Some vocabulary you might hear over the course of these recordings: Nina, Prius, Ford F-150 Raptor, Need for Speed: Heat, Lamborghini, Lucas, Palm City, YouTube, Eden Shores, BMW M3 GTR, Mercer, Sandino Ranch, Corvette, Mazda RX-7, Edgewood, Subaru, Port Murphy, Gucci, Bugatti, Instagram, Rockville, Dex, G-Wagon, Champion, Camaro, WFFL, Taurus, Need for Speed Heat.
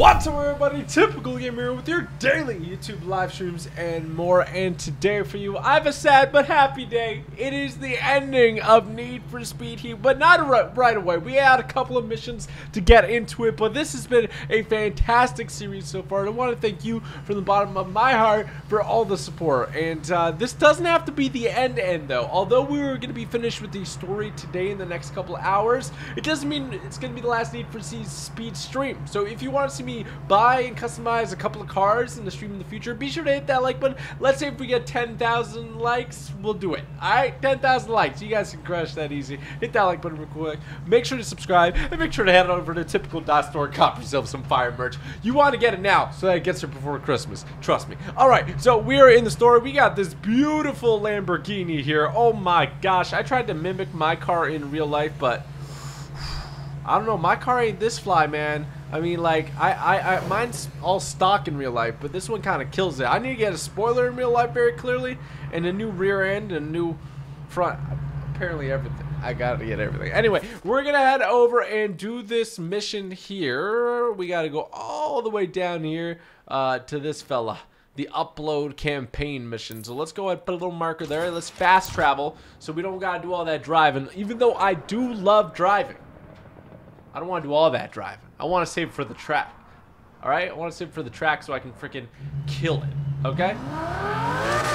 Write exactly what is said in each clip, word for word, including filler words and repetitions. What's up everybody, Typical Gamer with your daily YouTube live streams and more. And today for you, I have a sad but happy day. It is the ending of Need for Speed Heat, but not right, right away. We had a couple of missions to get into it, but this has been a fantastic series so far. And I want to thank you from the bottom of my heart for all the support. And uh, this doesn't have to be the end end though. Although we were going to be finished with the story today in the next couple hours, it doesn't mean it's going to be the last Need for Speed stream. So if you want to see me buy and customize a couple of cars in the stream in the future, be sure to hit that like button. Let's say if we get ten thousand likes, we'll do it. All right, ten thousand likes, you guys can crush that easy. Hit that like button real quick, make sure to subscribe, and make sure to head over to typical dot store and cop yourself some fire merch. You want to get it now so that it gets here before Christmas, trust me. All right, so we are in the store. We got this beautiful Lamborghini here. Oh my gosh, I tried to mimic my car in real life, but I don't know, my car ain't this fly, man. I mean, like, I, I, I, mine's all stock in real life, but this one kind of kills it. I need to get a spoiler in real life very clearly, and a new rear end, and a new front, apparently everything. I gotta get everything. Anyway, we're gonna head over and do this mission here. We gotta go all the way down here uh, to this fella. The upload campaign mission. So let's go ahead and put a little marker there. Let's fast travel so we don't gotta do all that driving, even though I do love driving. I don't want to do all that driving. I want to save for the track. Alright? I want to save for the track so I can freaking kill it. Okay?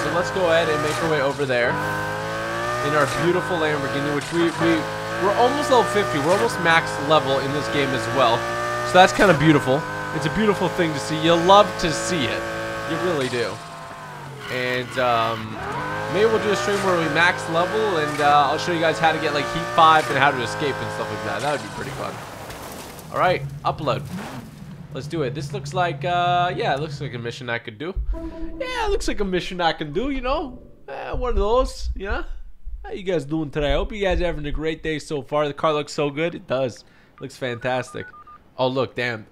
So let's go ahead and make our way over there in our beautiful Lamborghini, which we, we, we're almost level fifty. We're almost max level in this game as well. So that's kind of beautiful. It's a beautiful thing to see. You love to see it. You really do. And um, maybe we'll do a stream where we max level, and uh, I'll show you guys how to get like Heat five and how to escape and stuff like that. That would be pretty fun. All right, upload. Let's do it. This looks like, uh, yeah, it looks like a mission I could do. Yeah, it looks like a mission I can do, you know. Eh, one of those, you know. How you guys doing today? I hope you guys are having a great day so far. The car looks so good. It does. It looks fantastic. Oh, look, damn.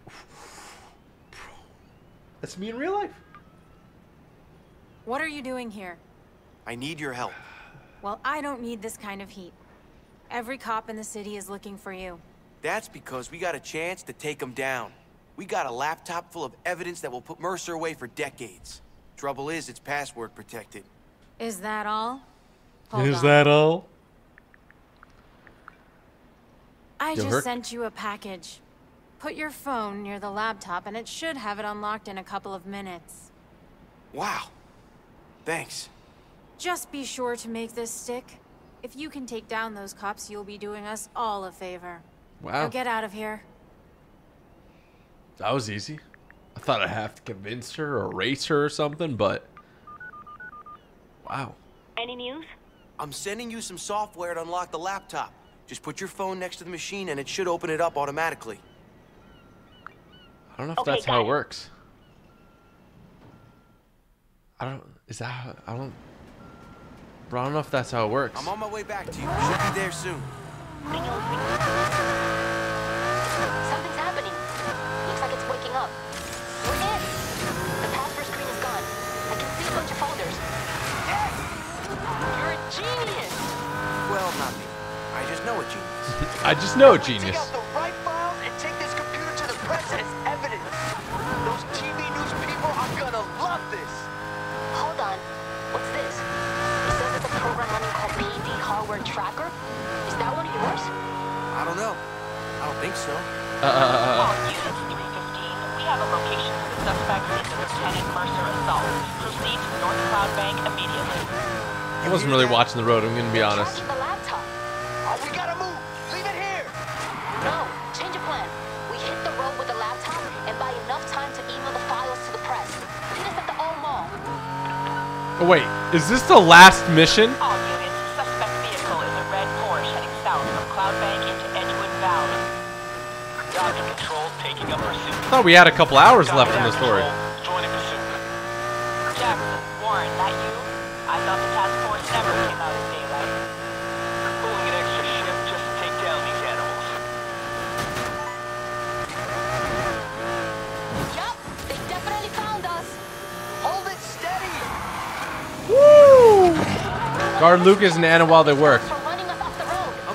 That's me in real life. What are you doing here? I need your help. Well, I don't need this kind of heat. Every cop in the city is looking for you. That's because we got a chance to take them down. We got a laptop full of evidence that will put Mercer away for decades. Trouble is, it's password protected. Is that all? Hold is on. that all? I you just hurt? sent you a package. Put your phone near the laptop and it should have it unlocked in a couple of minutes. Wow. Thanks. Just be sure to make this stick. If you can take down those cops, you'll be doing us all a favor. Wow. Now get out of here. That was easy. I thought I'd have to convince her or race her or something, but... Wow. Any news? I'm sending you some software to unlock the laptop. Just put your phone next to the machine and it should open it up automatically. I don't know if okay, that's how it, it works. I don't... Is that how, I don't, bro, I don't know if that's how it works. I'm on my way back to you. Should be there soon. Ring old, ring old. Something's happening. Looks like it's waking up. We're in. The password screen is gone. I can see a bunch of folders. Yes! You're a genius. Well, not me. I just know a genius. I just know a genius. Take out the right files and take this computer to the press as evidence. Those T V news people are gonna love this. Hold on. What's this? It says it's a program running called B D Hardware Tracker. Is that one of yours? I don't know. I don't think so. Uh. On unit three fifteen, we have a location for the suspect in the Lieutenant Mercer assault. Proceed to the North Cloud Bank immediately. I wasn't really watching the road. I'm gonna be honest. The laptop. Oh, we gotta move. Leave it here. No. Change of plan. We hit the road with the laptop and buy enough time to email the files to the press. Meet us at the old mall. Oh, wait, is this the last mission? All units, suspect vehicle is a red Porsche heading south from Cloud Bank into Edgewood Valley. Roger control, taking up pursuit. I thought we had a couple hours left in the story. Joining pursuit. Jefferson, Warren, that you? I thought the task force never came out in daylight. Pulling an extra shift just to take down these animals. Yup, they definitely found us. Hold it steady. Woo! Guard Lucas and Anna while they work. I'm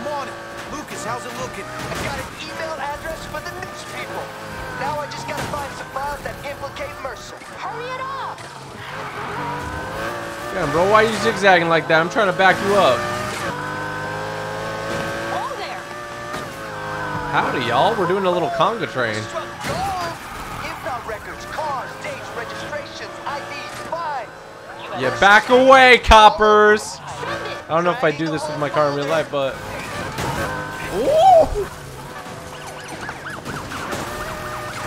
on it. Lucas, how's it looking? second. I've got an email address for the news people. Now I just gotta find some files that implicate Mercer. Hurry it up! Damn, bro, why are you zigzagging like that? I'm trying to back you up. Oh, there. Howdy, y'all. We're doing a little conga train. Yeah, back away, coppers! I don't know if I do this with my car in real life, but... Ooh!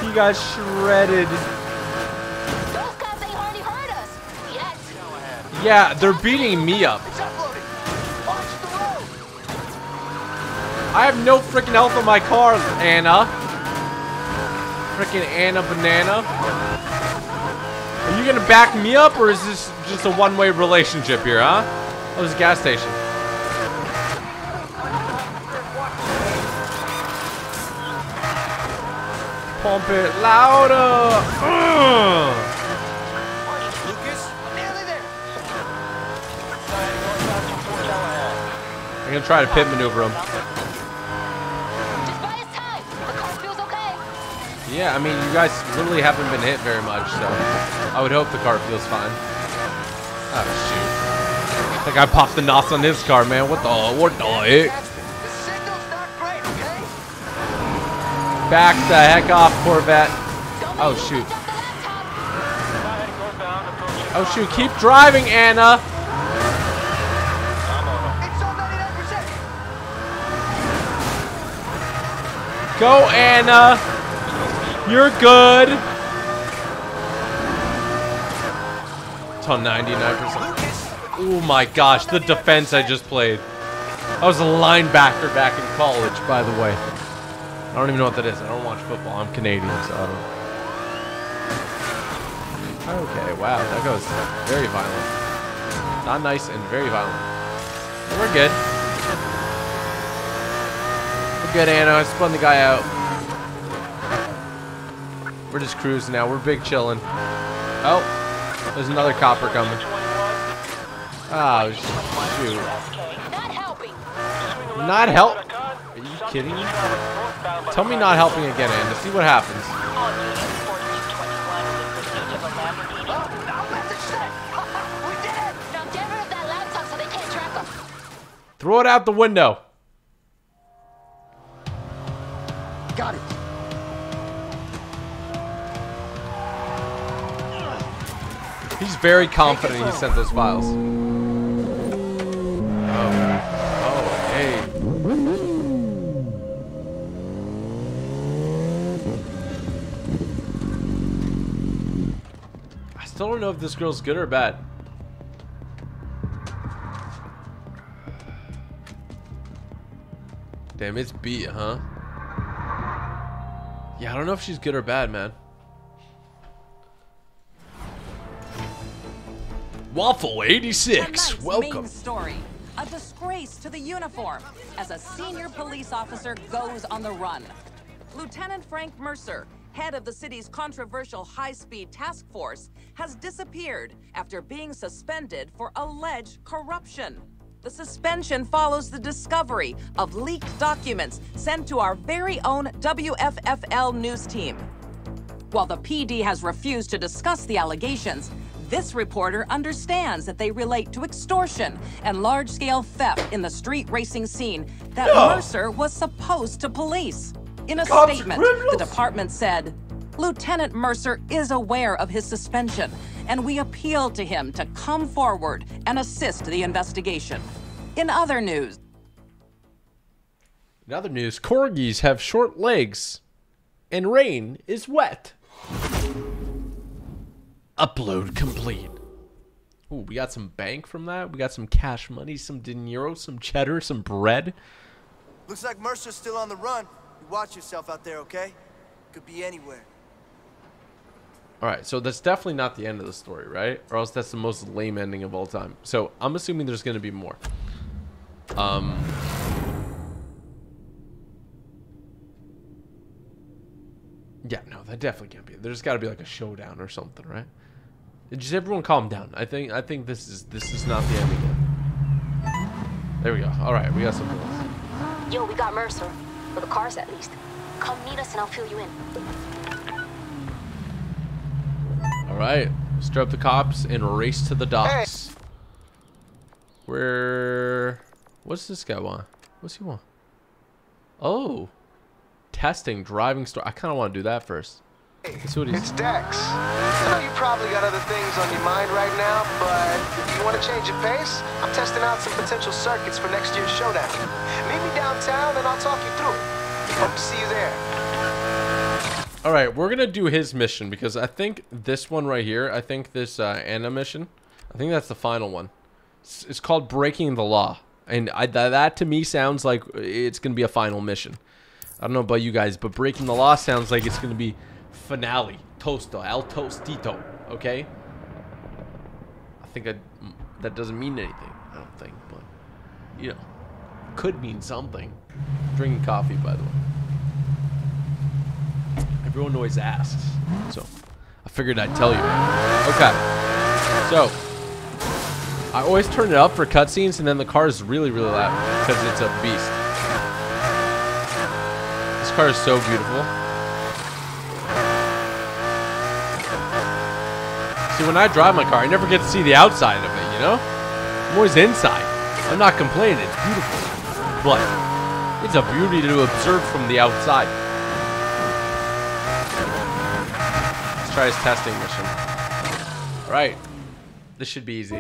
He got shredded. Those guys ain't hardly heard us yet. Yeah, they're beating me up. I have no freaking health on my car, Anna. Freaking Anna Banana. Are you gonna back me up, or is this just a one-way relationship here, huh? Oh, there's a gas station. Pump it louder! Ugh. Lucas, nearly there. I'm gonna try to pit maneuver him. Just buy his time. The car feels okay. Yeah, I mean, you guys literally haven't been hit very much, so. I would hope the car feels fine. Oh, shoot. That guy popped the nos on his car, man. What the, what the heck? The signal's not great, okay? Back the heck off, Corvette. Oh, shoot. Oh, shoot. Keep driving, Anna. Go, Anna. You're good. ninety-nine percent. Oh my gosh, the defense I just played. I was a linebacker back in college, by the way. I don't even know what that is. I don't watch football. I'm Canadian, so I don't. Okay, wow, that goes very violent. Not nice and very violent. But we're good. We're good, Anna. I spun the guy out. We're just cruising now. We're big chilling. Oh. There's another copper coming. Oh, shoot. Not helping. Not help. Are you kidding me? Tell me not helping again, Anna. See what happens. Throw it out the window. Got it. He's very confident he sent those files. Oh. Oh, hey. I still don't know if this girl's good or bad. Damn, it's beat, huh? Yeah, I don't know if she's good or bad, man. Waffle eighty-six, nice welcome. Story. A disgrace to the uniform as a senior police officer goes on the run. Lieutenant Frank Mercer, head of the city's controversial high-speed task force, has disappeared after being suspended for alleged corruption. The suspension follows the discovery of leaked documents sent to our very own W F F L news team. While the P D has refused to discuss the allegations, this reporter understands that they relate to extortion and large-scale theft in the street racing scene that no. Mercer was supposed to police. In a Cops statement, the department said, Lieutenant Mercer is aware of his suspension, and we appeal to him to come forward and assist the investigation. In other news... In other news, corgis have short legs, and rain is wet. Upload complete. Ooh, we got some bank from that. We got some cash money, some dinero, some cheddar, some bread. Looks like Mercer's still on the run. You watch yourself out there, okay? Could be anywhere. Alright, so that's definitely not the end of the story, right? Or else that's the most lame ending of all time. So, I'm assuming there's going to be more. Um... Yeah, no, that definitely can't be. There's got to be like a showdown or something, right? Just everyone calm down. I think I think this is this is not the ending yet. There we go. All right, we got something else. Yo, we got Mercer. Or the cars, at least. Come meet us and I'll fill you in. All right, stir up the cops and race to the docks. Hey. Where? What's this guy want? What's he want? Oh, testing driving store. I kind of want to do that first. Hey, it's Dex. I know you probably got other things on your mind right now, but if you want to change your pace, I'm testing out some potential circuits for next year's showdown. Meet me downtown and I'll talk you through it. Hope to see you there. All right, we're going to do his mission because I think this one right here, I think this uh, Anna mission, I think that's the final one. It's, it's called Breaking the Law. And I, that, that to me sounds like it's going to be a final mission. I don't know about you guys, but Breaking the Law sounds like it's going to be finale. Tosto. El tostito. Okay? I think I, that doesn't mean anything. I don't think. But, you know, could mean something. Drinking coffee, by the way. Everyone always asks. So, I figured I'd tell you. Okay. So, I always turn it up for cutscenes, and then the car is really, really loud. Because it's a beast. This car is so beautiful. See, when I drive my car, I never get to see the outside of it, you know? I'm always inside. I'm not complaining. It's beautiful. But it's a beauty to observe from the outside. Let's try his testing mission. Alright. This should be easy.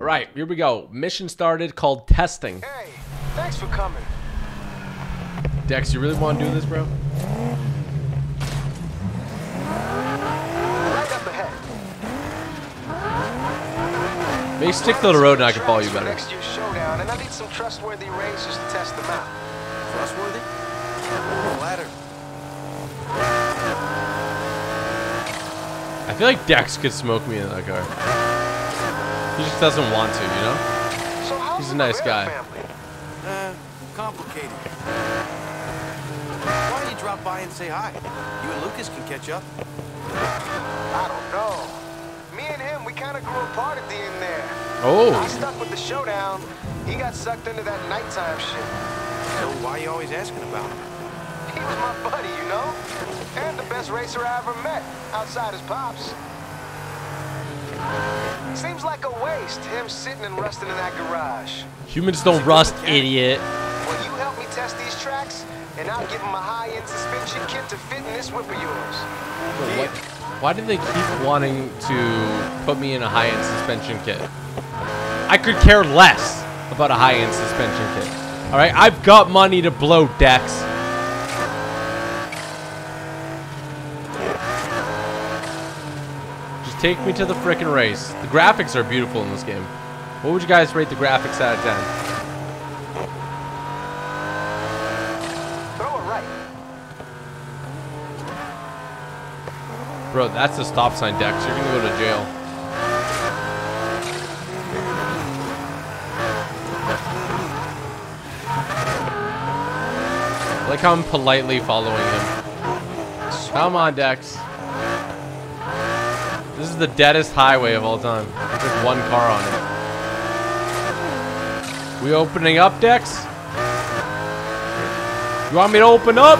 Alright, here we go. Mission started, called testing. Hey, thanks for coming. Dex, you really want to do this, bro? They stick to the road and I can follow you better. Next year's showdown, and I need some trustworthy racers to test them out. Trustworthy? Ladder. I feel like Dex could smoke me in that car. He just doesn't want to, you know? So how's He's a nice guy. Family? Uh, complicated. Why don't you drop by and say hi? You and Lucas can catch up. I don't know. Me and him, we kind of grew apart at the end there. Oh. He stuck with the showdown. He got sucked into that nighttime shit. So why are you always asking about him? He was my buddy, you know? And the best racer I ever met, outside his pops. Seems like a waste, him sitting and rusting in that garage. Humans don't rust, idiot. Well, you help me test these tracks, and I'll give him a high-end suspension kit to fit in this whip of yours. What? Yeah. Why do they keep wanting to put me in a high-end suspension kit? I could care less about a high-end suspension kit. All right, I've got money to blow, Dex. Just take me to the frickin' race. The graphics are beautiful in this game. What would you guys rate the graphics out of ten? Throw it right. Bro, that's the stop sign, Dex. You're gonna go to jail. Like how I'm politely following him. Come on, Dex. This is the deadest highway of all time. There's just one car on it. We opening up, Dex? You want me to open up?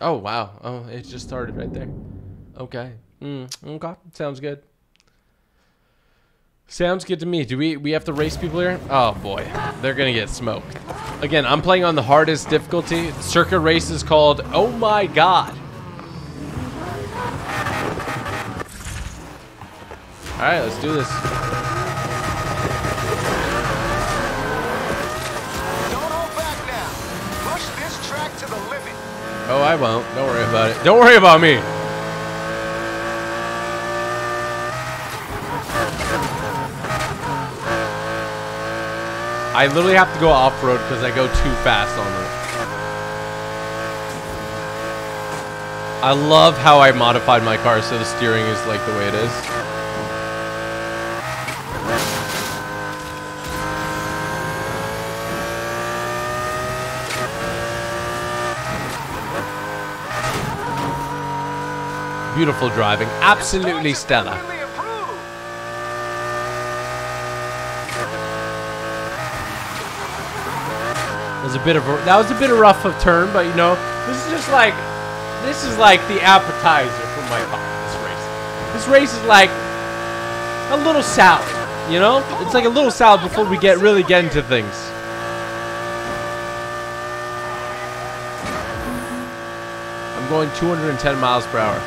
Oh, wow. Oh, it just started right there. Okay. Mm, okay. Sounds good. Sounds good to me. Do we we have to race people here? Oh, boy. They're going to get smoked. Again, I'm playing on the hardest difficulty. Circuit race is called Oh My God. All right, let's do this. Don't hold back now. Push this track to the limit. Oh, I won't. Don't worry about it. Don't worry about me. I literally have to go off-road because I go too fast on it. I love how I modified my car so the steering is like the way it is. Beautiful driving, absolutely stellar. was a bit of a, that was a bit of rough of turn, but you know, this is just like, this is like the appetizer for my body. This race, this race is like a little salad, you know. It's like a little salad before we get really get into things. I'm going two hundred ten miles per hour.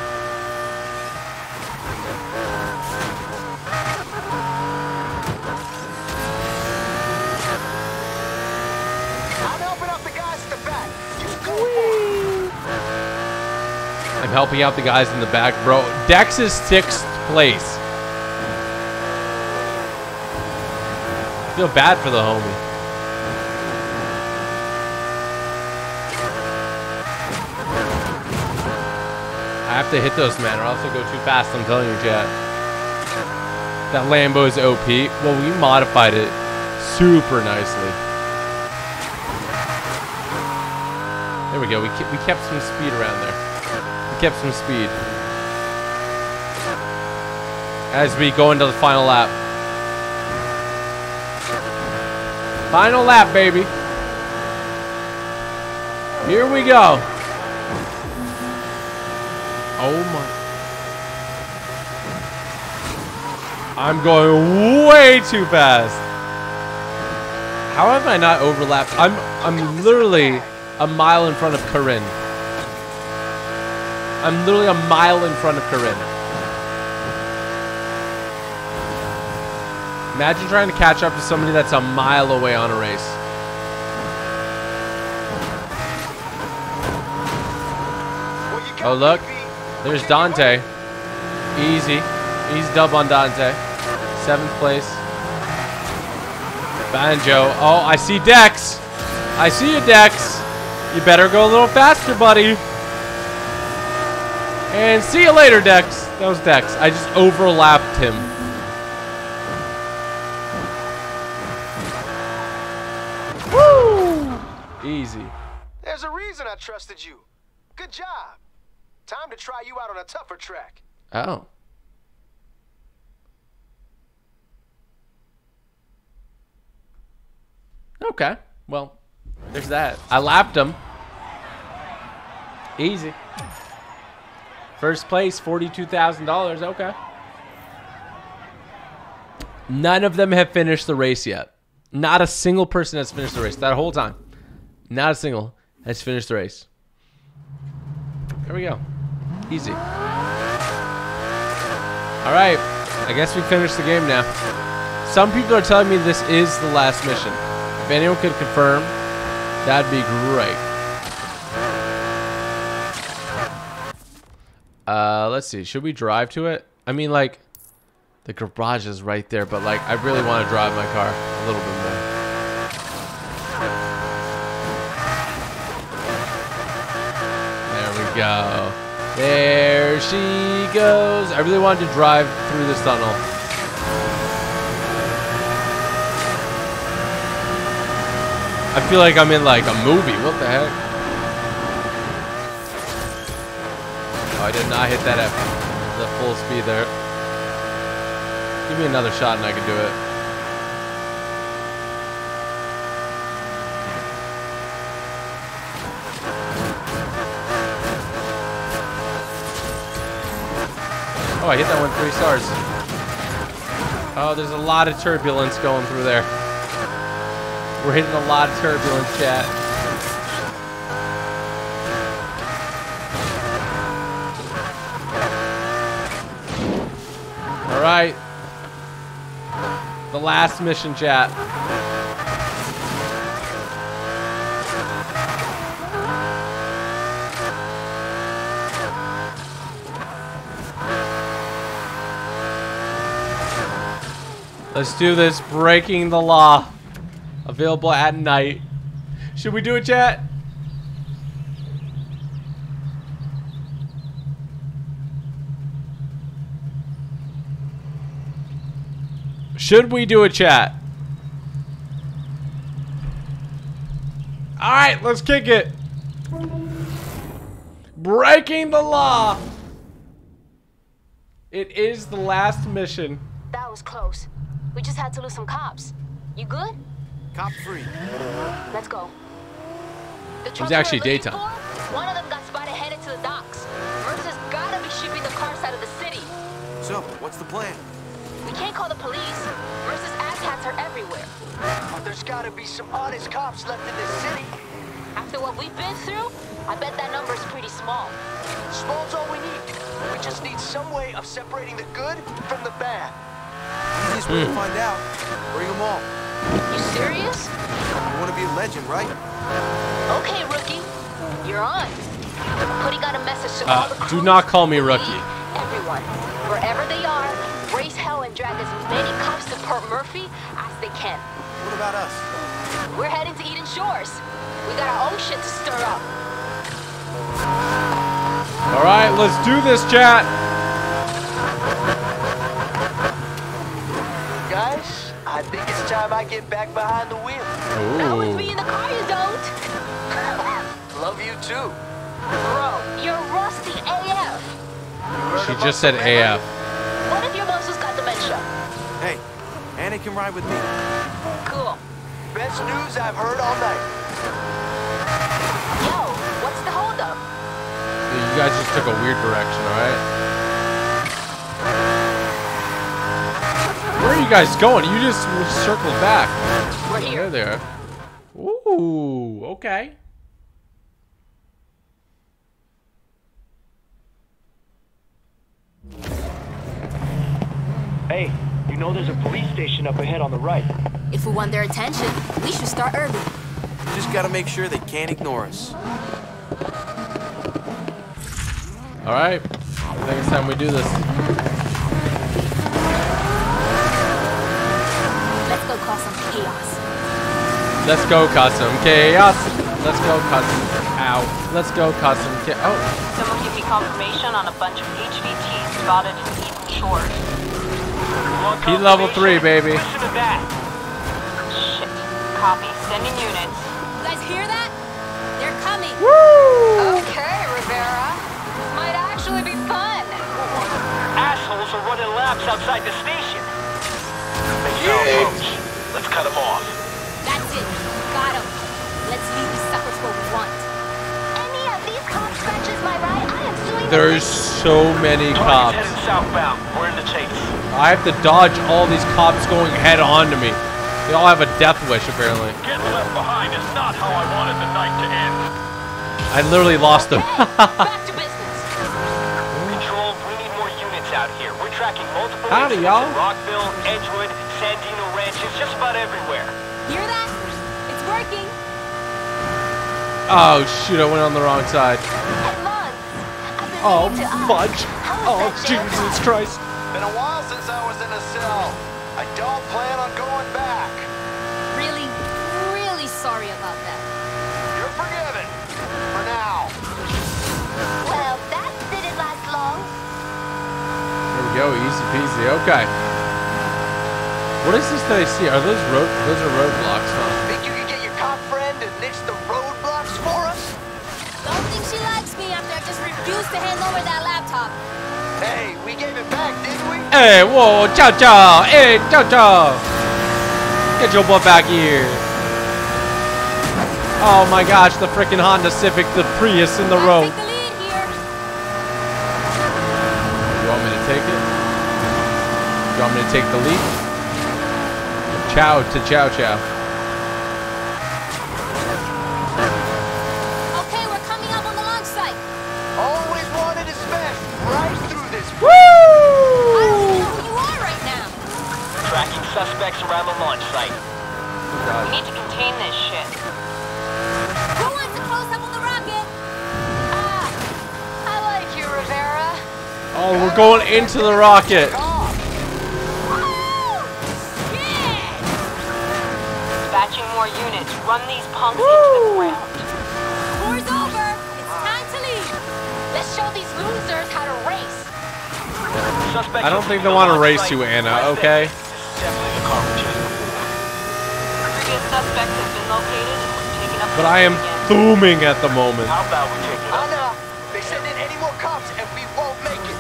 I'm helping out the guys in the back, bro. Dex is sixth place. I feel bad for the homie. I have to hit those men, or else I'll go too fast. I'm telling you, chat. That Lambo is O P. Well, we modified it super nicely. There we go. We kept, we kept some speed around there. We kept some speed. As we go into the final lap. Final lap, baby. Here we go. Oh my. I'm going way too fast. How have I not overlapped? I'm, I'm literally... a mile in front of Corinne. I'm literally a mile in front of Corinne. Imagine trying to catch up to somebody that's a mile away on a race. Oh look, there's Dante. Easy, easy dub on Dante. Seventh place. Banjo. Oh, I see Dex. I see you, Dex. You better go a little faster, buddy. And see you later, Dex. That was Dex. I just overlapped him. Woo! Easy. There's a reason I trusted you. Good job. Time to try you out on a tougher track. Oh. Okay. Well, there's that. I lapped him. Easy. First place, forty-two thousand dollars. Okay. None of them have finished the race yet. Not a single person has finished the race that whole time. Not a single has finished the race. There we go. Easy. All right. I guess we finished the game now. Some people are telling me this is the last mission. If anyone could confirm, that'd be great. Uh, let's see. Should we drive to it? I mean, like, the garage is right there, but, like, I really want to drive my car a little bit more. There we go. There she goes. I really wanted to drive through this tunnel. I feel like I'm in like a movie. What the heck? Oh, I did not hit that at the full speed there. Give me another shot and I can do it. Oh, I hit that one three stars. Oh, there's a lot of turbulence going through there. We're hitting a lot of turbulence, chat. All right. The last mission, chat. Let's do this, breaking the law. Available at night. Should we do it, chat? Should we do a chat? All right, let's kick it. Breaking the law. It is the last mission. That was close. We just had to lose some cops. You good? Cop free. Let's go. It was actually daytime. One of them got spotted headed to the docks. Mercer's gotta be shipping the cars out of the city. So, what's the plan? We can't call the police. Mercer's asshats are everywhere. But there's gotta be some honest cops left in this city. After what we've been through, I bet that number's pretty small. Small's all we need. We just need some way of separating the good from the bad. At least we'll find out. Bring them all. You serious? I want to be a legend, right? Okay, rookie. You're on. We're putting out a message to uh, all the crew. Do not call me rookie. Everyone, wherever they are, raise hell and drag as many cops to Port Murphy as they can. What about us? We're heading to Eden Shores. We got our own shit to stir up. All right, let's do this, chat. Guys, I think it's time I get back behind the wheel. Ooh. Not with me in the car, you don't. Love you too. Bro, you're rusty A F. She just said A F. What if your boss has got dementia? Hey, Anna can ride with me. Cool. Best news I've heard all night. You guys just took a weird direction, alright? Where are you guys going? You just circled back. We're here. There they are. Ooh, okay. Hey, you know there's a police station up ahead on the right. If we want their attention, we should start early. Just gotta make sure they can't ignore us. All right, I think it's time we do this. Let's go cause some chaos. Let's go cause some chaos. Let's go cause some ow. Let's go cause some chaos. Oh. Someone give me confirmation on a bunch of H V Ts spotted in Eden Shores. Heat level three, baby. Push to the back. Shit. Copy. Sending units. You guys hear that? They're coming. Woo! Okay, Rivera. Actually be fun. Assholes are running laps outside the station. Huge. Let's cut them off. That's it. Got him. Let's leave these suckers what we want. Any of these cops scratches my ride, I am suing. There's so many cops. Headed southbound. We're in the chase. I have to dodge all these cops going head on to me. They all have a death wish apparently. Get left behind is not how I wanted the night to end. I literally lost them. Howdy, y'all. Rockville, Edgewood, Sandino Ranch, it's just about everywhere. Hear that? It's working. Oh, shoot, I went on the wrong side. Oh, fudge. Oh, Jesus Christ. Been a while since I was in a cell. I don't plan on going back. Really, really sorry about that. You're forgiven. For now. Well, that didn't last long. Yo, easy peasy. Okay. What is this that I see? Are those road? Those are roadblocks, huh? Think you can get your cop friend to nix the roadblocks for us? Don't think she likes me after I just refused to hand over that laptop. Hey, we gave it back, didn't we? Hey, whoa, ciao, ciao. Hey, ciao, ciao. Get your butt back here. Oh my gosh, the freaking Honda Civic, the Prius in the road. Take it. You want me to take the lead? Chow to chow chow. Okay, we're coming up on the launch site. Always wanted to smash right through this. Woo! I don't know who you are right now. Tracking suspects around the launch site. We need to contain this shit. Who wants to close up on the rocket? Ah, I like you, Rivera. Oh, we're going into the rocket. Dispatching more units. Run these pumps Woo. into the ground. War's over. It's time to leave. Let's show these losers how to race. Suspect I don't think they want to race you, Anna, okay? But I am booming at the moment. How about we take it up? Anna, they send in any more cops and we won't make it.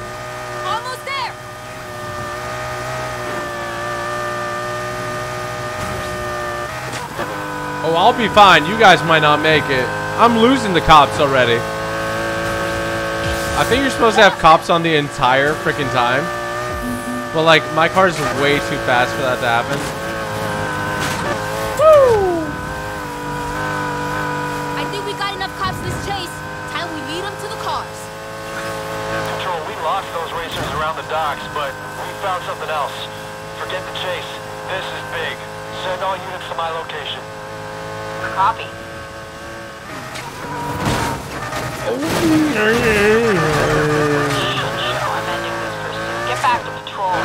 Oh, I'll be fine. You guys might not make it. I'm losing the cops already. I think you're supposed to have cops on the entire freaking time. But like, my car is way too fast for that to happen. Woo! I think we got enough cops this chase. Time we lead them to the cars. Control, we lost those racers around the docks, but we found something else. Forget the chase. This is big. Send all units to my location. Copy. Get back to patrol.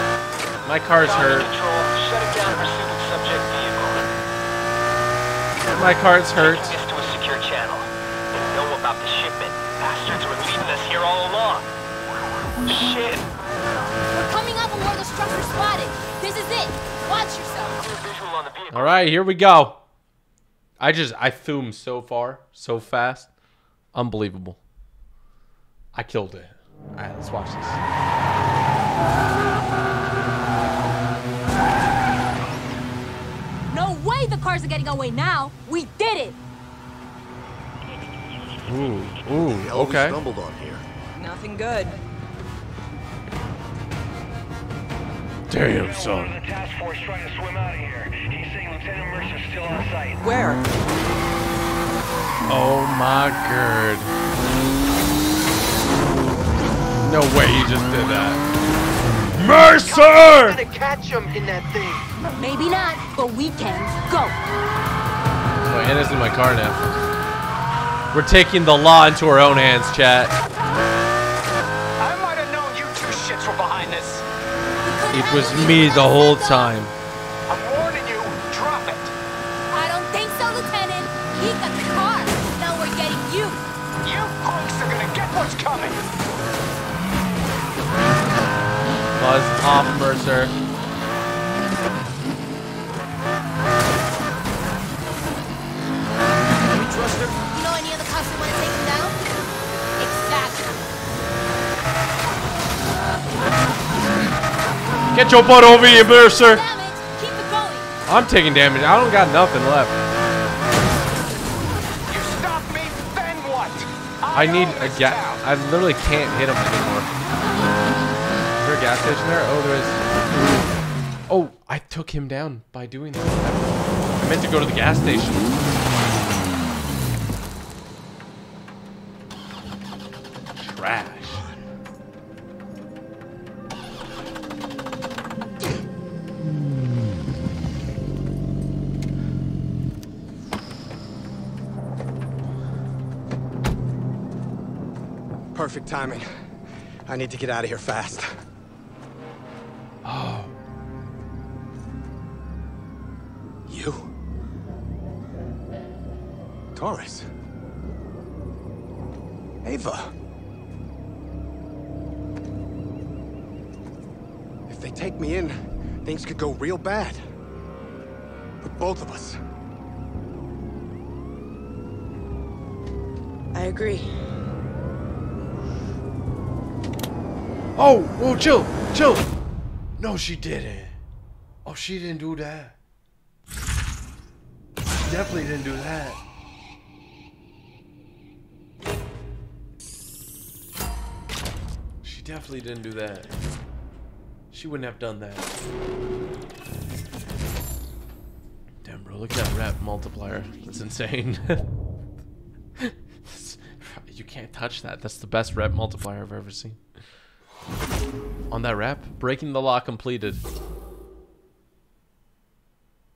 My car's hurt. Shut it down, pursuit of subject vehicle. My car's hurt. Taking us to a secure channel. They know about the shipment. Bastards were leading us here all along. Shit. We're coming up on where the structure spotted. This is it. Watch yourself. All right, here we go. I just, I threw him so far, so fast. Unbelievable. I killed it. All right, let's watch this. No way the cars are getting away now. We did it. Ooh, ooh, okay. Stumbled on here. Nothing good. Damn, son. The task force trying to swim out of here. He's saying Lieutenant Mercer's still on site. Where? Oh my god. No way you just did that. Mercer! Gonna catch him in that thing. Maybe not, but we can go. Oh, Anna's in my car now. We're taking the law into our own hands, chat. I might have known you two shits were behind this. It was me the whole time. I'm warning you, drop it. I don't think so, Lieutenant. He got the car. Now we're getting you. You punks are gonna get what's coming. Buzz off, Mercer. Can we trust him? You know any other cops who want to take him down? Exactly. Get your butt over here, Mercer. Keep it going. I'm taking damage. I don't got nothing left. You stop me, then what? I, I need a gas. I literally can't hit him anymore. Is there a gas station there? Oh, there is. Oh, I took him down by doing that. I meant to go to the gas station. Trash. Perfect timing. I need to get out of here fast. Oh. You? Taurus? Ava? If they take me in, things could go real bad. With both of us. I agree. Oh, whoa, chill, chill. No, she didn't. Oh, she didn't do that. She definitely didn't do that. She definitely didn't do that. She wouldn't have done that. Damn, bro, look at that rep multiplier. That's insane. You can't touch that. That's the best rep multiplier I've ever seen. On that wrap, breaking the law completed.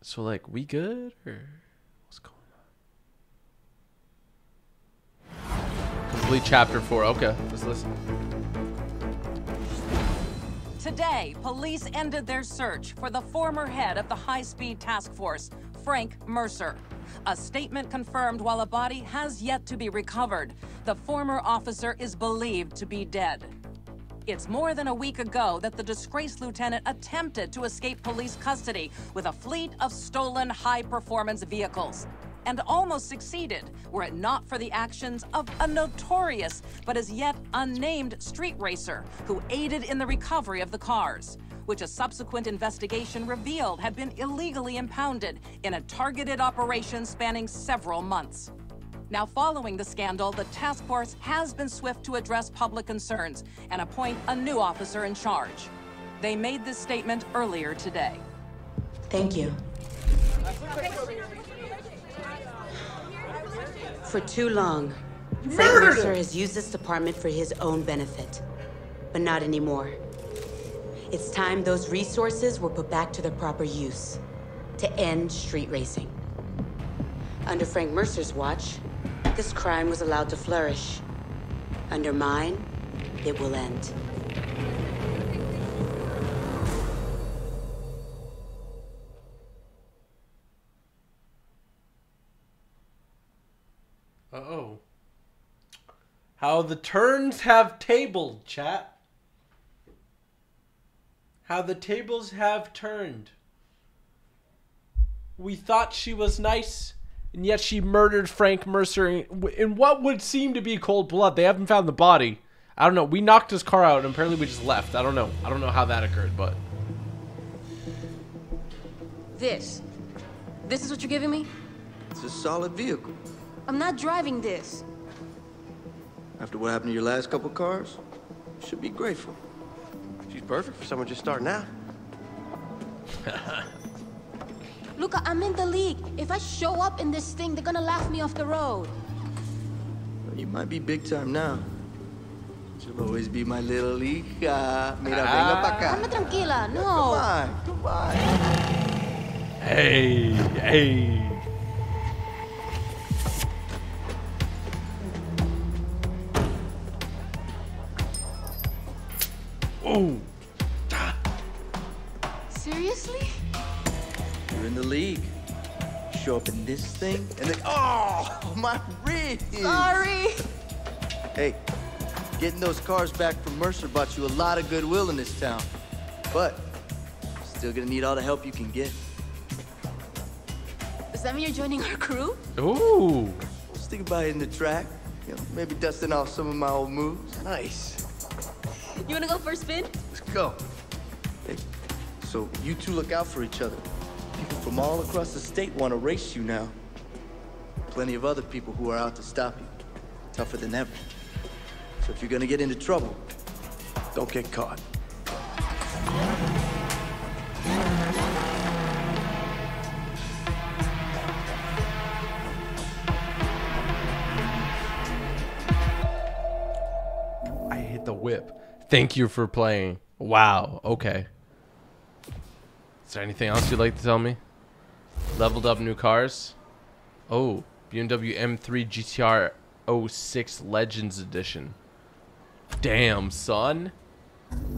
So like, we good or what's going on? Complete chapter four. Okay, let's listen. Today, police ended their search for the former head of the high-speed task force, Frank Mercer. A statement confirmed while a body has yet to be recovered. The former officer is believed to be dead. It's more than a week ago that the disgraced lieutenant attempted to escape police custody with a fleet of stolen high-performance vehicles, and almost succeeded were it not for the actions of a notorious but as yet unnamed street racer who aided in the recovery of the cars, which a subsequent investigation revealed had been illegally impounded in a targeted operation spanning several months. Now, following the scandal, the task force has been swift to address public concerns and appoint a new officer in charge. They made this statement earlier today. Thank you. For too long, Frank Mercer has used this department for his own benefit, but not anymore. It's time those resources were put back to their proper use, to end street racing. Under Frank Mercer's watch, this crime was allowed to flourish. Under mine, it will end. Uh-oh. How the turns have tabled, chat. How the tables have turned. We thought she was nice, and yet she murdered Frank Mercer in what would seem to be cold blood. They haven't found the body. I don't know. We knocked his car out, and apparently we just left. I don't know. I don't know how that occurred, but... This. This is what you're giving me? It's a solid vehicle. I'm not driving this. After what happened to your last couple cars, you should be grateful. She's perfect for someone just starting out. Luca, I'm in the league. If I show up in this thing, they're gonna laugh me off the road. You might be big time now. You'll always be my little Luca. Mira, ah. venga pa' acá. Dame tranquila, no. Come on, come on. Hey, hey. Oh. Seriously? You're in the league. Show up in this thing, and then oh, my ribs! Sorry. Hey, getting those cars back from Mercer bought you a lot of goodwill in this town, but still gonna need all the help you can get. Does that mean you're joining our crew? Ooh. Let's think about hitting the track. You know, maybe dusting off some of my old moves. Nice. You wanna go for a spin? Let's go. Hey, so you two look out for each other. People from all across the state want to race you now. Plenty of other people who are out to stop you. Tougher than ever. So if you're going to get into trouble, don't get caught. I hit the whip. Thank you for playing. Wow. Okay. Is there anything else you'd like to tell me? Leveled up new cars. Oh, B M W M three G T R oh six Legends Edition. Damn, son.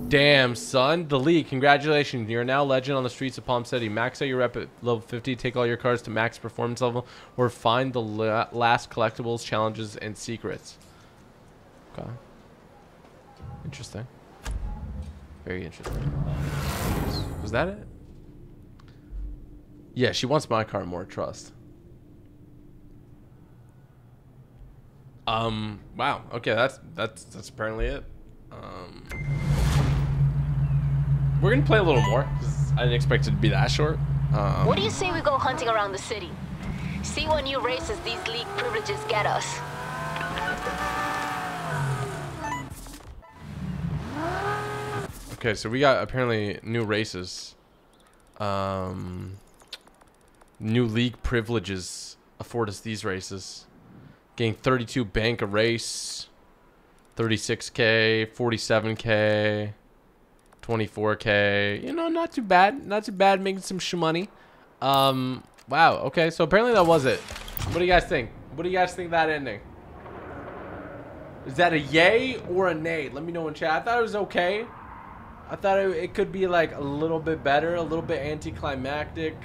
Damn, son. The league, congratulations. You're now legend on the streets of Palm City. Max out your rep at level fifty. Take all your cars to max performance level or find the la last collectibles, challenges, and secrets. Okay. Interesting. Very interesting. Was that it? Yeah, she wants my car more, trust. Um, wow. Okay, that's that's that's apparently it. Um, we're gonna play a little more, because I didn't expect it to be that short. Um, what do you say we go hunting around the city? See what new races these league privileges get us. Okay, so we got apparently new races. Um... New league privileges afford us these races. Gain thirty-two bank a race, thirty-six K, forty-seven K, twenty-four K. You know, not too bad. Not too bad. Making some money. Um, wow. Okay, so apparently that was it. What do you guys think? What do you guys think of that ending? Is that a yay or a nay? Let me know in chat. I thought it was okay. I thought it, it could be like a little bit better, a little bit anticlimactic.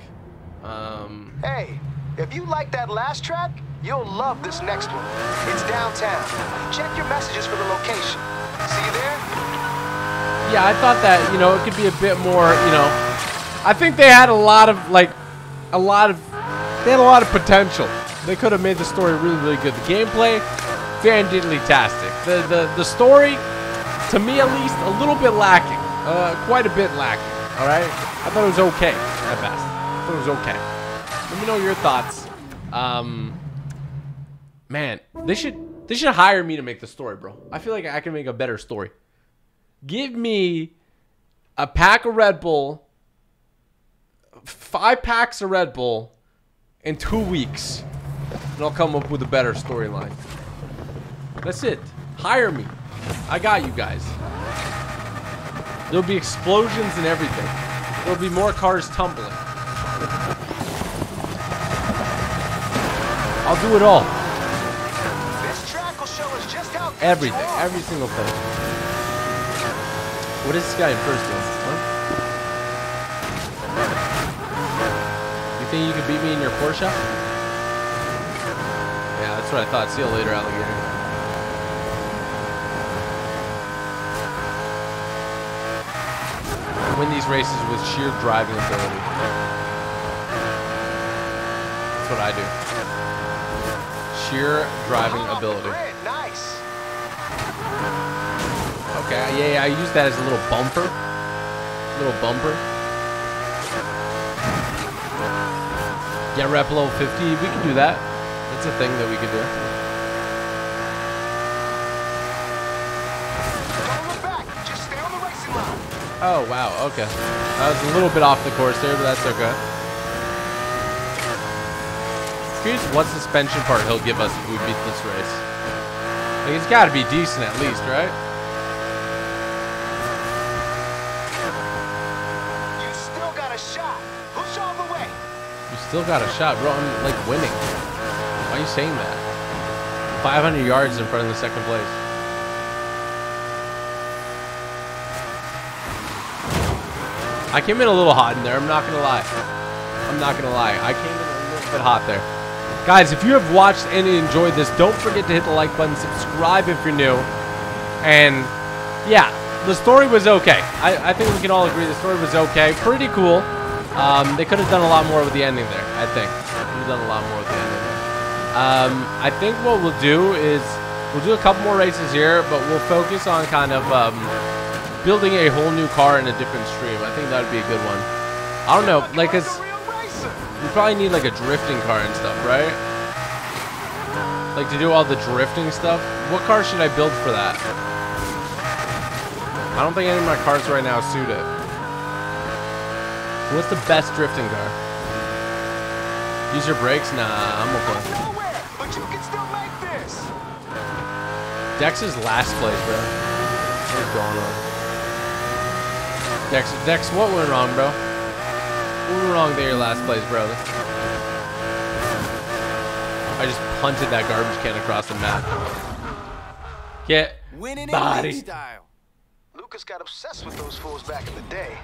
Um, hey, if you like that last track, you'll love this next one. It's downtown. Check your messages for the location. See you there? Yeah, I thought that, you know, it could be a bit more, you know, I think they had a lot of, like, a lot of, they had a lot of potential. They could have made the story really, really good. The gameplay, fantastic. The, the, the story, to me at least, a little bit lacking. Uh, quite a bit lacking, all right? I thought it was okay at best. It was okay. Let me know your thoughts. Um, Man, they should they should hire me to make the story, bro. I feel like I can make a better story. Give me a pack of Red Bull, five packs of Red Bull in two weeks, and I'll come up with a better storyline. That's it. Hire me. I got you guys. There'll be explosions and everything. There'll be more cars tumbling. I'll do it all. This track will show us just how everything, every single thing. What is this guy in first place? Huh? You think you could beat me in your Porsche? Yeah, that's what I thought. See you later, alligator. Win these races with sheer driving ability. That's what I do. Sheer driving ability. Nice. Okay, yeah, yeah, I use that as a little bumper. Little bumper. Yeah, rep level fifty. We can do that. That's a thing that we can do. Don't look back. Just stay on the racing line. Oh, wow, okay. I was a little bit off the course there, but that's okay. Curious what suspension part he'll give us if we beat this race. Like, it's gotta be decent at least, right? You still got a shot. Push all the way. You still got a shot, bro. I'm like winning. Why are you saying that? five hundred yards in front of the second place. I came in a little hot in there, I'm not gonna lie. I'm not gonna lie, I came in a little bit hot there. Guys, if you have watched and enjoyed this, don't forget to hit the like button, subscribe if you're new. And yeah, the story was okay. I, I think we can all agree the story was okay. Pretty cool. Um, they could have done a lot more with the ending there, I think. They could have done a lot more with the ending there. Um, I think what we'll do is, we'll do a couple more races here, but we'll focus on kind of... Um, building a whole new car in a different stream. I think that would be a good one. I don't know, like, cause you probably need like a drifting car and stuff, right? Like to do all the drifting stuff. What car should I build for that? I don't think any of my cars right now suit it. What's the best drifting car? Use your brakes? Nah, I'm okay. Dex is last place, bro. What is going on? Dex, Dex, what went wrong, bro? What went wrong there your last place, brother? I just punted that garbage can across the map. Get body style. Lucas got obsessed with those fools back in the day.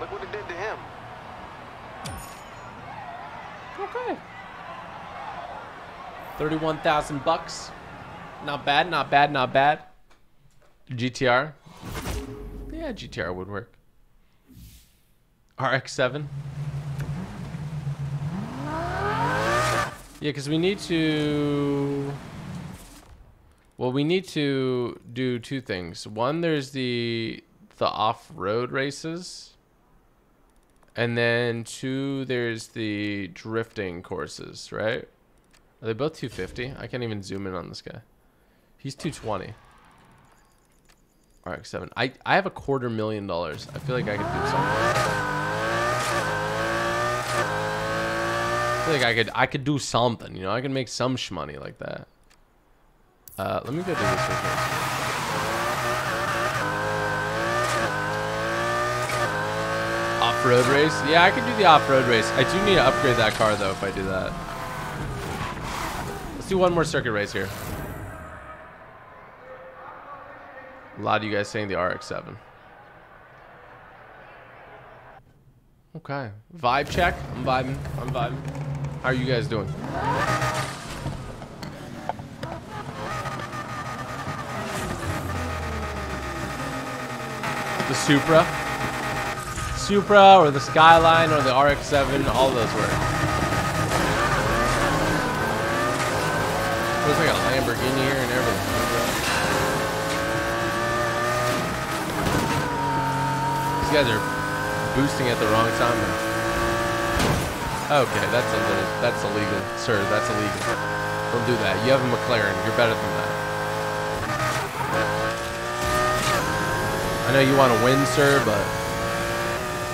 Look what it did to him. Okay. Thirty-one thousand bucks. Not bad. Not bad. Not bad. G T R. Yeah, G T R would work. R X seven. Yeah, because we need to... Well, we need to do two things. One, there's the the off-road races. And then two, there's the drifting courses, right? Are they both two fifty? I can't even zoom in on this guy. He's two twenty. R X seven. I, I have a quarter million dollars. I feel like I could do something. I feel like I could I could do something, you know, I can make some shmoney like that. Uh, let me go to this real quick. Off-road race? Yeah, I could do the off-road race. I do need to upgrade that car though if I do that. Let's do one more circuit race here. A lot of you guys saying the R X seven. Okay. Vibe check. I'm vibing. I'm vibing. How are you guys doing? The Supra. Supra or the Skyline or the R X seven, all those work. Looks like a Lamborghini here and everything. These guys are boosting at the wrong time though. Okay, that's a little, that's illegal, sir, that's illegal. Don't do that. You have a McLaren. You're better than that. I know you want to win, sir, but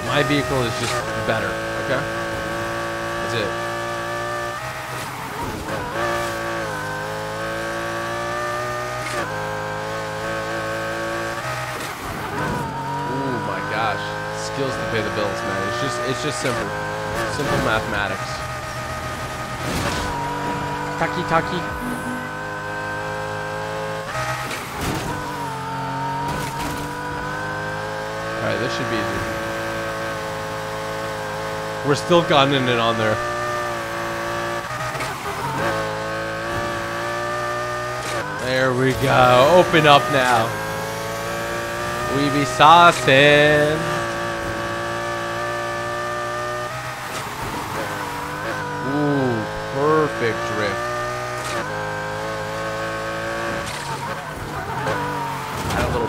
my vehicle is just better, okay? That's it. Oh my gosh. Skills to pay the bills, man. It's just it's just simple. Simple mathematics. Taki taki. Alright, this should be easy. We're still gunning it on there. There we go. Open up now. We be saucing. Ooh, perfect drift.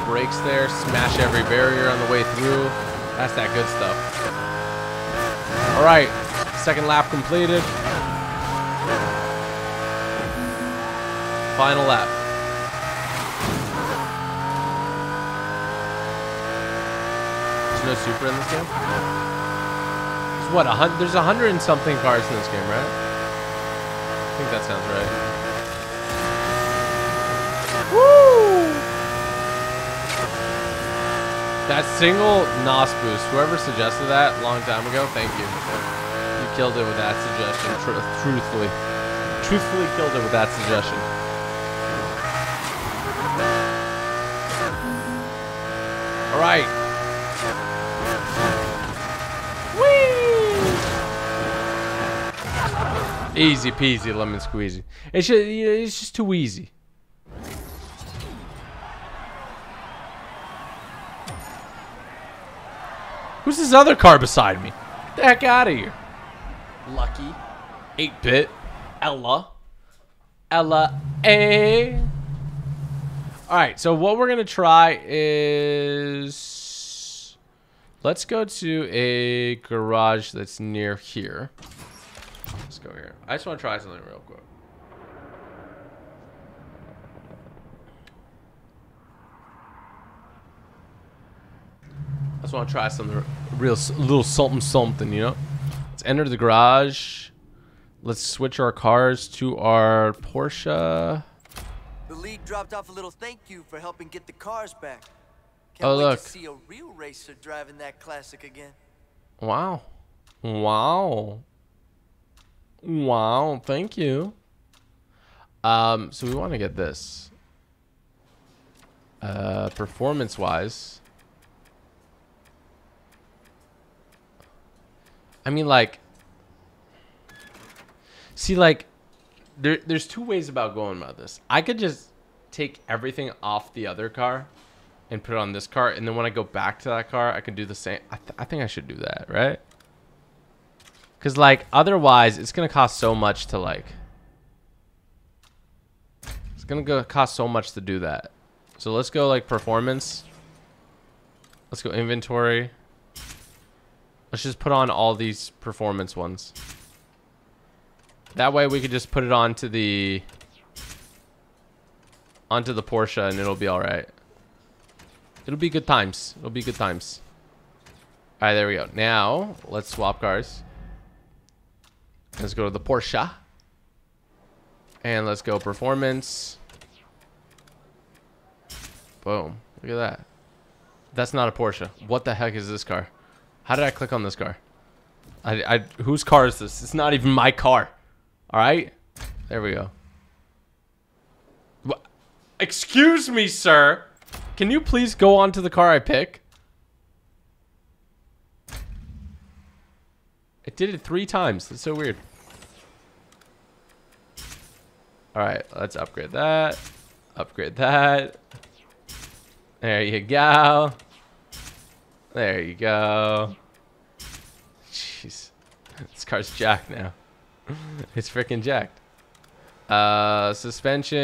Brakes there, smash every barrier on the way through. That's that good stuff. All right, second lap completed. Final lap. There's no super in this game? There's what, a hundred, there's a hundred and something cars in this game, right? I think that sounds right. That single N O S boost, whoever suggested that a long time ago, thank you. You killed it with that suggestion, tr truthfully. Truthfully killed it with that suggestion. All right. Whee! Easy peasy, lemon squeezy. It's just, it's just too easy. Who's this other car beside me? Get the heck out of here. Lucky. eight bit. Ella. Ella A. Alright, so what we're going to try is... Let's go to a garage that's near here. Let's go here. I just want to try something real quick. I just want to try something real, a little something, something, you know? Let's enter the garage. Let's switch our cars to our Porsche. The league dropped off a little thank you for helping get the cars back. Can't oh, wait look. To see a real racer driving that classic again. Wow. Wow. Wow. Thank you. Um, so we want to get this. Uh, performance wise. I mean, like, see, like, there, there's two ways about going about this. I could just take everything off the other car and put it on this car, and then when I go back to that car, I can do the same. I, th I think I should do that, right? Because, like, otherwise, it's going to cost so much to, like, it's going to cost so much to do that. So let's go, like, performance. Let's go inventory. Let's just put on all these performance ones. That way we could just put it onto the onto the Porsche and it'll be all right. It'll be good times. It'll be good times. All right, there we go. Now, let's swap cars. Let's go to the Porsche. And let's go performance. Boom. Look at that. That's not a Porsche. What the heck is this car? How did I click on this car? I, I, whose car is this? It's not even my car. All right. There we go. What? Excuse me, sir. Can you please go on to the car I pick? It did it three times. That's so weird. All right. Let's upgrade that. Upgrade that. There you go. There you go. Jeez. This car's jacked now. It's freaking jacked. Uh, suspension.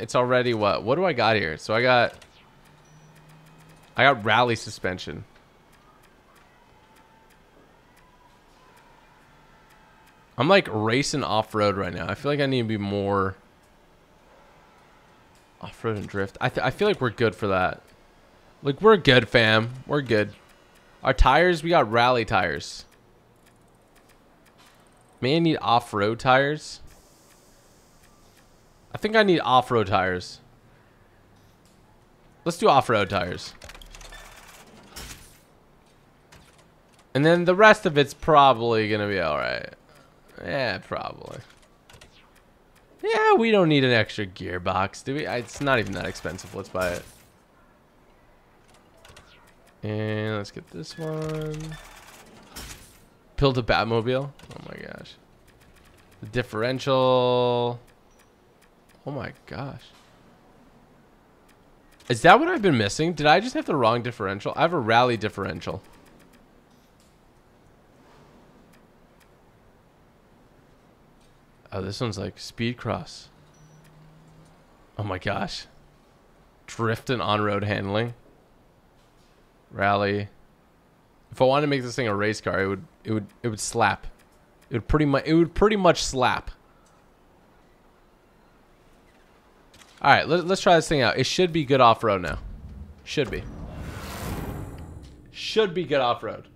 It's already what? What do I got here? So I got... I got rally suspension. I'm like racing off-road right now. I feel like I need to be more off-road and drift. I, th I feel like we're good for that. Like, we're good, fam. We're good. Our tires, we got rally tires. May I need off-road tires? I think I need off-road tires. Let's do off-road tires. And then the rest of it's probably gonna be alright. Yeah, probably. Yeah, we don't need an extra gearbox, do we? It's not even that expensive. Let's buy it. And let's get this one. Build a Batmobile. Oh my gosh. The differential. Oh my gosh. Is that what I've been missing? Did I just have the wrong differential? I have a rally differential. Oh, this one's like speed cross. Oh my gosh. Drift and on-road handling. Rally. If I wanted to make this thing a race car, it would it would it would slap. It would pretty much it would pretty much slap. All right, let, let's try this thing out. It should be good off-road now. Should be. Should be good off-road.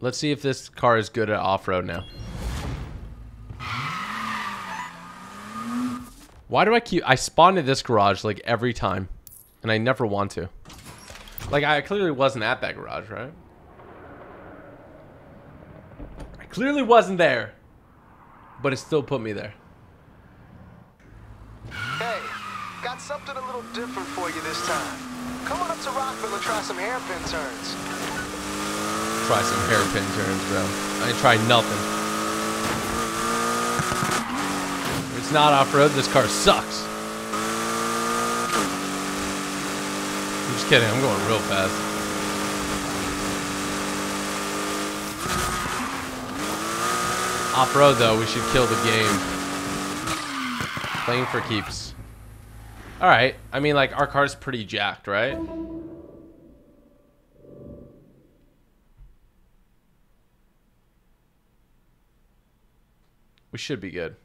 Let's see if this car is good at off-road now. Why do I keep... I spawned at this garage, like, every time. And I never want to. Like, I clearly wasn't at that garage, right? I clearly wasn't there. But it still put me there. Hey, got something a little different for you this time. Come on up to Rockville and try some hairpin turns. Try some hairpin turns, bro. I ain't tried nothing. If it's not off-road, this car sucks. I'm just kidding. I'm going real fast. Off-road, though, we should kill the game. Playing for keeps. All right. I mean, like, our car's pretty jacked, right? We should be good.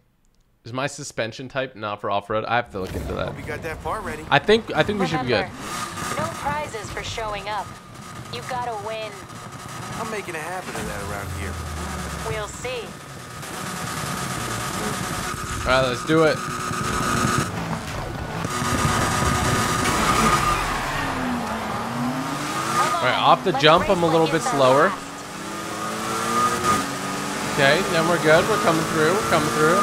Is my suspension type not for off-road? I have to look into that. You got that part ready. I think I think Remember, we should be good. No prizes for showing up. You've got to win. I'm making a habit of that around here. We'll see. All right, let's do it. All right, off the let's jump, I'm a little bit slower. Last. Okay, then we're good. We're coming through. We're coming through.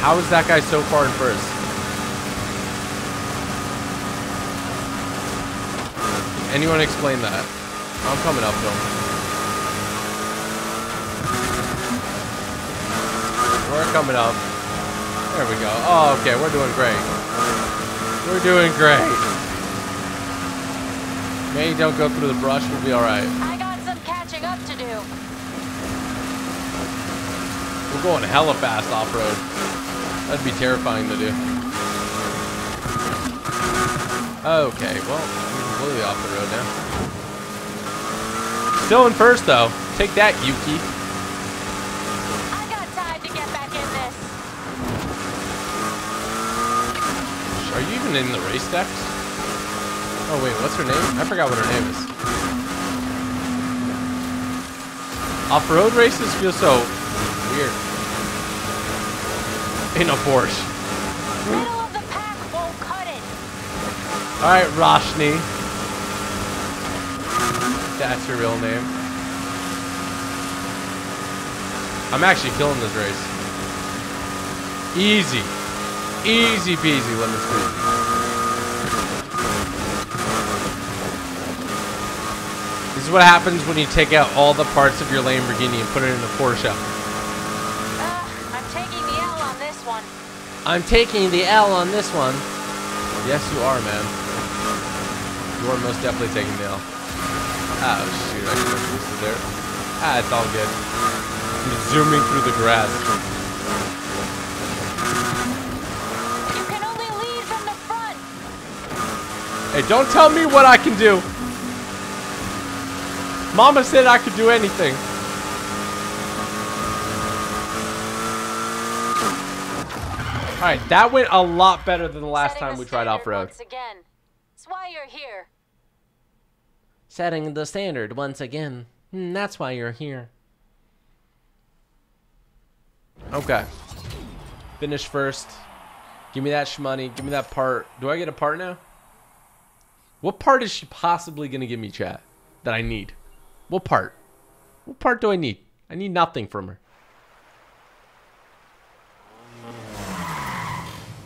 How is that guy so far in first? Anyone explain that? I'm coming up to him. We're coming up. There we go. Oh, okay. We're doing great. We're doing great. Maybe don't go through the brush. We'll be all right. I got some catching up to do. We're going hella fast off-road. That'd be terrifying to do. Okay, well, I'm completely off the road now. Still in first, though. Take that, Yuki. I got time to get back in this. Are you even in the race, Dex? Oh, wait, what's her name? I forgot what her name is. Off-road races feel so... weird. In a Porsche. Middle of the pack won't cut it. All right, Roshni. That's your real name. I'm actually killing this race. Easy, easy peasy. Let me speak. This is what happens when you take out all the parts of your Lamborghini and put it in a Porsche. I'm taking the L on this one. Yes, you are, man. You are most definitely taking the L. Oh, shoot. I should have boosted there. Ah, it's all good. I'm zooming through the grass. You can only lead from the front. Hey, don't tell me what I can do. Mama said I could do anything. Alright, that went a lot better than the last time we tried off-road. That's why you're here. Setting the standard once again. Mm, that's why you're here. Okay. Finish first. Give me that shmoney. Give me that part. Do I get a part now? What part is she possibly going to give me, chat, that I need? What part? What part do I need? I need nothing from her.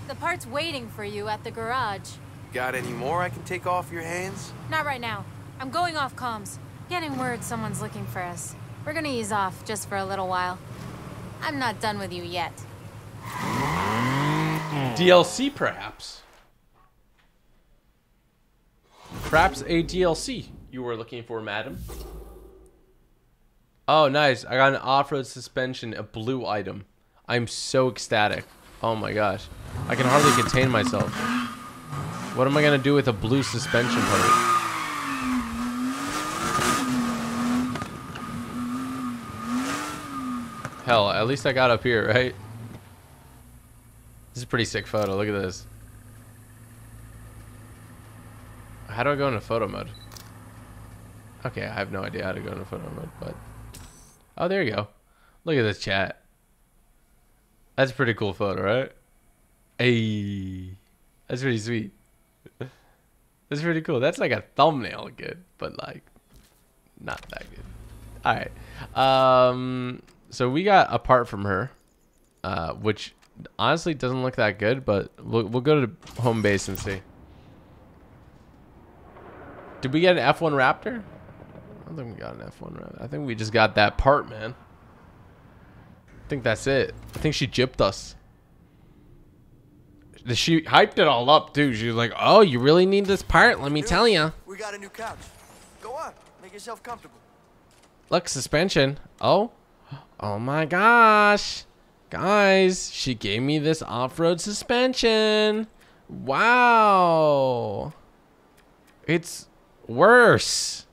The part's waiting for you at the garage. Got any more I can take off your hands? Not right now. I'm going off comms. Getting word someone's looking for us. We're gonna ease off just for a little while. I'm not done with you yet. D L C, perhaps? Perhaps a D L C you were looking for, madam. Oh, nice. I got an off-road suspension, a blue item. I'm so ecstatic. Oh my gosh. I can hardly contain myself. What am I gonna do with a blue suspension part? Hell, at least I got up here, right? This is a pretty sick photo, look at this. How do I go into photo mode? Okay, I have no idea how to go into photo mode, but... Oh, there you go. Look at this, chat. That's a pretty cool photo, right? Ayy. That's pretty sweet. That's pretty cool. That's like a thumbnail good, but like not that good. All right. Um, so we got a part from her, uh, which honestly doesn't look that good, but we'll, we'll go to home base and see. Did we get an F one Raptor? I don't think we got an F one Raptor. I think we just got that part, man. I think that's it. I think she gypped us. She hyped it all up, too. She was like, oh, you really need this part? Let me Dude, tell you. We got a new couch. Go on. Make yourself comfortable. Look, suspension. Oh. Oh, my gosh. Guys, she gave me this off-road suspension. Wow. It's worse.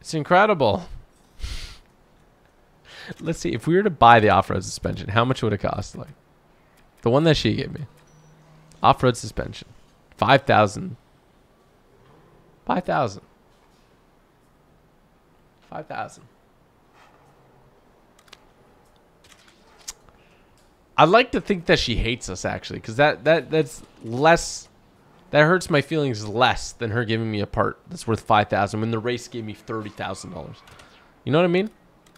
It's incredible. Let's see. If we were to buy the off-road suspension, how much would it cost? Like... The one that she gave me. Off-road suspension. five thousand. five thousand. five thousand. I like to think that she hates us, actually. Because that, that, that's less... That hurts my feelings less than her giving me a part that's worth five thousand when the race gave me thirty thousand dollars. You know what I mean?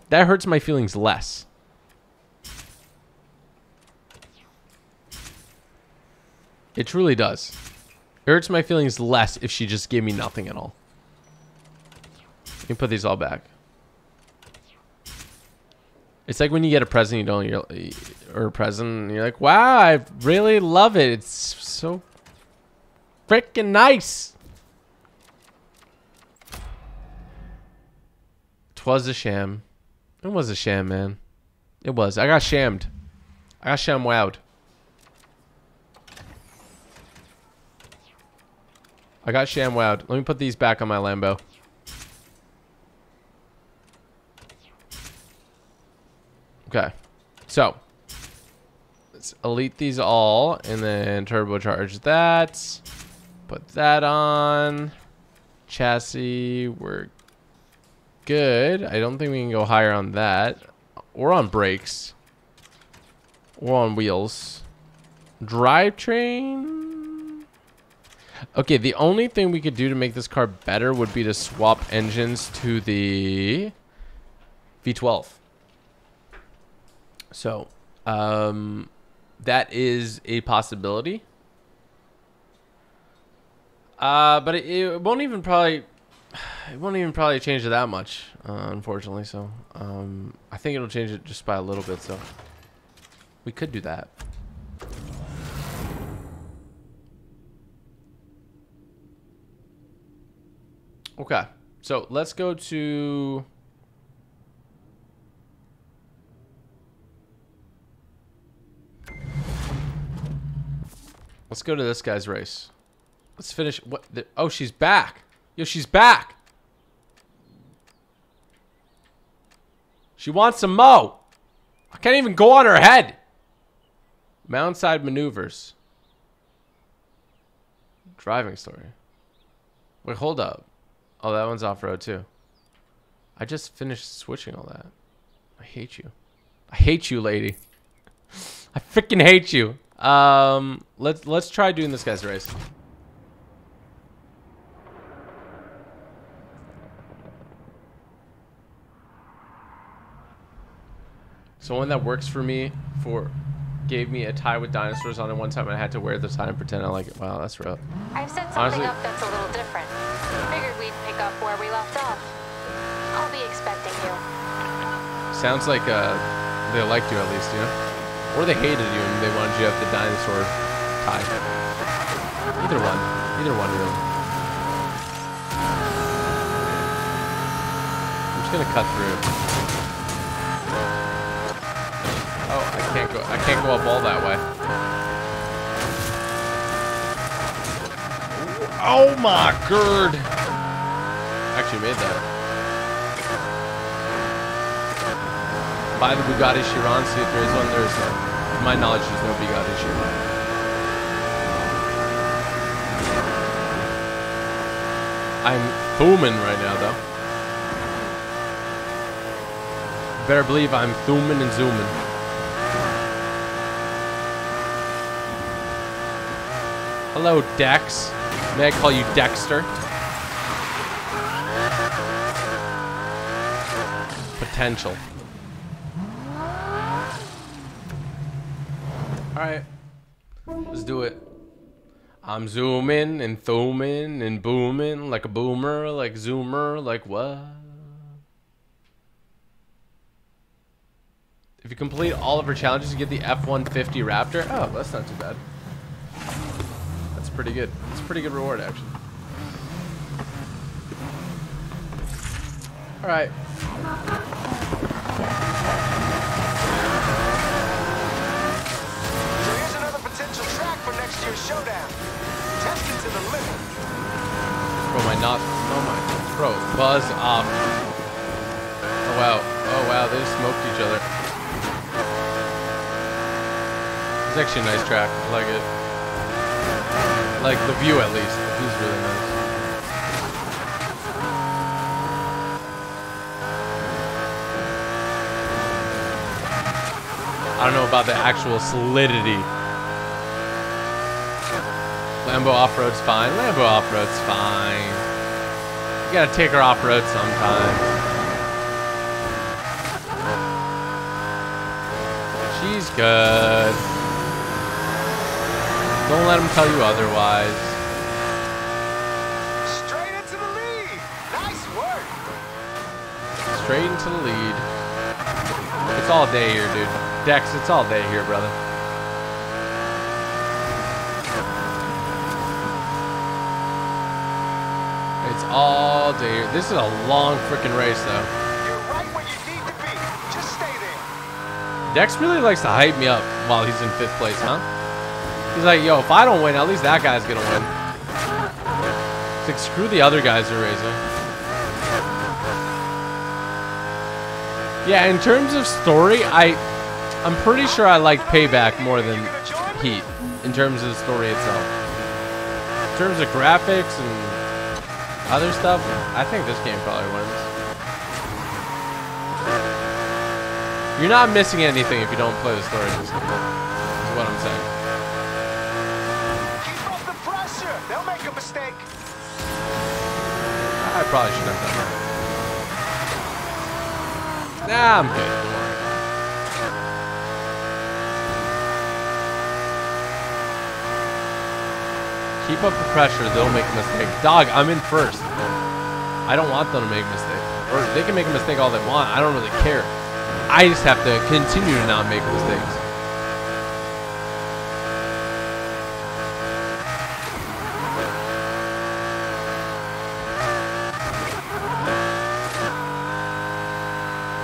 That hurts my feelings less. It truly does. It hurts my feelings less if she just gave me nothing at all. You can put these all back. It's like when you get a present you don't, you're, or a present, and you're like, wow, I really love it. It's so freaking nice. 'Twas a sham. It was a sham, man. It was. I got shammed. I got sham wowed. I got shamwowed. Let me put these back on my Lambo. Okay. So. Let's elite these all. And then turbocharge that. Put that on. Chassis. We're good. I don't think we can go higher on that. Or on brakes. Or on wheels. Drivetrain. Okay, the only thing we could do to make this car better would be to swap engines to the V twelve. So, um, that is a possibility. Uh, but it, it won't even probably, it won't even probably change it that much, uh, unfortunately. So, um, I think it'll change it just by a little bit. So, we could do that. Okay, so let's go to... Let's go to this guy's race. Let's finish. What? The, oh, she's back. Yo, she's back. She wants some mo. I can't even go on her head. Mountainside maneuvers. Driving story. Wait, hold up. Oh, that one's off-road too. I just finished switching all that. I hate you. I hate you, lady. I freaking hate you. Um, let's let's try doing this guy's race. So one that works for me for gave me a tie with dinosaurs on it one time, and I had to wear the tie and pretend I like it. Wow, that's rough. I've set something Honestly, up that's a little different. Figured we'd pick up where we left off. I'll be expecting you. Sounds like uh, they liked you at least, you know? Or they hated you and they wanted you to have the dinosaur tie. Either one. Either one, really. I'm just gonna cut through. Oh, I can't go. I can't go up all that way. Oh my god! Actually made that. By the Bugatti Chiron, see if there is one. There is none. To my knowledge, there's no Bugatti Chiron. I'm booming right now, though. Better believe I'm booming and zooming. Hello, Dex. May I call you Dexter? Potential. Alright, let's do it. I'm zooming and thooming and booming like a boomer, like zoomer, like what? If you complete all of her challenges, you get the F one fifty Raptor. Oh, that's not too bad. That's pretty good. That's a pretty good reward, actually. Alright. Showdown. Testing to the limit. Bro, my not. Oh my. Bro, buzz off. Oh wow. Oh wow. They just smoked each other. It's actually a nice track. I like it. Like the view, at least. The view's really nice. I don't know about the actual solidity. Lambo off-road's fine. Lambo off-road's fine. You gotta take her off-road sometime. She's good. Don't let them tell you otherwise. Straight into the lead. Nice work. Straight into the lead. It's all day here, dude. Dex, it's all day here, brother. All day. This is a long freaking race, though. You're right where you need to be. Just stay there. Dex really likes to hype me up while he's in fifth place, huh? He's like, yo, if I don't win, at least that guy's gonna win. It's like, screw the other guys are racing. Yeah, in terms of story, I, I'm pretty sure I like Payback more than Heat in terms of the story itself. In terms of graphics and other stuff, I think this game probably wins. You're not missing anything if you don't play the story in this game, is what I'm saying. Keep up the pressure. They'll make a mistake. I probably should have done that. Nah, I'm good. Don't worry. Keep up the pressure, they'll make a mistake. Dog, I'm in first. I don't want them to make a mistake. Or they can make a mistake all they want. I don't really care. I just have to continue to not make mistakes.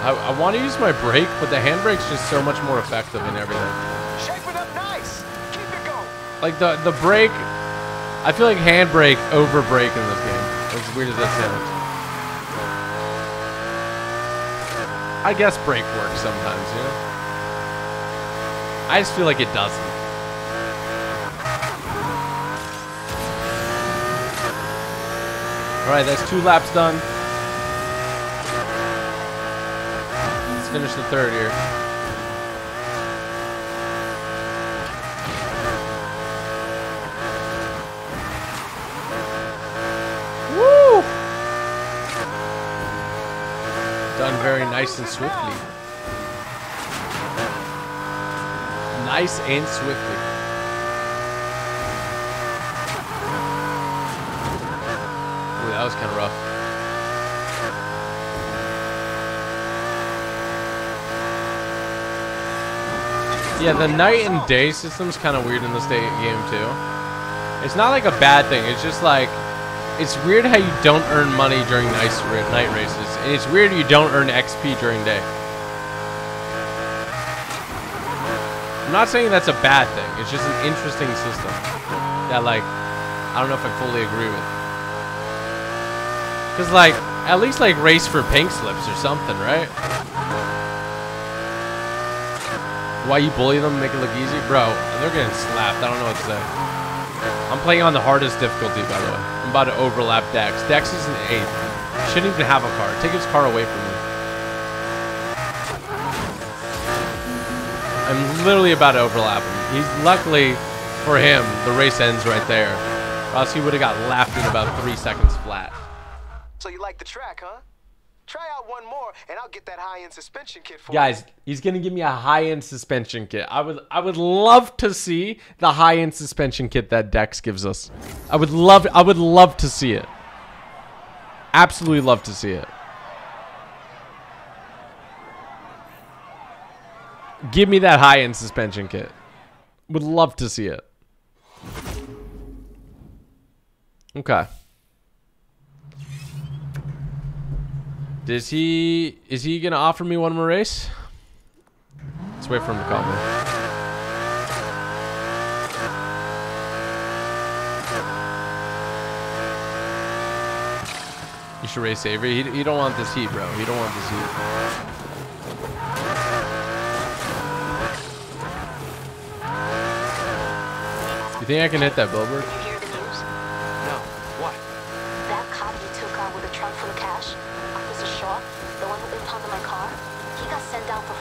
I, I want to use my brake, but the handbrake's just so much more effective in everything. Shape it up nice. Keep it going. Like the, the brake... I feel like handbrake over brake in this game. As weird as that sounds. I guess brake works sometimes, you know? I just feel like it doesn't. Alright, that's two laps done. Let's finish the third here. Woo! Done very nice and swiftly. Nice and swiftly. That was kind of rough. Yeah, the night and day system's kind of weird in this day game too. It's not like a bad thing. It's just like, it's weird how you don't earn money during nice night races, and it's weird you don't earn X P during day. I'm not saying that's a bad thing. It's just an interesting system that, like, I don't know if I fully agree with. Cause like, at least like race for pink slips or something, right? Why you bully them, make it look easy? Bro, they're getting slapped, I don't know what to say. I'm playing on the hardest difficulty, by the way. I'm about to overlap Dex. Dex is an eighth. Shouldn't even have a car. Take his car away from me. I'm literally about to overlap him. He's, luckily for him, the race ends right there. Or else he would have got lapped in about three seconds flat. So you like the track, huh? Try out one more, and I'll get that high-end suspension kit for you. Guys, he's gonna give me a high-end suspension kit. I would, I would love to see the high-end suspension kit that Dex gives us. I would love, I would love to see it. Absolutely love to see it. Give me that high-end suspension kit. Would love to see it. Okay. Does he, is he gonna offer me one more race? Let's wait for him to call me. You should race Avery. You, you don't want this heat, bro. You don't want this heat. You think I can hit that billboard?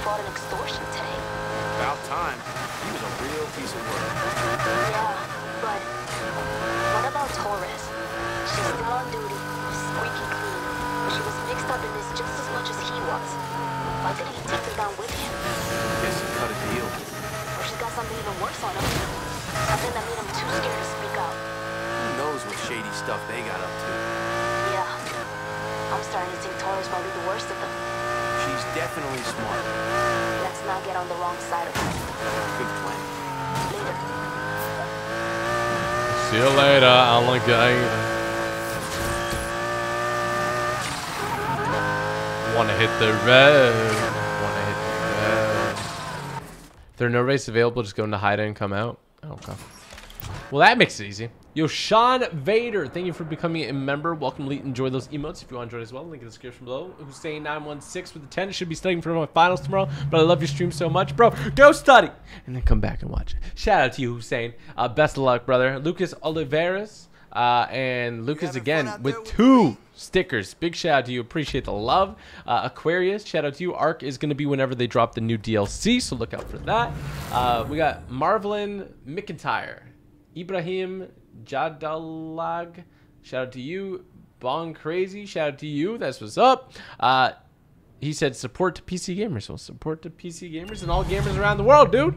Fraud and extortion today. About time. He was a real piece of work. Yeah, but what about Taurus? She's still on duty, squeaky clean. She was mixed up in this just as much as he was. Why didn't he take her down with him? Guess he cut a deal. Or she's got something even worse on him. Something that made him too scared to speak up. Who knows what shady stuff they got up to? Yeah, I'm starting to think Taurus might be the worst of them. She's definitely smart. Let's not get on the wrong side of her. Good plan. Later. See you later, alligator. Wanna hit the road. Wanna hit the road. If there are no races available, just go into hiding and come out. Okay. Well, that makes it easy. Yo, Sean Vader, thank you for becoming a member. Welcome, Lee. Enjoy those emotes if you want to enjoy it as well. Link in the description below. Hussein nine one six with a ten. Should be studying for my finals tomorrow, but I love your stream so much. Bro, go study and then come back and watch it. Shout out to you, Hussein. Uh, best of luck, brother. Lucas Oliveras uh, and Lucas again with two stickers. Big shout out to you. Appreciate the love. Uh, Aquarius, shout out to you. Arc is going to be whenever they drop the new D L C, so look out for that. Uh, we got Marvelin McIntyre, Ibrahim Jadalag, shout out to you. Bong Crazy, shout out to you. That's what's up. Uh, he said support to P C gamers. Well, support to P C gamers and all gamers around the world, dude.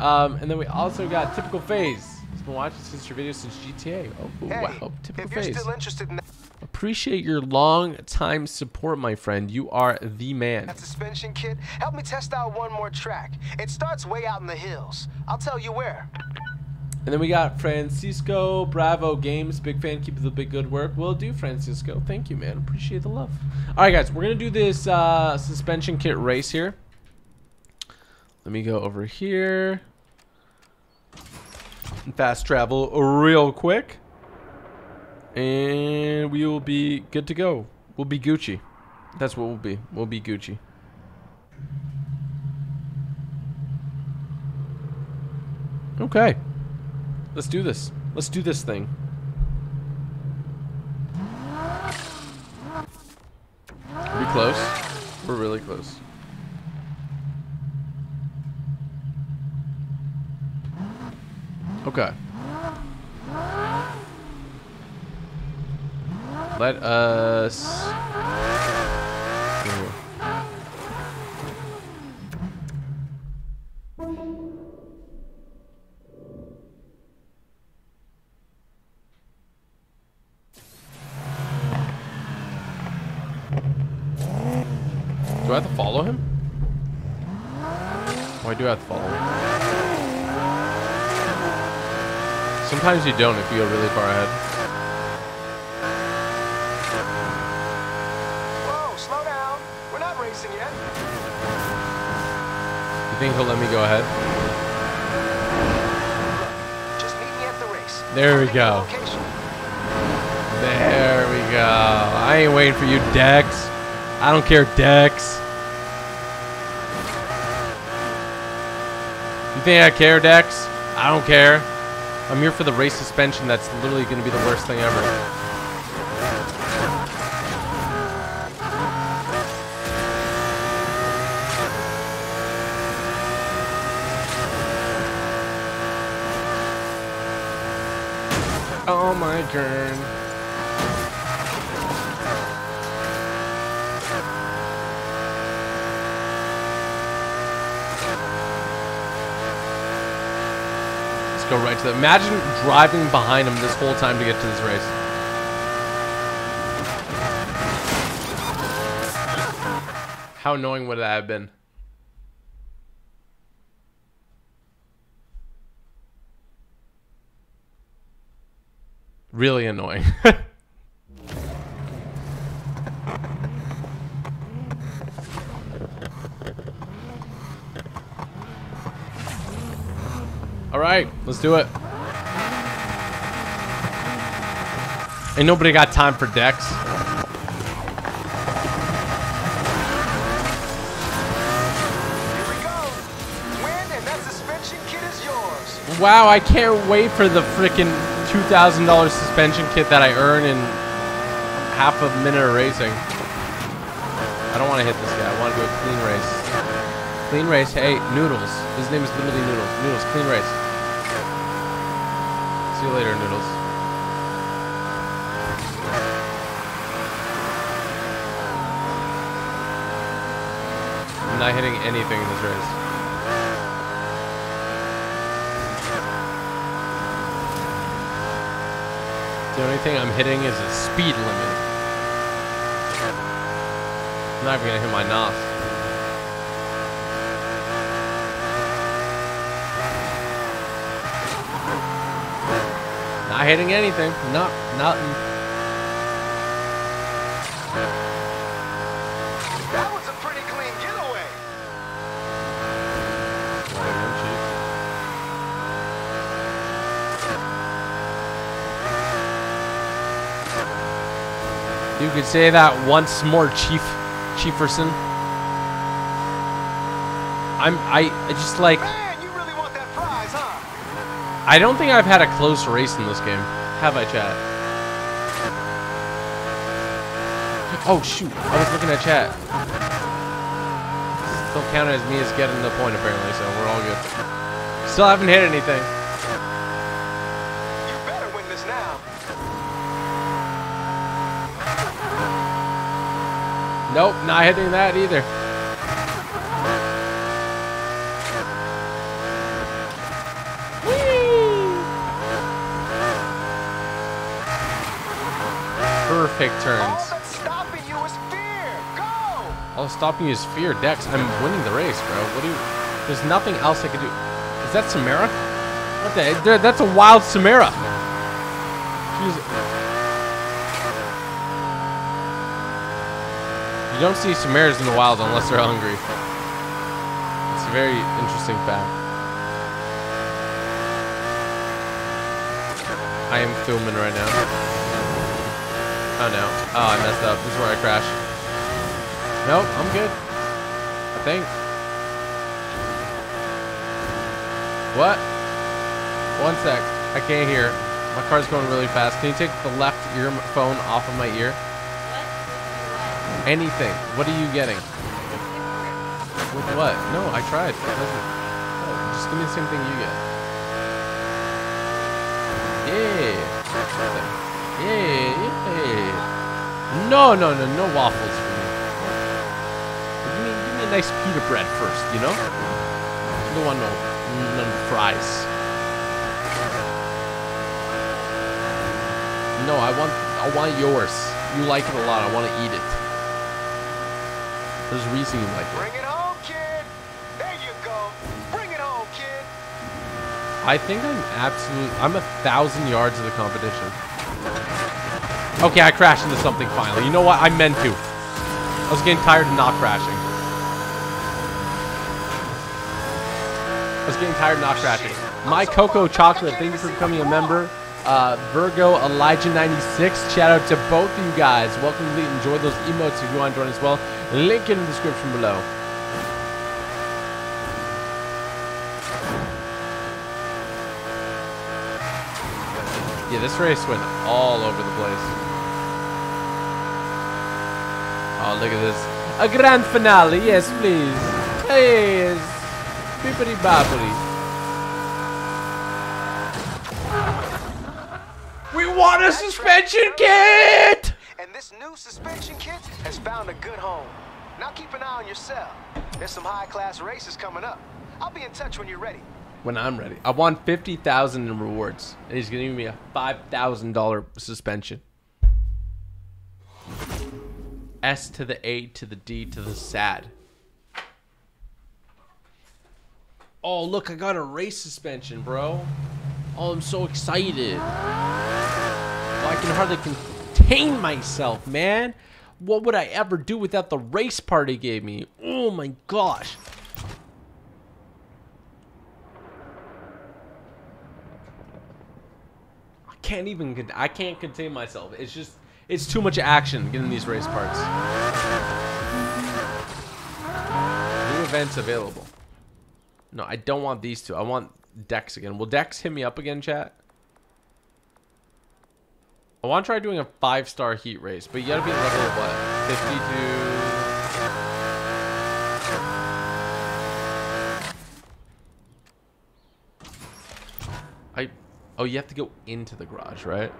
Um, and then we also got Typical Phase. He's been watching since your videos since G T A. Oh, hey, wow. Typical if you're Phase. Still interested in appreciate your long time support, my friend. You are the man. That suspension kit, help me test out one more track. It starts way out in the hills. I'll tell you where. And then we got Francisco Bravo Games. Big fan. Keep the big good work. Will do, Francisco. Thank you, man. Appreciate the love. All right, guys. We're going to do this uh, suspension kit race here. Let me go over here. Fast travel real quick. and we will be good to go. We'll be Gucci. That's what we'll be. We'll be Gucci. Okay. Let's do this. Let's do this thing. Are we close? We're really close. Okay. Let us... Do I have to follow him? Oh, I do have to follow him. Sometimes you don't if you go really far ahead. Whoa, slow down. We're not racing yet. You think he'll let me go ahead? Just meet me at the race. There we go. There we go. I ain't waiting for you, Dex. I don't care, Dex. You think I care, Dex? I don't care. I'm here for the race suspension. That's literally going to be the worst thing ever. Oh my god. Go right to that. Imagine driving behind him this whole time to get to this race. How annoying would that have been? Really annoying. Alright, let's do it. Ain't nobody got time for Dex. Here we go. Win, and that suspension kit is yours. Wow, I can't wait for the freaking two thousand dollar suspension kit that I earn in half a minute of racing. I don't want to hit this guy. I want to do a clean race. Clean race. Hey, Noodles. His name is literally Noodles. Noodles, clean race. See you later, Noodles. I'm not hitting anything in this race. The only thing I'm hitting is a speed limit. I'm not even gonna hit my N O S. Not hitting anything. No, nothing. That was a pretty clean getaway. You could say that once more, Chief, Chieferson. I'm. I. I just like. I don't think I've had a close race in this game. Have I, chat? Oh, shoot. I was looking at chat. Still counted as me as getting the point, apparently, so we're all good. Still haven't hit anything. You better win this now. Nope, not hitting that either. Perfect turns. All that's stopping you is fear. Go! All stopping you is fear, Dex. I'm winning the race, bro. What do you? There's nothing else I could do. Is that Samara? What the? Dude, that's a wild Samara. She's. You don't see Samaras in the wild unless they're hungry. It's a very interesting fact. I am filming right now. Oh no. Oh, I messed up. This is where I crash. Nope, I'm good. I think. What? One sec. I can't hear. My car's going really fast. Can you take the left earphone off of my ear? What? Anything. What are you getting? With what? No, I tried. It doesn't. Oh, just give me the same thing you get. Yeah. Yay, yay. No, no, no, no waffles for me. Give me, give me a nice pita bread first, you know? No one, no, none fries. No, I want, I want yours. You like it a lot. I want to eat it. There's a reason you like it. Bring it home, kid. There you go. Bring it home, kid. I think I'm absolute. I'm a thousand yards of the competition. Okay, I crashed into something finally. You know what? I meant to. I was getting tired of not crashing. I was getting tired of not crashing. My Cocoa Chocolate, thank you for becoming a member. Uh, Virgo, Elijah ninety-six, shout out to both of you guys. Welcome to the Enjoy Those Emotes if you want to join as well. Link in the description below. Yeah, this race went all over the place. Oh, look at this. A grand finale. Yes, please. Yes. Bippity boppity. We want a suspension kit! And this new suspension kit has found a good home. Now keep an eye on yourself. There's some high-class races coming up. I'll be in touch when you're ready. When I'm ready. I won fifty thousand dollars in rewards. And he's giving me a five thousand dollar suspension. S to the A to the D to the sad. Oh, look, I got a race suspension, bro. Oh, I'm so excited. Oh, I can hardly contain myself, man. What would I ever do without the race part he gave me? Oh, my gosh. I can't even, I can't contain myself. It's just... It's too much action getting these race parts. New events available. No, I don't want these two. I want Dex again. Will Dex hit me up again, chat? I want to try doing a five-star heat race, but you gotta be at level of what? fifty-two. I. Oh, you have to go into the garage, right?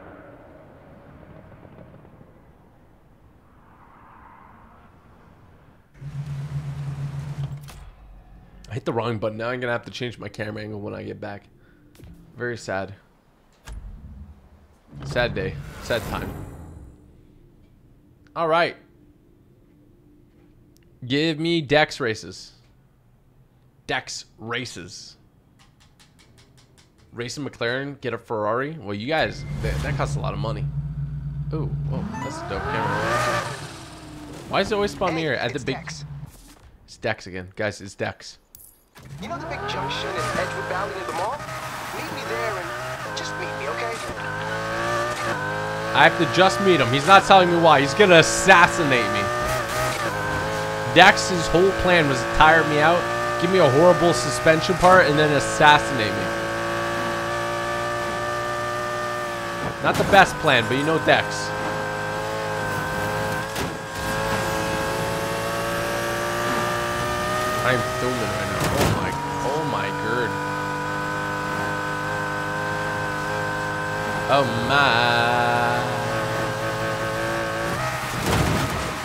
I hit the wrong button. Now I'm going to have to change my camera angle when I get back. Very sad. Sad day. Sad time. All right. Give me Dex races. Dex races. Race a McLaren. Get a Ferrari. Well, you guys, that, that costs a lot of money. Ooh, whoa, that's a dope camera. Why is it always spawn here at the big... Dex. It's Dex again. Guys, it's Dex. You know the big junction in Edgewood Valley near the mall? Meet me there and just meet me, okay? I have to just meet him. He's not telling me why. He's gonna assassinate me. Dex's whole plan was to tire me out, give me a horrible suspension part, and then assassinate me. Not the best plan, but you know Dex. I'm filming right now. Oh my, oh my god. Oh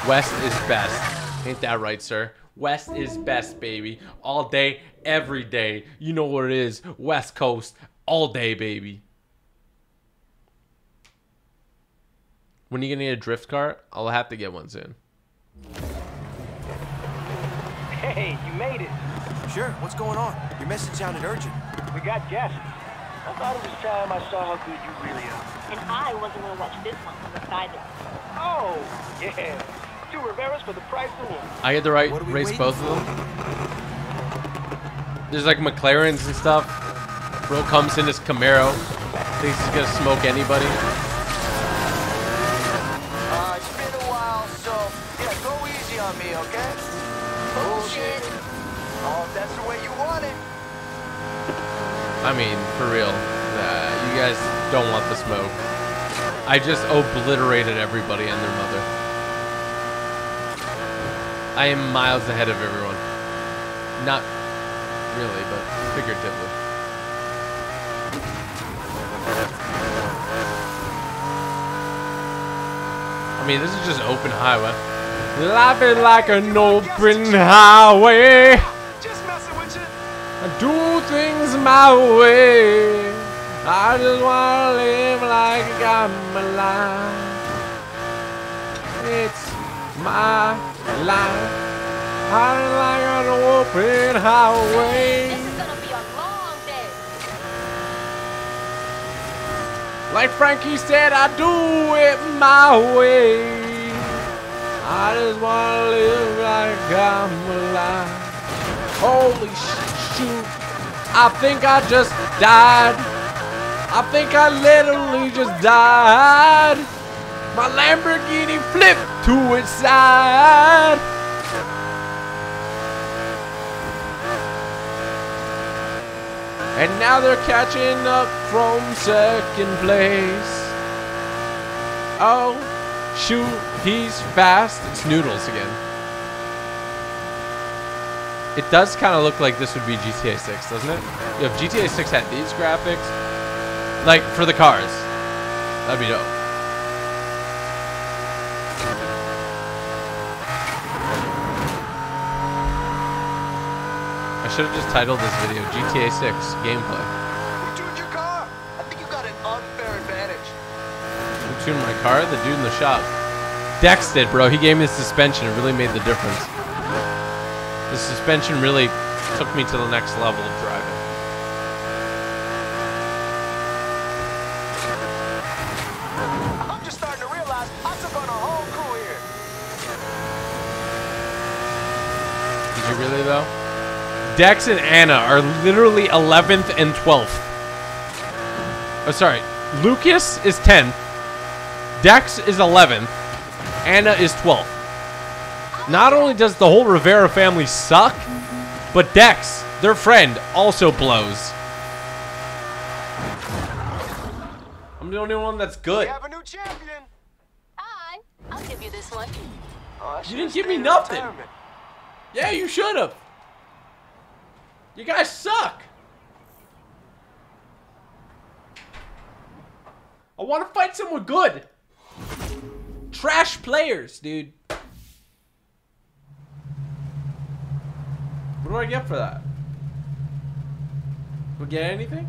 my. West is best. Ain't that right, sir? West is best, baby. All day, every day. You know what it is. West Coast, all day, baby. When are you gonna get a drift car? I'll have to get one soon. Hey, you made it. Sure, what's going on? Your message sounded urgent. We got guests. I thought it was time I saw how good you really are. And I wasn't going to watch this one from the side. Oh, yeah. Two Riveras for the price of one. I get the right race both of them. There's like McLarens and stuff. Bro comes in his Camaro. Thinks he's going to smoke anybody. from me, okay? Bullshit. Oh, that's the way you want it. I mean, for real. Uh, you guys don't want the smoke. I just obliterated everybody and their mother. I am miles ahead of everyone. Not really, but figuratively. I mean, this is just open highway. Laughing like an open highway. Just messing with you. I do things my way. I just wanna live like I'm alive. It's my life. I'm like an open highway. This is gonna be a long day. Like Frankie said, I do it my way. I just wanna live like I'm alive. Holy shoot! I think I just died. I think I literally just died. My Lamborghini flipped to its side. And now they're catching up from second place. Oh, shoot, he's fast. It's Noodles again. It does kind of look like this would be G T A six, doesn't it? If G T A six had these graphics, like for the cars, that'd be dope. I should have just titled this video G T A six gameplay. We tuned your car. I think you got an unfair advantage. Who tuned my car? The dude in the shop. Dex did, bro. He gave me the suspension. It really made the difference. The suspension really took me to the next level of driving. I'm just starting to realize I took on a whole crew here. Did you really though? Dex and Anna are literally eleventh and twelfth. Oh, sorry. Lucas is tenth. Dex is eleventh. Anna is twelfth. Not only does the whole Rivera family suck, but Dex, their friend, also blows. I'm the only one that's good. We have a new champion. Hi, I'll give you this one. Oh, you didn't give me nothing. Retirement. Yeah, you should have. You guys suck. I want to fight someone good. Trash players, dude. What do I get for that? Do I get anything?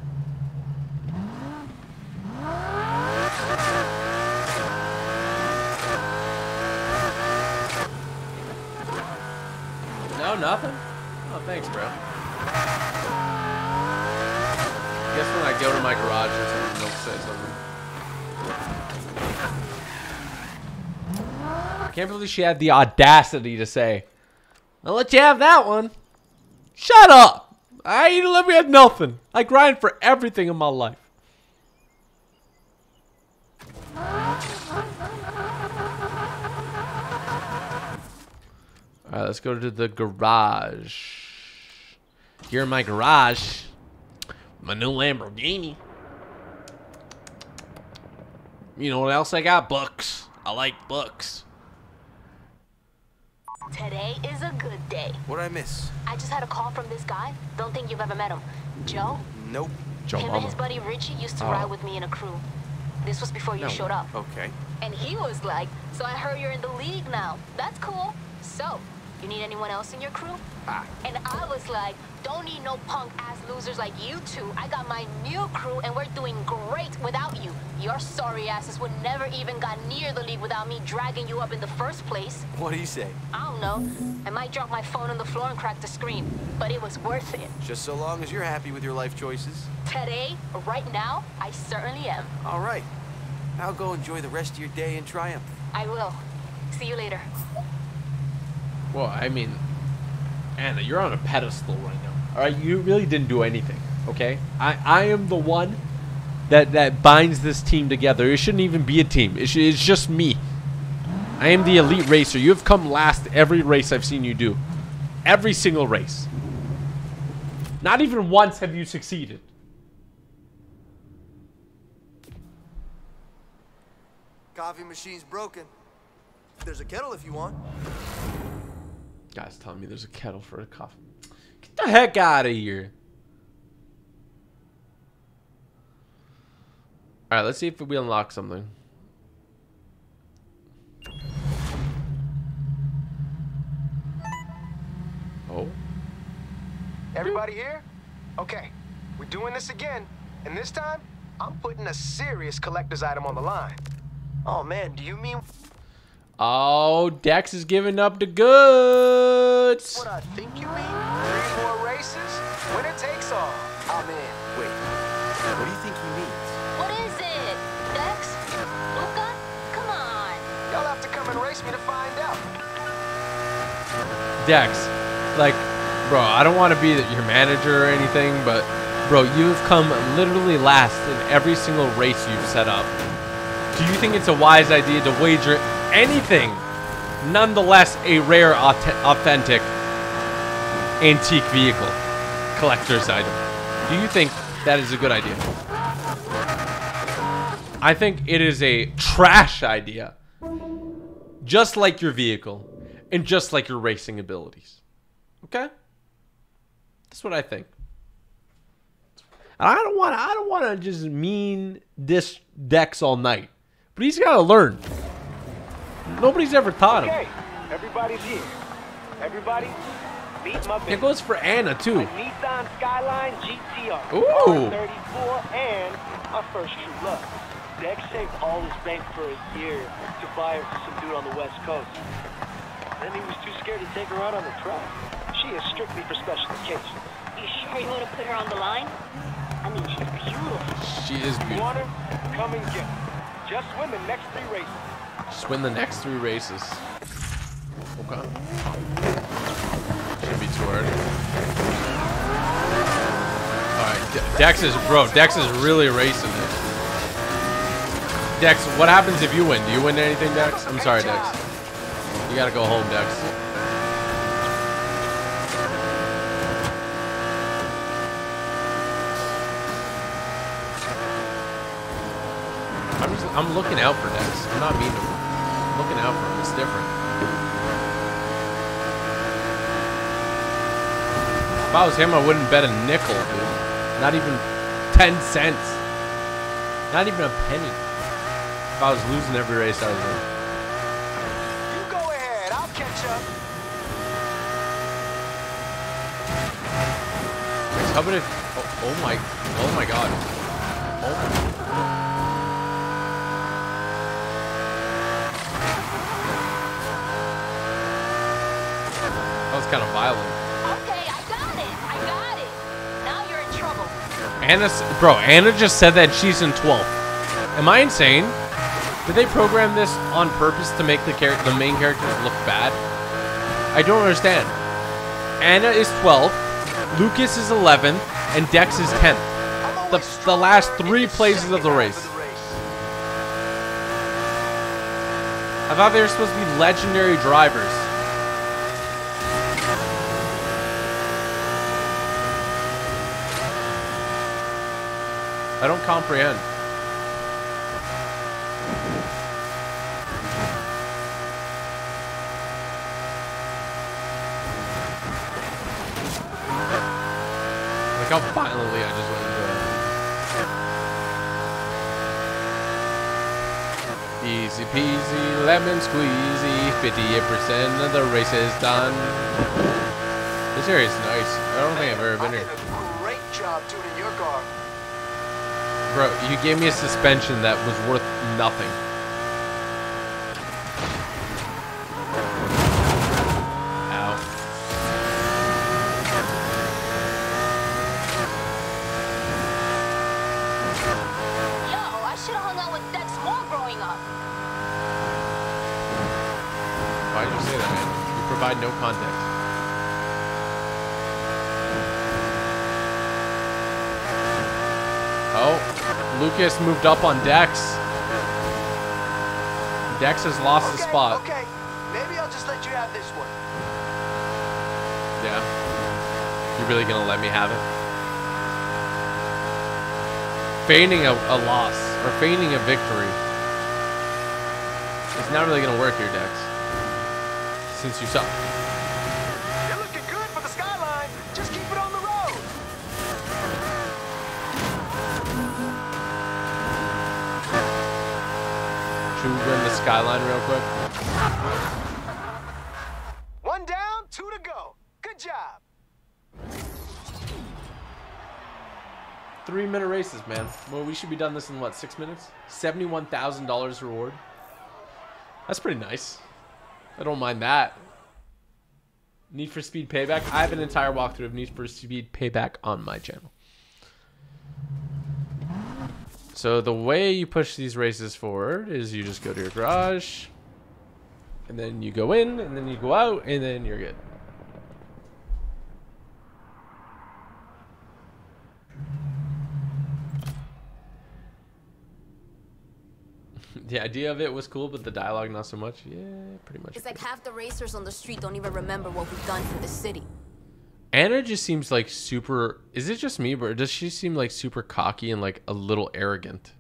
No, nothing? Oh, thanks, bro. I guess when I go to my garage or something, they'll say something. I can't believe she had the audacity to say, I'll let you have that one. Shut up! I ain't let me have nothing. I grind for everything in my life. Alright, let's go to the garage. Here in my garage. My new Lamborghini. You know what else I got? Books. I like books. Today is a good day. What'd I miss? I just had a call from this guy. Don't think you've ever met him. Joe? Nope. Joe Him Mama. And his buddy Richie used to oh. ride with me in a crew. This was before you no. showed up. Okay. And he was like, so I heard you're in the league now. That's cool. So, you need anyone else in your crew? Ah. And I was like, don't need no punk-ass losers like you two. I got my new crew and we're doing great without you. Your sorry asses would never even got near the league without me dragging you up in the first place. What do you say? I don't know. I might drop my phone on the floor and crack the screen, but it was worth it. Just so long as you're happy with your life choices. Today, right now, I certainly am. All right. Now go enjoy the rest of your day in triumph. I will. See you later. Well, I mean, Anna, you're on a pedestal right now. All right, you really didn't do anything, okay? I, I am the one that, that binds this team together. It shouldn't even be a team. It sh it's just me. I am the elite racer. You have come last every race I've seen you do. Every single race. Not even once have you succeeded. Coffee machine's broken. There's a kettle if you want. Guys telling me there's a kettle for a coffee. Get the heck out of here. Alright, let's see if we unlock something. Oh. Everybody here? Okay. We're doing this again. And this time, I'm putting a serious collector's item on the line. Oh, man, do you mean... Oh, Dex is giving up the goods. What I think you mean? Three more races? Winner takes all. I'm in. Wait. What do you think he means? What is it? Dex? Luca? Come on. Y'all have to come and race me to find out. Dex, like, bro, I don't want to be your manager or anything, but, bro, you've come literally last in every single race you've set up. Do you think it's a wise idea to wager anything? Nonetheless, a rare, authentic, antique vehicle collector's item. Do you think that is a good idea? I think it is a trash idea. Just like your vehicle and just like your racing abilities. Okay? That's what I think. And I don't want I don't want to just mean this Dex all night. But he's got to learn. Nobody's ever taught him. Okay. Everybody's here. Everybody beat my baby. It goes for Anna too. A Nissan Skyline G T R. Ooh. thirty-four and our first true love. Dex saved all his bank for a year to buy her for some dude on the West Coast. Then he was too scared to take her out on the track. She is strictly for special occasions. You sure you want to put her on the line? I mean, she's beautiful. She is beautiful. You want her? Come and get her. Just win the next three races. Just win the next three races. Okay. Should be too early. Alright, De Dex is, bro, Dex is really racing it. Dex, what happens if you win? Do you win anything, Dex? I'm sorry, Dex. You gotta go home, Dex. I'm just, I'm looking out for Dex. I'm not mean to him. I'm looking out for him. It's different. If I was him, I wouldn't bet a nickel, dude. Not even ten cents. Not even a penny. If I was losing every race I was in. You go ahead. I'll catch up. How about if... Oh, oh my... Oh my god. Oh my... That was kind of violent. Okay, I got it. I got it. Now you're in trouble. Anna, bro, Anna just said that she's in twelfth. Am I insane? Did they program this on purpose to make the char- the main characters look bad? I don't understand. Anna is twelfth, Lucas is eleventh, and Dex is tenth. The, the last three places of the race. I thought they were supposed to be legendary drivers. I don't comprehend. Like how violently I just went into it. Easy peasy, lemon squeezy, fifty-eight percent of the race is done. This area is nice. I don't think I've ever been here. I did a great job tuning your car. Bro, you gave me a suspension that was worth nothing. Ow. Yo, I should have hung out with Dex more growing up. Why did you say that, man? You provide no context. Lucas moved up on Dex. Dex has lost okay, the spot. Okay, maybe I'll just let you have this one. Yeah. You're really going to let me have it? Feigning a, a loss or feigning a victory. It's not really going to work here, Dex. Since you suck. You're looking good for the Skyline. Just keep it on the road. Should we run the Skyline real quick? One down, two to go. Good job. Three-minute races, man. Well, we should be done this in, what, six minutes? seventy-one thousand dollars reward. That's pretty nice. I don't mind that. Need for Speed Payback. I have an entire walkthrough of Need for Speed Payback on my channel. So the way you push these races forward is you just go to your garage, and then you go in, and then you go out, and then you're good. The idea of it was cool, but the dialogue not so much. Yeah, pretty much. It's like half the racers on the street don't even remember what we've done for the city. Anna just seems like super... Is it just me, or does she seem like super cocky and like a little arrogant?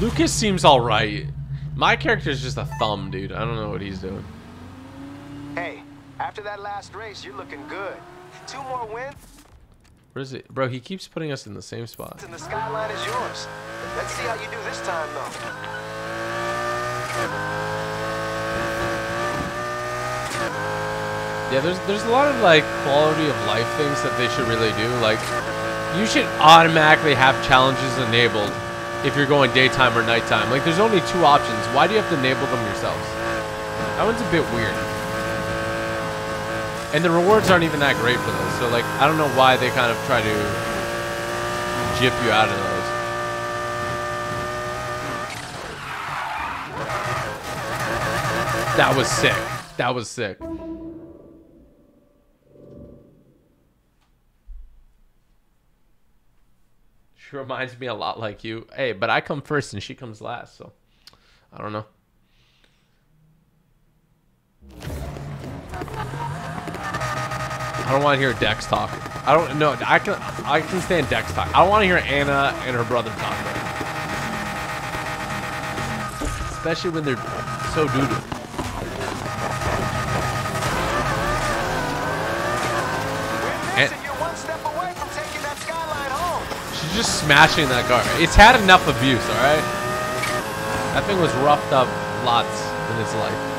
Lucas seems all right. My character is just a thumb, dude. I don't know what he's doing. Hey, after that last race, you're looking good. Two more wins. Where is it? Bro, he keeps putting us in the same spot. And the Skyline is yours. Let's see how you do this time, though. Yeah, there's there's a lot of like quality of life things that they should really do. Like, you should automatically have challenges enabled if you're going daytime or nighttime. Like, there's only two options. Why do you have to enable them yourselves? That one's a bit weird. And the rewards aren't even that great for those. So, like, I don't know why they kind of try to jip you out of those. That was sick. That was sick. She reminds me a lot like you. Hey, but I come first and she comes last. So, I don't know. I don't want to hear Dex talk. I don't know. I can I can stand Dex talk. I don't want to hear Anna and her brother talk. Especially when they're so doodle. And you're one step away from taking that Skyline home. She's just smashing that car. It's had enough abuse, all right? That thing was roughed up lots in its life.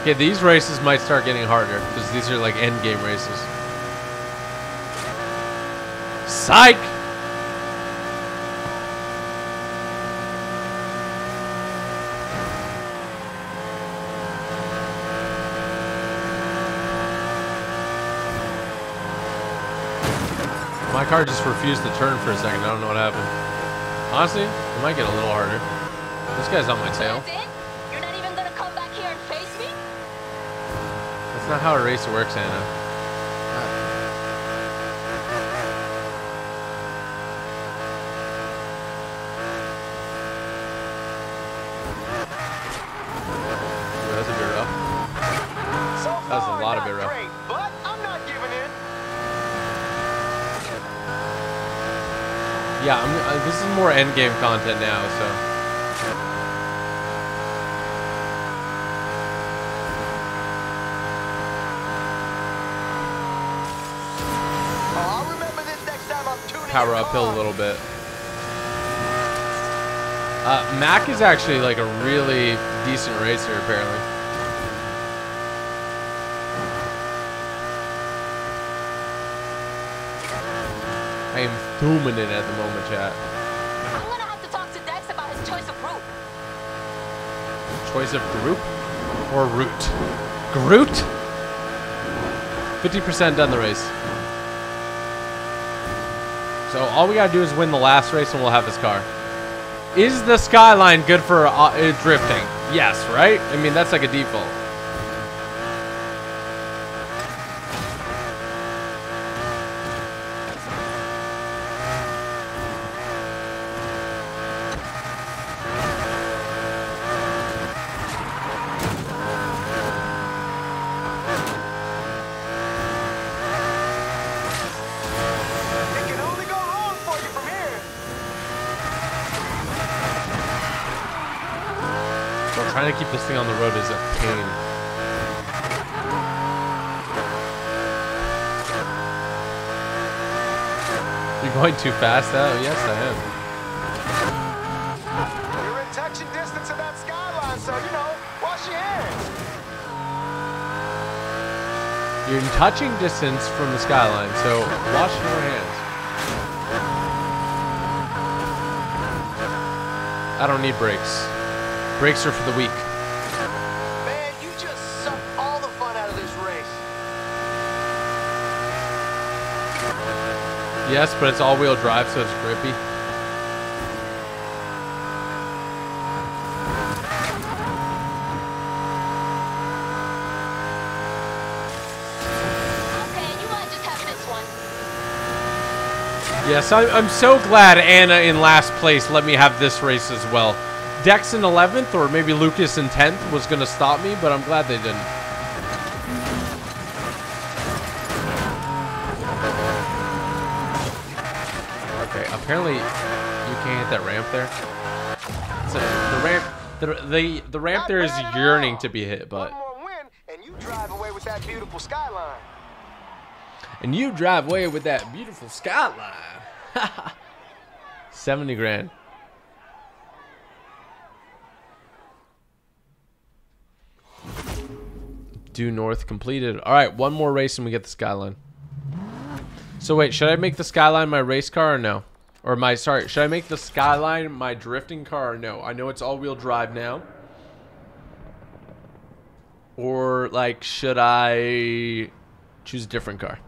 Okay, these races might start getting harder because these are like end game races. Psych! My car just refused to turn for a second. I don't know what happened. Honestly, it might get a little harder. This guy's on my tail. That's not how a race works, Anna. That's a bit rough. That was a lot of bit rough. But I'm not giving in. Yeah, I'm, uh, this is more endgame content now, so. Power uphill a little bit. Uh, Mac is actually like a really decent racer, apparently. I am dominant at the moment, chat. I'm gonna have to talk to Dex about his choice of group. Choice of group or route? Groot? fifty percent done the race. So all we gotta do is win the last race and we'll have this car. Is the Skyline good for uh, drifting? Yes, right? I mean, that's like a default. Trying to keep this thing on the road is a pain. You're going too fast now? Yes, I am. You're in touching distance of that skyline, so, you know, wash your hands. You're in touching distance from the skyline, so wash your hands. I don't need brakes. Brakes are for the weak. Man, you just sucked all the fun out of this race. Yes, but it's all-wheel drive, so it's grippy. Okay, you might just have this one. Yes, I, I'm so glad Anna in last place let me have this race as well. Dex in eleventh or maybe Lucas in tenth was going to stop me, but I'm glad they didn't. Okay, apparently you can't hit that ramp there. So the ramp, the, the, the ramp there is yearning to be hit, but... And you drive away with that beautiful skyline. And you drive away with that beautiful skyline. seventy grand. Due north completed. All right, one more race and we get the skyline. So wait, should I make the skyline my race car or no? Or my, sorry, should I make the skyline my drifting car or no? I know it's all-wheel drive now. Or like, should I choose a different car?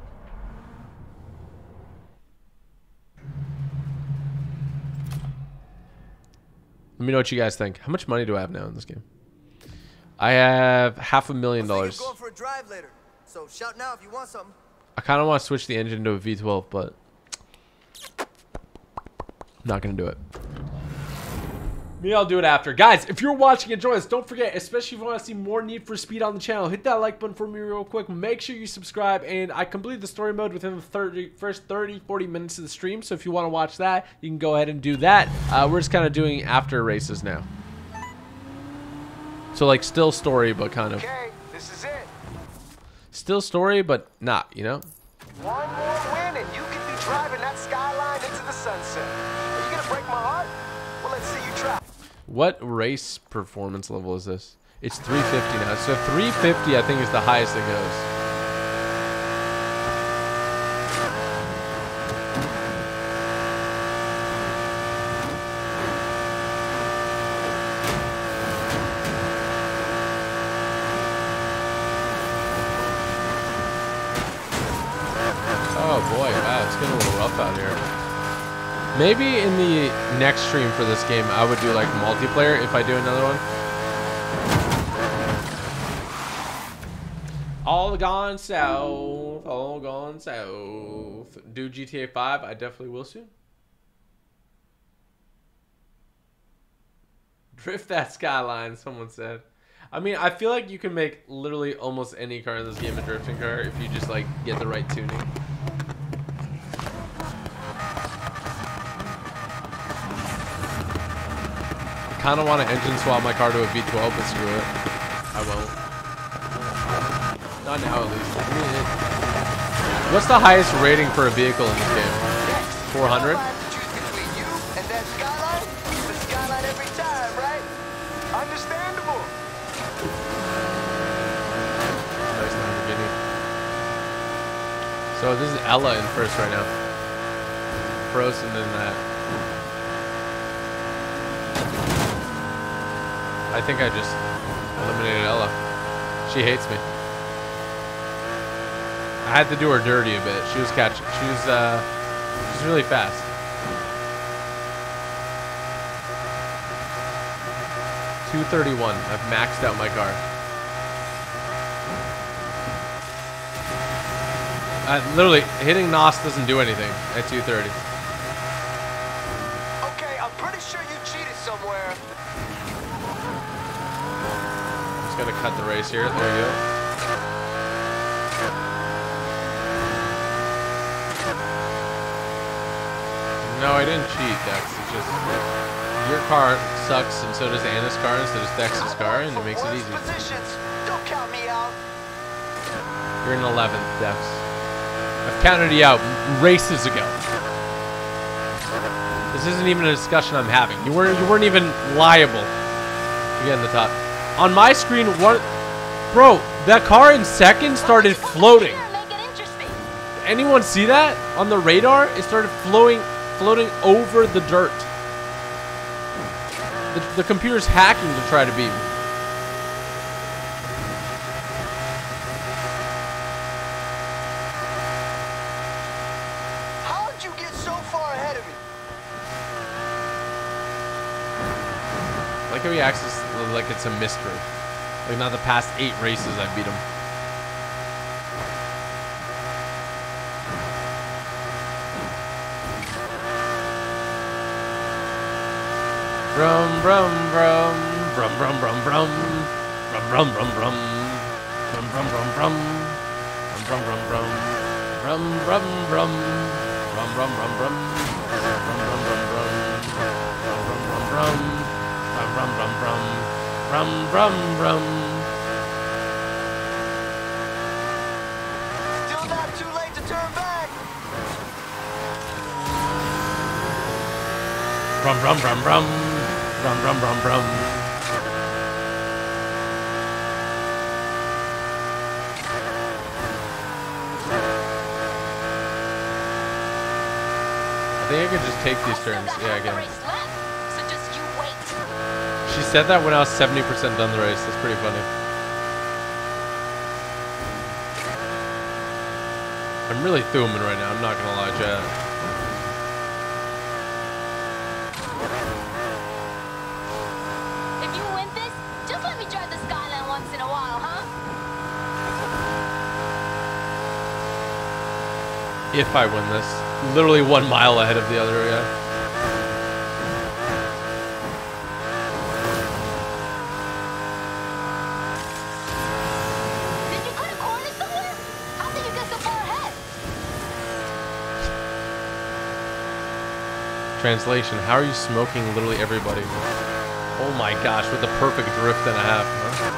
Let me know what you guys think. How much money do I have now in this game? I have half a million dollars. I'm going for a drive later, so shout now if you want something. I kind of want to switch the engine to a V twelve, but I'm not going to do it. Maybe I'll do it after. Guys, if you're watching and join us, don't forget, especially if you want to see more Need for Speed on the channel, hit that like button for me real quick. Make sure you subscribe, and I completed the story mode within the thirty, first thirty, forty minutes of the stream, so if you want to watch that, you can go ahead and do that. Uh, we're just kind of doing after races now. So like still story, but kind of. Okay, this is it. Still story, but not, you know? One more win and you could be driving that skyline into the sunset. Are you gonna break my heart? Well, let's see you try. What race performance level is this? It's three fifty now. So three fifty I think is the highest it goes. Maybe in the next stream for this game, I would do like multiplayer if I do another one. All gone south, all gone south. Do G T A five, I definitely will soon. Drift that skyline, someone said. I mean, I feel like you can make literally almost any car in this game a drifting car if you just like get the right tuning. I kind of want to engine swap my car to a V twelve, but screw it. I won't. Not now, at least. What's the highest rating for a vehicle in this game? four hundred? Nice Lamborghini. So this is Ella in first right now. Frozen in that. I think I just eliminated Ella. She hates me. I had to do her dirty a bit. She was catching. She was, uh, she was really fast. two thirty-one. I've maxed out my car. I literally, hitting N O S doesn't do anything at two thirty. Okay, I'm pretty sure you cheated somewhere. Just gotta cut the race here. There you go. No, I didn't cheat, Dex. It's just... your car sucks, and so does Anna's car, and so does Dex's car, and it makes it easier. Don't count me out. You're in eleventh, Dex. I've counted you out races ago. This isn't even a discussion I'm having. You weren't, you weren't even liable to get in the top. On my screen, what? Bro, that car in second started floating. Anyone see that? On the radar, it started flowing, floating over the dirt. The, the computer's hacking to try to beat me. How'd you get so far ahead of me? Like how he acts like it's a mystery. Like not the past eight races I beat him. Brum brum brum brum brum brum brum brum brum brum brum brum brum brum brum brum brum brum brum brum brum brum brum brum brum brum brum brum brum. Still not too late to turn back. Brum brum brum brum. Brum, brum, brum, brum. I think I could just take these turns. Yeah, I can. She said that when I was seventy percent done the race. That's pretty funny. I'm really thuming right now. I'm not going to lie, Chad. If I win this, literally one mile ahead of the other guy. Did you cut a corner somewhere? How did you get so far ahead? Translation: how are you smoking literally everybody? Oh my gosh, with the perfect drift and a half. Huh?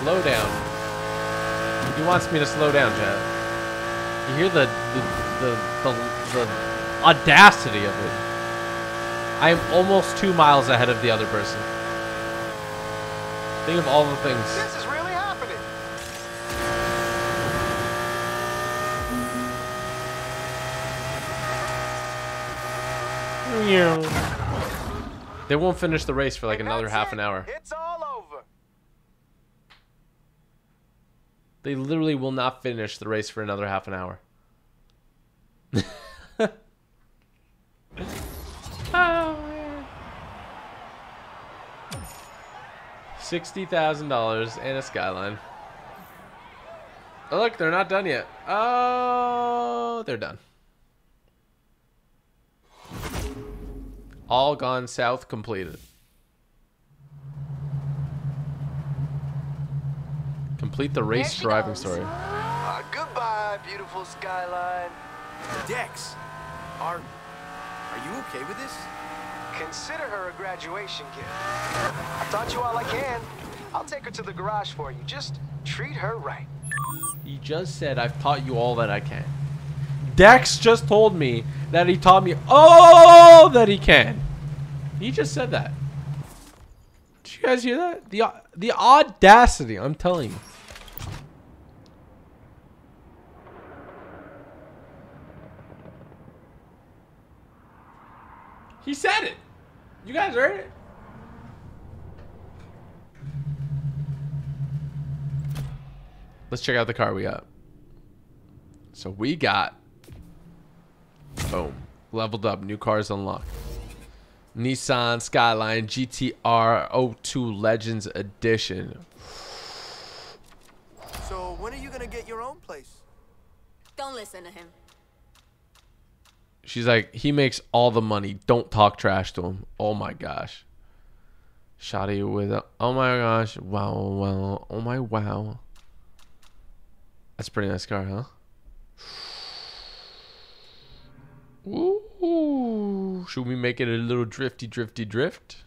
Slow down. He wants me to slow down, Chad. You hear the the, the the the audacity of it. I am almost two miles ahead of the other person. Think of all the things. This is really happening. They won't finish the race for like and another half it. an hour. It's all over. They literally will not finish the race for another half an hour. Oh, sixty thousand dollars and a Skyline. Oh, look, they're not done yet. Oh, they're done. All Gone South completed. Complete the race driving story. Uh, goodbye, beautiful Skyline. Dex, are are you okay with this? Consider her a graduation gift. I taught you all I can. I'll take her to the garage for you. Just treat her right. You just said I've taught you all that I can. Dex just told me that he taught me all that he can. He just said that. Did you guys hear that? The the audacity, I'm telling you. He said it. You guys heard it. Let's check out the car we got. So we got, boom, leveled up, new cars unlocked. Nissan Skyline G T R oh two Legends Edition. So when are you gonna get your own place? Don't listen to him. She's like, he makes all the money. Don't talk trash to him. Oh my gosh. Shoddy with a, oh my gosh, wow, wow, oh my wow. That's a pretty nice car, huh? Ooh, should we make it a little drifty, drifty, drift?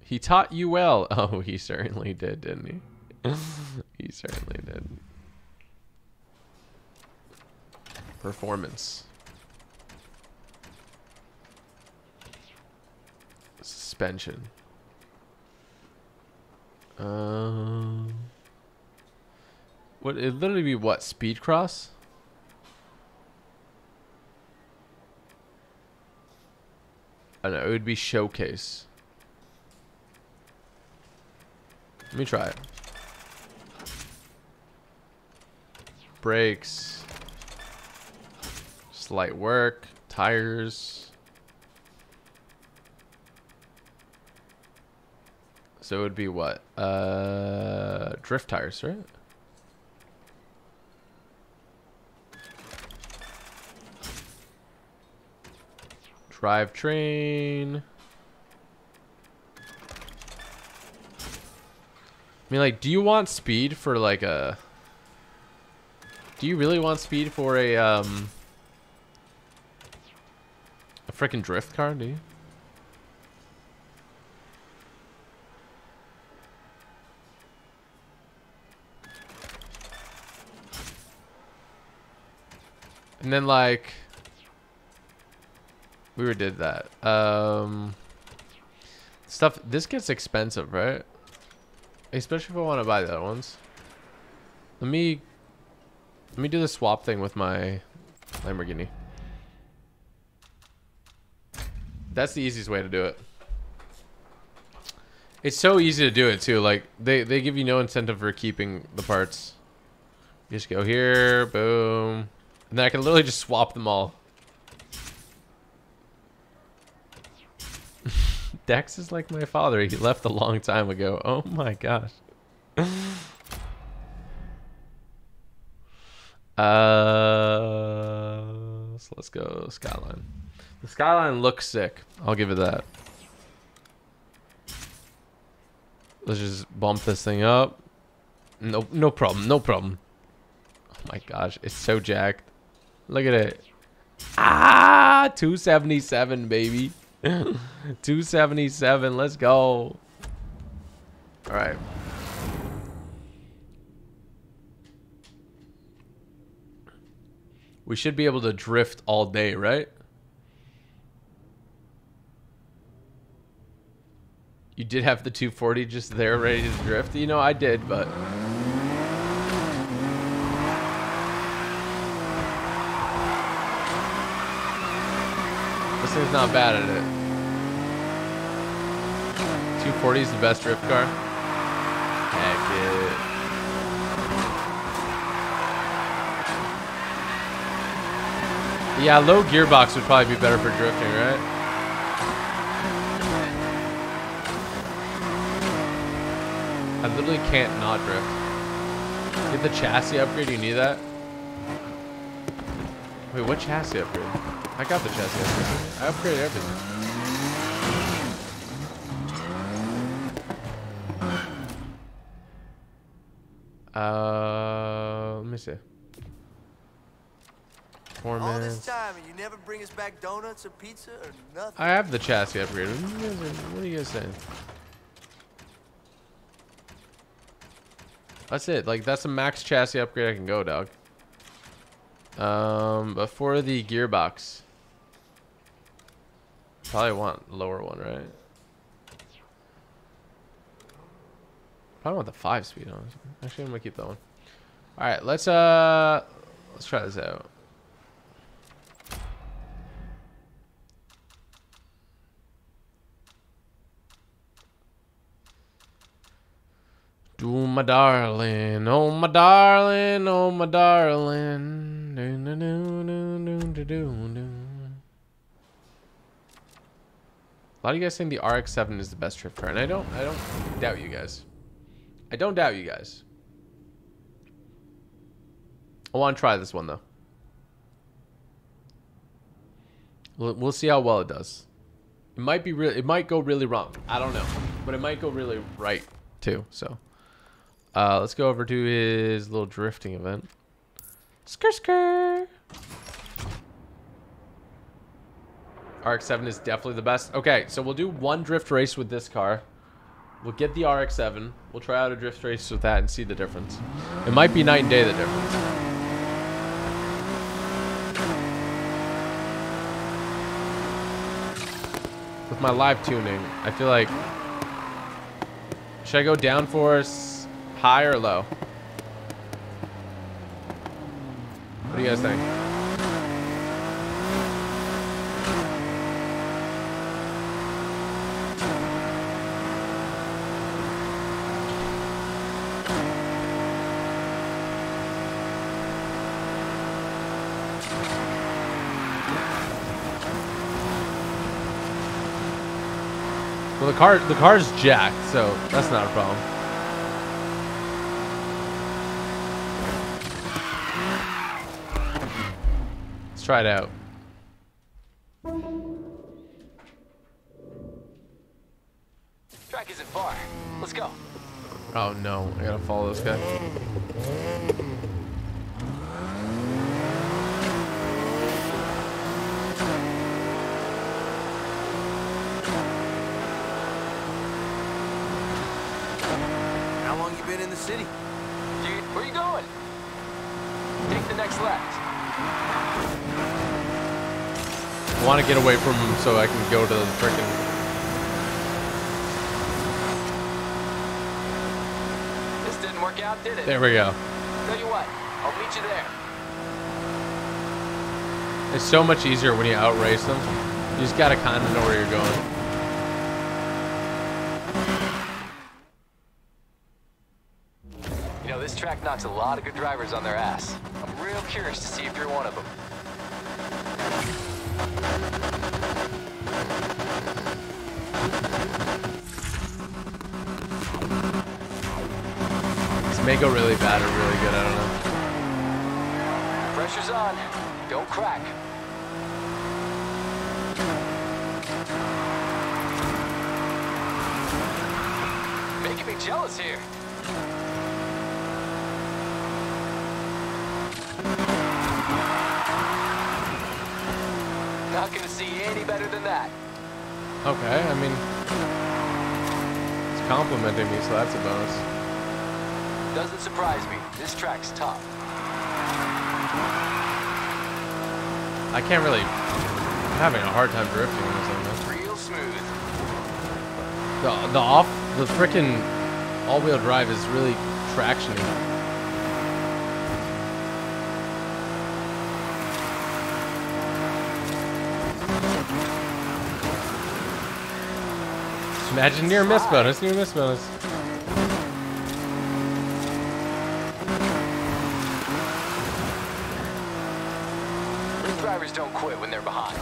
He taught you well. Oh, he certainly did, didn't he? He certainly did. Performance. Suspension. Um. Uh, would it literally be what? Speed cross? I don't know. It would be showcase. Let me try it. Brakes. Slight work. Tires. So it would be what? Uh, drift tires, right? Drivetrain. I mean, like, do you want speed for, like, a... Do you really want speed for a, um... a freaking drift car, do you? And then, like... We already did that. Um... Stuff... This gets expensive, right? Especially if I want to buy that ones. Let me let me do the swap thing with my Lamborghini. That's the easiest way to do it. It's so easy to do it too. Like they they give you no incentive for keeping the parts. You just go here, boom, and then I can literally just swap them all. Dex is like my father. He left a long time ago. Oh my gosh. Uh, so let's go Skyline. The Skyline looks sick. I'll give it that. Let's just bump this thing up. No, no problem. No problem. Oh my gosh. It's so jacked. Look at it. Ah, two seventy-seven, baby. two seventy-seven, let's go. All right. We should be able to drift all day, right? You did have the two forty just there ready to drift? You know, I did, but... This thing's not bad at it. two forty is the best drift car. Heck it. Yeah, low gearbox would probably be better for drifting, right? I literally can't not drift. Get the chassis upgrade, you need that? Wait, what chassis upgrade? I got the chassis upgrade. I upgraded everything. Uh, let me see. All this time and you never bring us back donuts or pizza or nothing. I have the chassis upgrade. What are you guys saying? That's it. Like, that's the max chassis upgrade I can go, dog. Um, but for the gearbox, probably want lower one, right? Probably want the five speed on. Actually, I'm gonna keep that one. All right, let's uh, let's try this out. Do my darling, oh my darling, oh my darling. Do, do, do, do, do, do. A lot of you guys saying the R X seven is the best drift car, and I don't, I don't doubt you guys. I don't doubt you guys. I want to try this one though. We'll, we'll see how well it does. It might be really, it might go really wrong. I don't know, but it might go really right too. So uh, let's go over to his little drifting event. Skr skr. R X seven is definitely the best. Okay, so we'll do one drift race with this car. We'll get the R X seven. We'll try out a drift race with that and see the difference. It might be night and day, the difference. With my live tuning, I feel like... Should I go downforce high or low? What do you guys think? Well, the car, the car's jacked, so that's not a problem. Let's try it out. Track isn't far. Let's go. Oh no, I gotta follow this guy. City. Dude, where you going? Take the next left. I want to get away from him so I can go to the frickin'... This didn't work out, did it? There we go. Tell you what, I'll meet you there. It's so much easier when you outrace them. You just gotta kind of know where you're going. Track knocks a lot of good drivers on their ass. I'm real curious to see if you're one of them. This may go really bad or really good, I don't know. Pressure's on. Don't crack. Making me jealous here. Not gonna see any better than that. Okay, I mean, it's complimenting me, so that's a bonus. Doesn't surprise me. This track's tough. I can't really. I'm having a hard time drifting or something. Real smooth. The the off the frickin' all-wheel drive is really tractioning. Imagine near miss bonus, near miss bonus. Drivers don't quit when they're behind.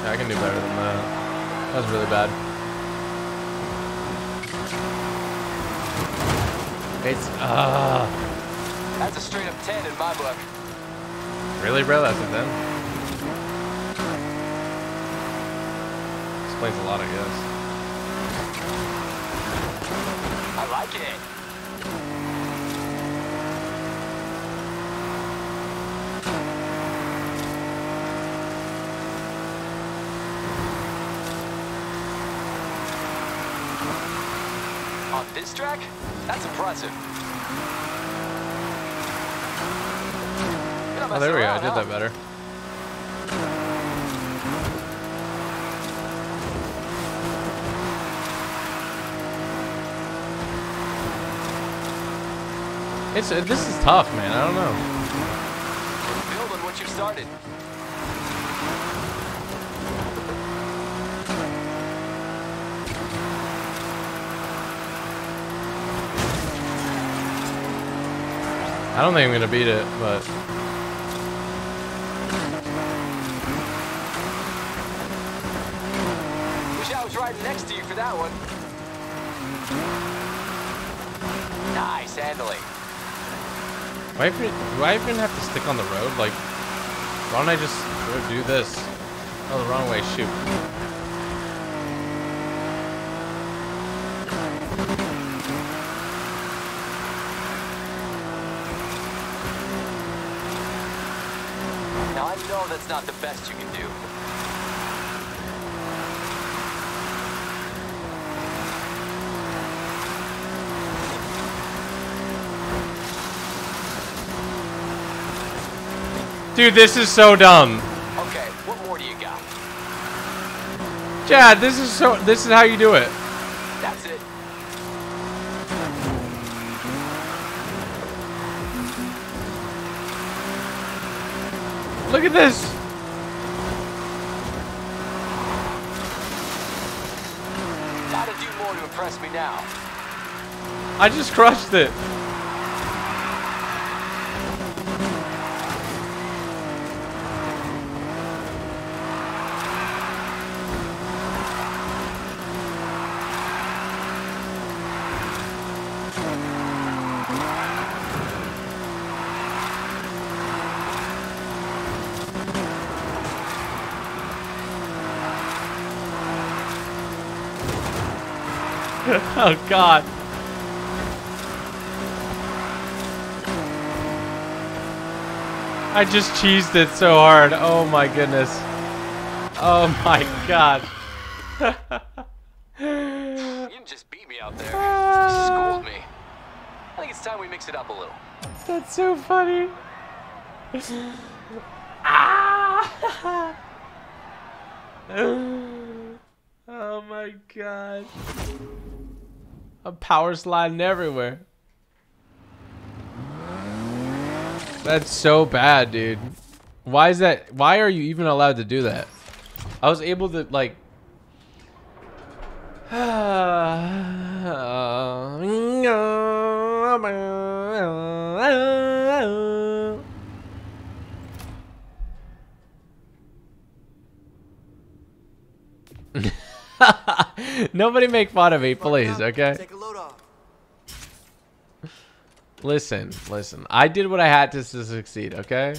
Yeah, I can do better than that. That was really bad. It's uh that's a straight up ten in my book. Really, bro? That's a ten. Plays a lot, I guess. I like it. On this track? That's impressive. Oh, there we go. I did that better. It's, uh, this is tough, man. I don't know. Build on what you started. I don't think I'm gonna beat it, but wish I was right next to you for that one. Nice handling. Why do I even have to stick on the road? Like, why don't I just do this? Oh, the wrong way, shoot. Now, I know that's not the best you can do. Dude, this is so dumb. Okay, what more do you got? Chad, this is so this is how you do it. That's it. Look at this. Gotta do more to impress me now. I just crushed it. Oh God. I just cheesed it so hard. Oh my goodness. Oh my God. You didn't just beat me out there. You schooled me. I think it's time we mix it up a little. That's so funny. Ah! Oh my God. I'm power sliding everywhere. That's so bad, dude. Why is that? Why are you even allowed to do that? I was able to, like... Nobody make fun of me, please, okay? Take a load off. Listen, listen. I did what I had to to succeed, okay?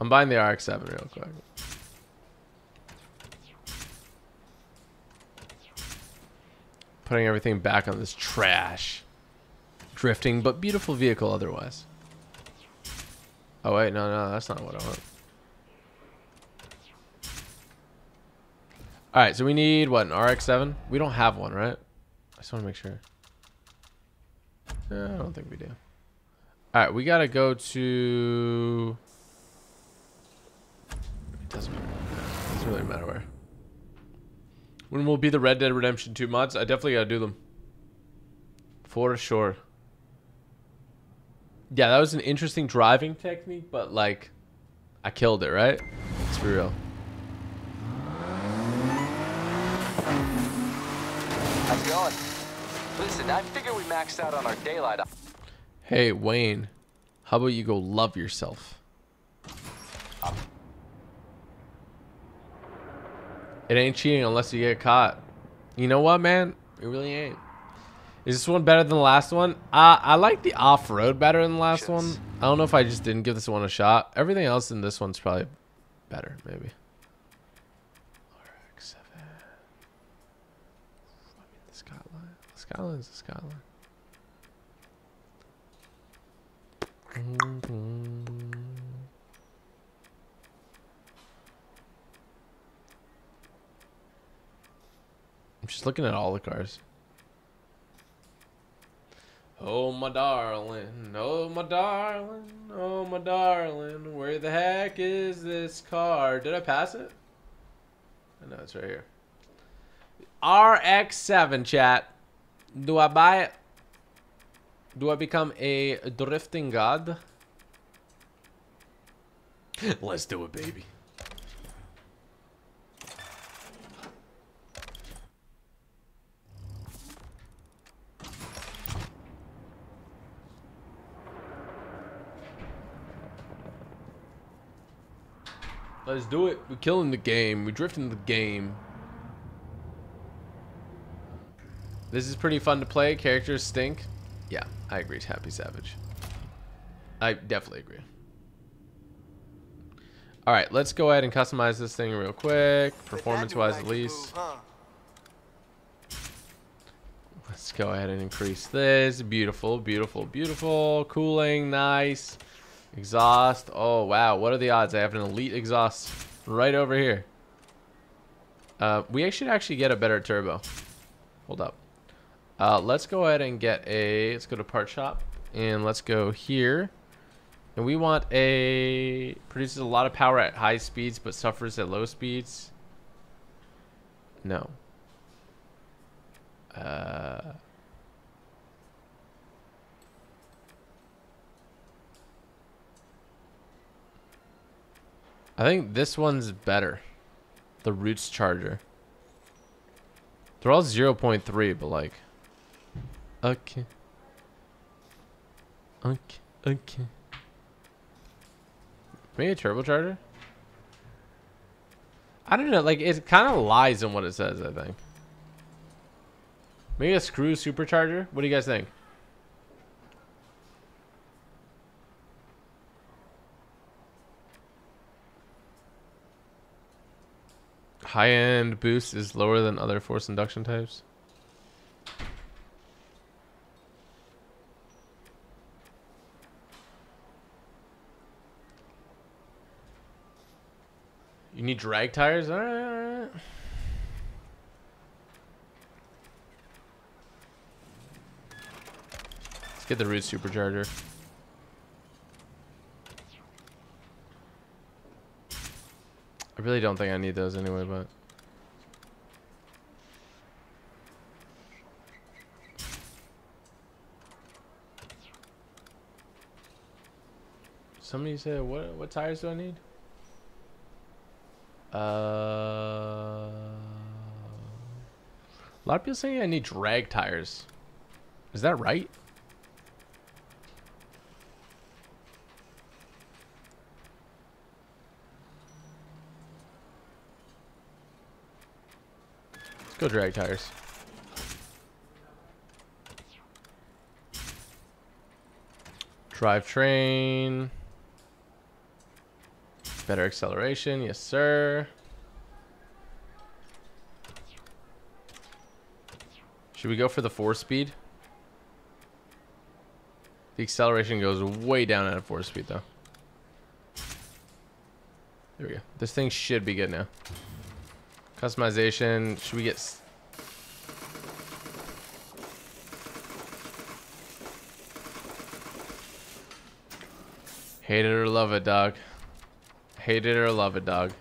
I'm buying the R X seven real quick. Putting everything back on this trash. Drifting, but beautiful vehicle otherwise. Oh wait, no, no, that's not what I want. All right, so we need what, an R X seven? We don't have one, right? I just want to make sure. No, I don't think we do. All right, we gotta go to. It doesn't matter. It doesn't really matter where. When will be the Red Dead Redemption two mods? I definitely gotta do them. For sure. Yeah, that was an interesting driving technique, but like, I killed it, right? Let's be real. How's it going? Listen, I figure we maxed out on our daylight. Hey, Wayne, how about you go love yourself? It ain't cheating unless you get caught. You know what, man? It really ain't. Is this one better than the last one? Uh, I like the off-road better than the last one. I don't know if I just didn't give this one a shot. Everything else in this one's probably better, maybe. R X seven. I mean, the Skyline. The Skyline's the Skyline. Mm-hmm. I'm just looking at all the cars. Oh my darling, oh my darling, oh my darling, where the heck is this car? Did I pass it? I know it's right here. R X seven, chat. Do I buy it? Do I become a drifting god? Let's do it, baby. Let's do it. We're killing the game. We're drifting the game. This is pretty fun to play. Characters stink. Yeah, I agree. Happy Savage. I definitely agree. All right, let's go ahead and customize this thing real quick, performance-wise at least. Let's go ahead and increase this. Beautiful, beautiful, beautiful. Cooling, nice. Exhaust. Oh, wow. What are the odds? I have an elite exhaust right over here. Uh, we should actually get a better turbo. Hold up. Uh, let's go ahead and get a... Let's go to part shop, and let's go here. And we want a... Produces a lot of power at high speeds, but suffers at low speeds. No. Uh, I think this one's better. The Roots Charger. They're all zero point three, but like... Okay. Okay. Okay. Maybe a turbocharger? I don't know. Like, it kind of lies in what it says, I think. Maybe a screw supercharger? What do you guys think? High-end boost is lower than other force induction types. You need drag tires? All right, all right. Let's get the Root Supercharger. I really don't think I need those anyway, but... Somebody said, what, what tires do I need? Uh, a lot of people saying I need drag tires. Is that right? Let's go drag tires. Drivetrain. Better acceleration, yes sir. Should we go for the four speed? The acceleration goes way down at a four speed though. There we go. This thing should be good now. Customization, should we get s hate it or love it, dog. Hate it or love it, dog.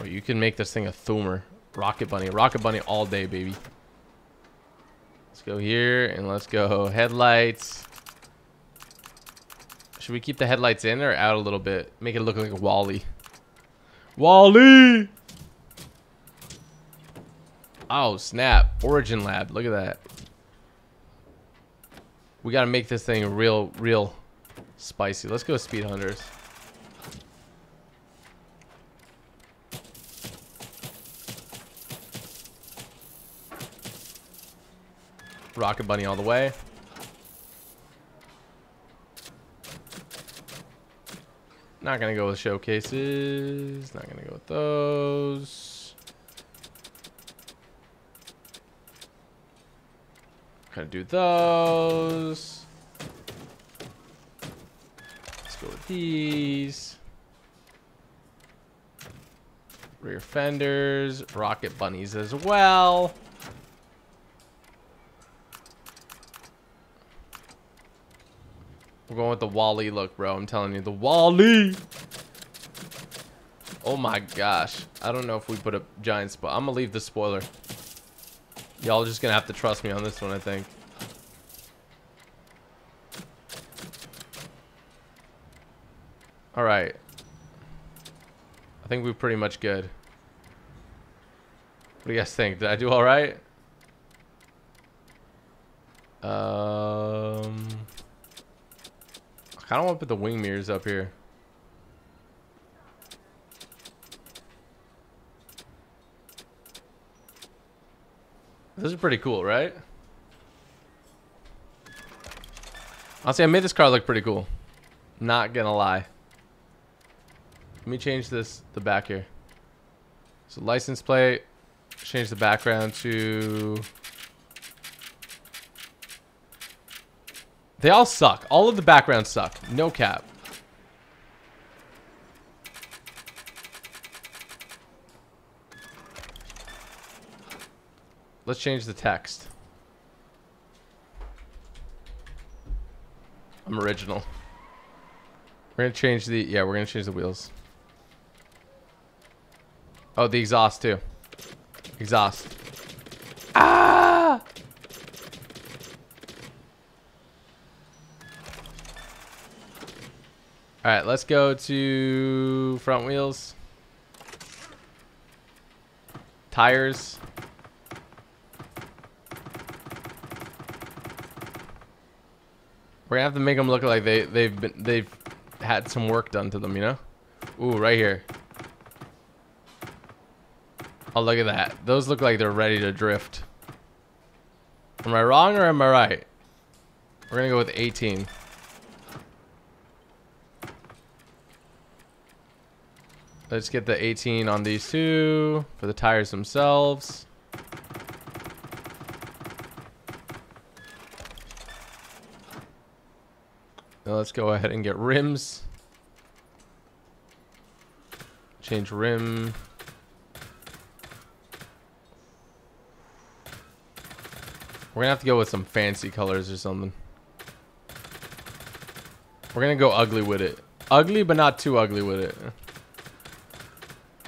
Oh, you can make this thing a Thoomer. Rocket Bunny. Rocket Bunny all day, baby. Let's go here and let's go headlights. Should we keep the headlights in or out a little bit? Make it look like a Wall-E. Wall-E! Oh, snap. Origin Lab. Look at that. We got to make this thing real, real spicy. Let's go Speed Hunters. Rocket Bunny all the way. Not going to go with showcases. Not going to go with those. Kind of do those. Let's go with these. Rear fenders, rocket bunnies as well. We're going with the Wall-E look, bro. I'm telling you, the Wall-E. Oh my gosh. I don't know if we put a giant spot. I'm gonna leave the spoiler. Y'all just gonna have to trust me on this one, I think. All right. I think we're pretty much good. What do you guys think? Did I do all right? Um, I kind of want to put the wing mirrors up here. This is pretty cool, right? Honestly, I made this car look pretty cool. Not gonna lie. Let me change this, the back here. So license plate, change the background to... They all suck. All of the backgrounds suck. No cap. Let's change the text. I'm original. We're gonna change the, yeah, we're gonna change the wheels. Oh, the exhaust too. Exhaust. Ah! All right, let's go to front wheels. Tires. We're gonna have to make them look like they they've been they've had some work done to them, you know? Ooh, right here. Oh, look at that. Those look like they're ready to drift. Am I wrong or am I right? We're gonna go with eighteen. Let's get the eighteen on these two for the tires themselves. Now let's go ahead and get rims. Change rim. We're gonna have to go with some fancy colors or something. We're gonna go ugly with it. Ugly, but not too ugly with it.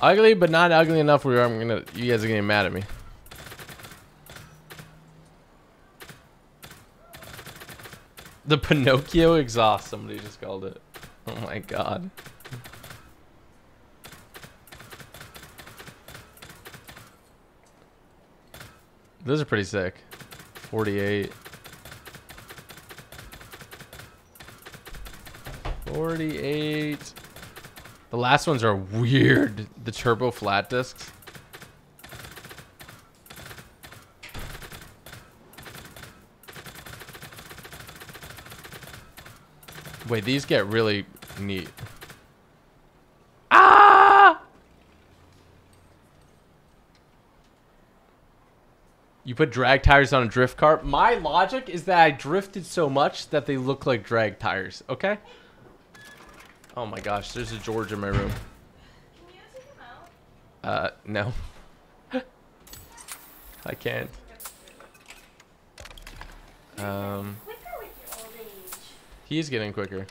Ugly, but not ugly enough where I'm gonna, you guys are getting mad at me. The Pinocchio exhaust, somebody just called it. Oh my god. Those are pretty sick. forty-eight. forty-eight. The last ones are weird. The turbo flat discs. Wait, these get really neat. Ah! You put drag tires on a drift car? My logic is that I drifted so much that they look like drag tires, okay? Oh my gosh, there's a George in my room. Can you take him out? Uh, no. I can't. Um... He's getting quicker.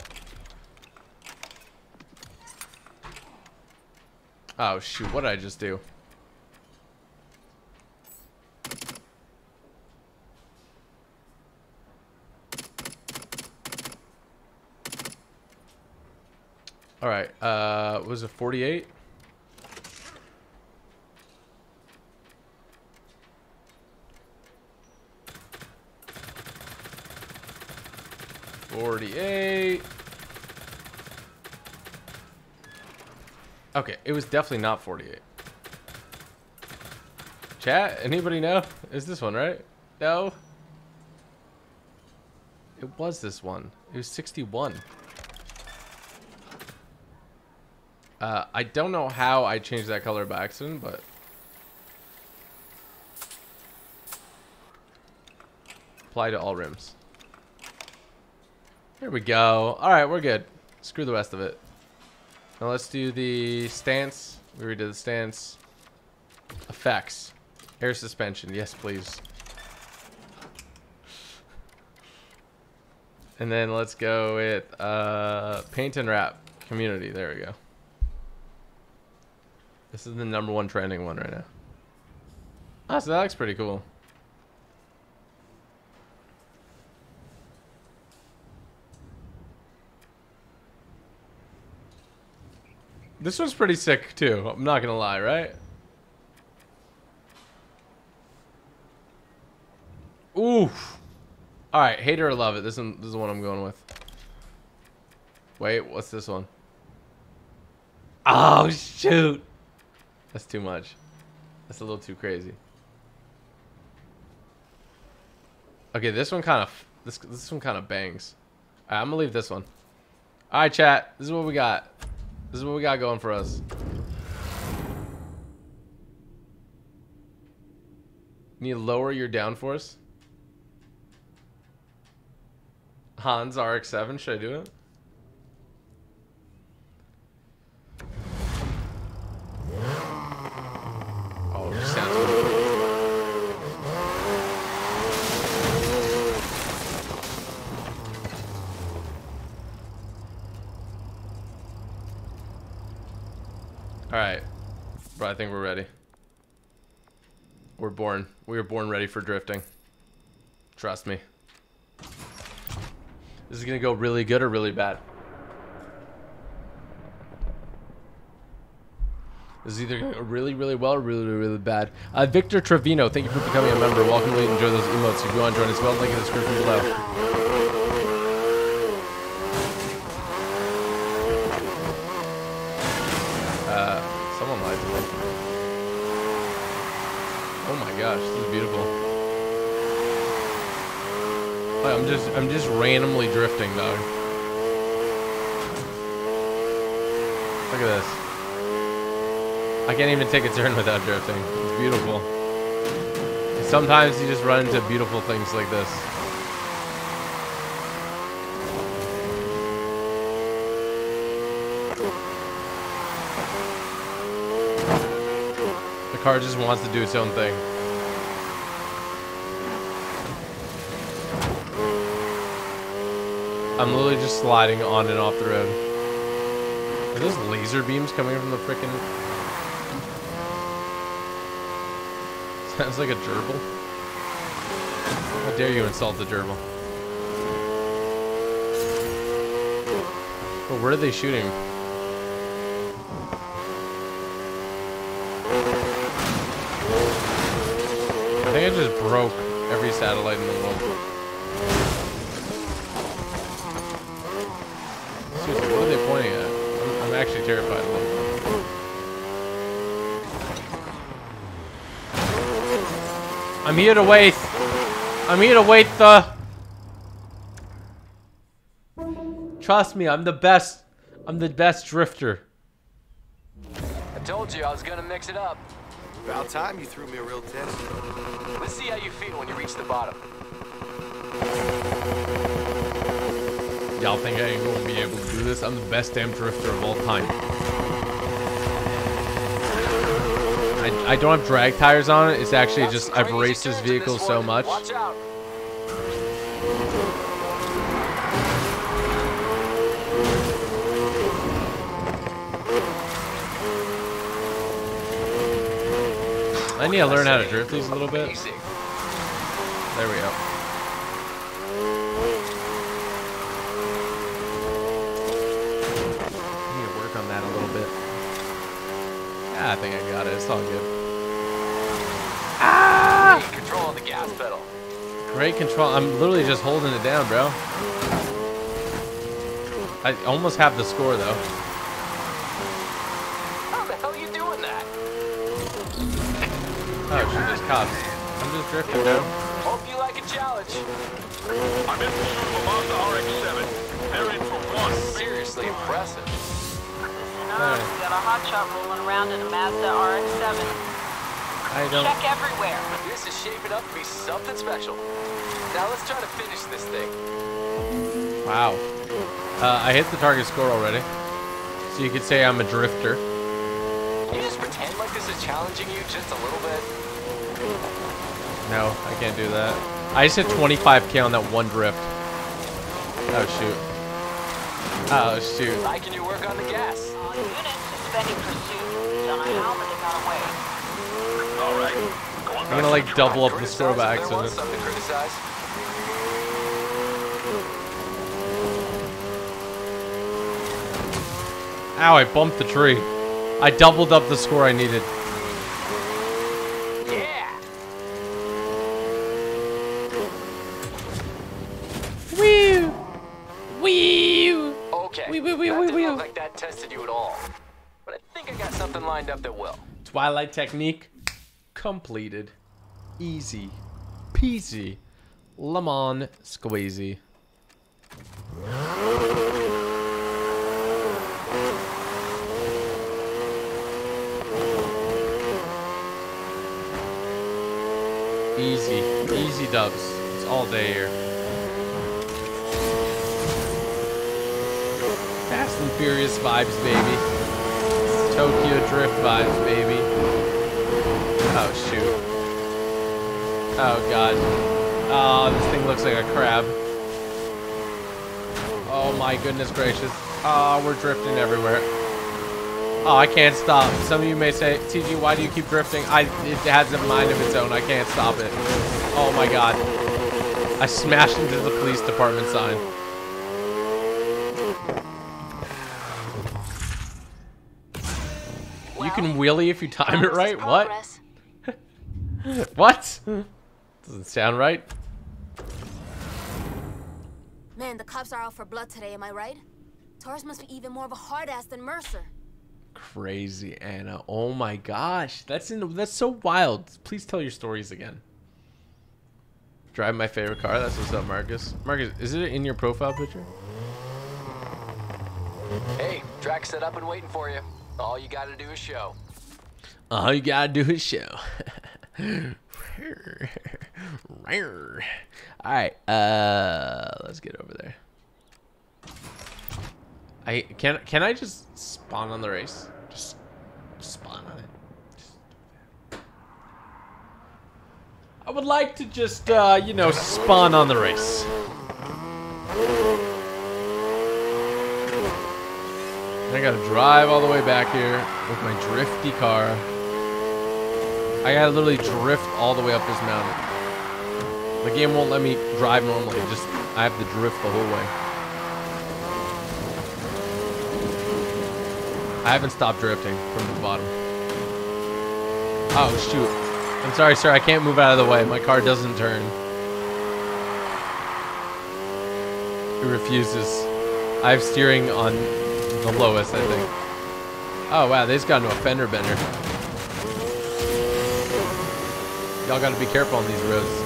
Oh shoot, what did I just do? Alright, uh, what was it, forty-eight? forty-eight. Okay, it was definitely not forty-eight. Chat, anybody know? Is this one right? No. It was this one. It was sixty-one. Uh, I don't know how I changed that color by accident, but... Apply to all rims. There we go. Alright, we're good. Screw the rest of it. Now let's do the stance. We already did the stance. Effects. Air suspension. Yes, please. And then let's go with uh, paint and wrap. Community. There we go. This is the number one trending one right now. Ah, so that looks pretty cool. This one's pretty sick too, I'm not gonna lie, right? Oof. Alright, hate it or love it. This is, this is the one I'm going with. Wait, what's this one? Oh, shoot. That's too much. That's a little too crazy. Okay, this one kind of this this one kind of bangs. All right, I'm gonna leave this one. All right, chat. This is what we got. This is what we got going for us. Need to lower your downforce. Hans R X seven. Should I do it? Oh, it just sounds good. All right, bro, I think we're ready. We're born. We were born ready for drifting. Trust me. This is gonna go really good or really bad. This is either gonna go really, really well or really, really, really bad. Uh, Victor Trevino, thank you for becoming a member. Welcome, really enjoy those emotes. If you want to join us, well, link in the description below. Gosh, this is beautiful. Like, I'm just, I'm just randomly drifting, dog. Look at this. I can't even take a turn without drifting. It's beautiful. Sometimes you just run into beautiful things like this. The car just wants to do its own thing. I'm literally just sliding on and off the road. Are those laser beams coming from the frickin'... Sounds like a gerbil. How dare you insult the gerbil? But where are they shooting? I think I just broke every satellite in the world. What are they pointing at? I'm, I'm actually terrified of them. I'm here to wait. I'm here to wait the... Trust me, I'm the best. I'm the best drifter. I told you I was gonna mix it up. About time you threw me a real test. Let's see how you feel when you reach the bottom. Y'all think I ain't gonna be able to do this? I'm the best damn drifter of all time. I, I don't have drag tires on it. It's actually just I've raced this vehicle so much. I need to learn how to drift these a little bit. There we go. I think I got it. It's all good. Ah! Great control on the gas pedal. Great control. I'm literally just holding it down, bro. I almost have the score, though. How the hell are you doing that? Oh, she just cops. I'm just drifting, bro. Hope you like a challenge. I'm in pursuit of a Mazda R X seven. They're in for one. Seriously impressive. Right. We got a hotshot rolling around in a Mazda R X seven. I don't... Check everywhere. This is shaping up to be something special. Now let's try to finish this thing. Wow. Uh, I hit the target score already. So you could say I'm a drifter. Can you just pretend like this is challenging you just a little bit? No, I can't do that. I just hit twenty-five K on that one drift. Oh, shoot. Oh, shoot. Liking your work on the gas. All units suspending pursuit. John Halman is on way. All right. Go on, I'm gonna like double up the score by accident. Something to criticize. Ow, I bumped the tree. I doubled up the score I needed. Yeah. Woo! Woo! Okay, we, we, we, that we, didn't we, look like that tested you at all. But I think I got something lined up that will. Twilight technique completed. Easy peasy. Lemon squeezy. Easy, easy dubs. It's all day here. Fast and Furious vibes, baby. Tokyo Drift vibes, baby. Oh, shoot. Oh, God. Oh, this thing looks like a crab. Oh, my goodness gracious. Oh, we're drifting everywhere. Oh, I can't stop. Some of you may say, T G, why do you keep drifting? I, it has a mind of its own. I can't stop it. Oh, my God. I smashed into the police department sign. Well, you can wheelie if you time it right? What? What? Doesn't sound right. Man, the cops are out for blood today, am I right? Taurus must be even more of a hard-ass than Mercer. Crazy, Anna. Oh my gosh, that's in the, that's so wild. Please tell your stories again. Drive my favorite car. That's what's up, Marcus. Marcus, is it in your profile picture? Hey, track set up and waiting for you. All you gotta do is show. All you gotta do is show. All right, uh, let's get over there. I can can I just spawn on the race? Just spawn on it. Just. I would like to just uh, you know, spawn on the race. And I gotta drive all the way back here with my drifty car. I gotta literally drift all the way up this mountain. The game won't let me drive normally. Just I have to drift the whole way. I haven't stopped drifting from the bottom. Oh, shoot. I'm sorry, sir. I can't move out of the way. My car doesn't turn. It refuses. I have steering on the lowest, I think. Oh, wow. They just got into a fender bender. Y'all got to be careful on these roads.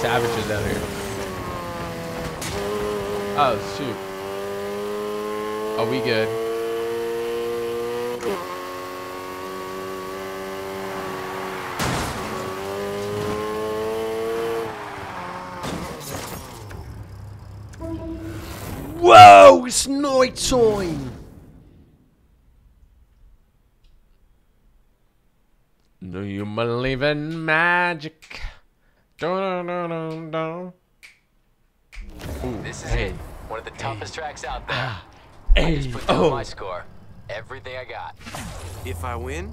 Savages out here. Oh, shoot. Are we good? Whoa, it's night time. Do you believe in magic? Dun-dun-dun-dun. Ooh, this is hey. it. One of the toughest hey. tracks out there. Ah, hey. I just put down oh. my score. Everything I got. If I win,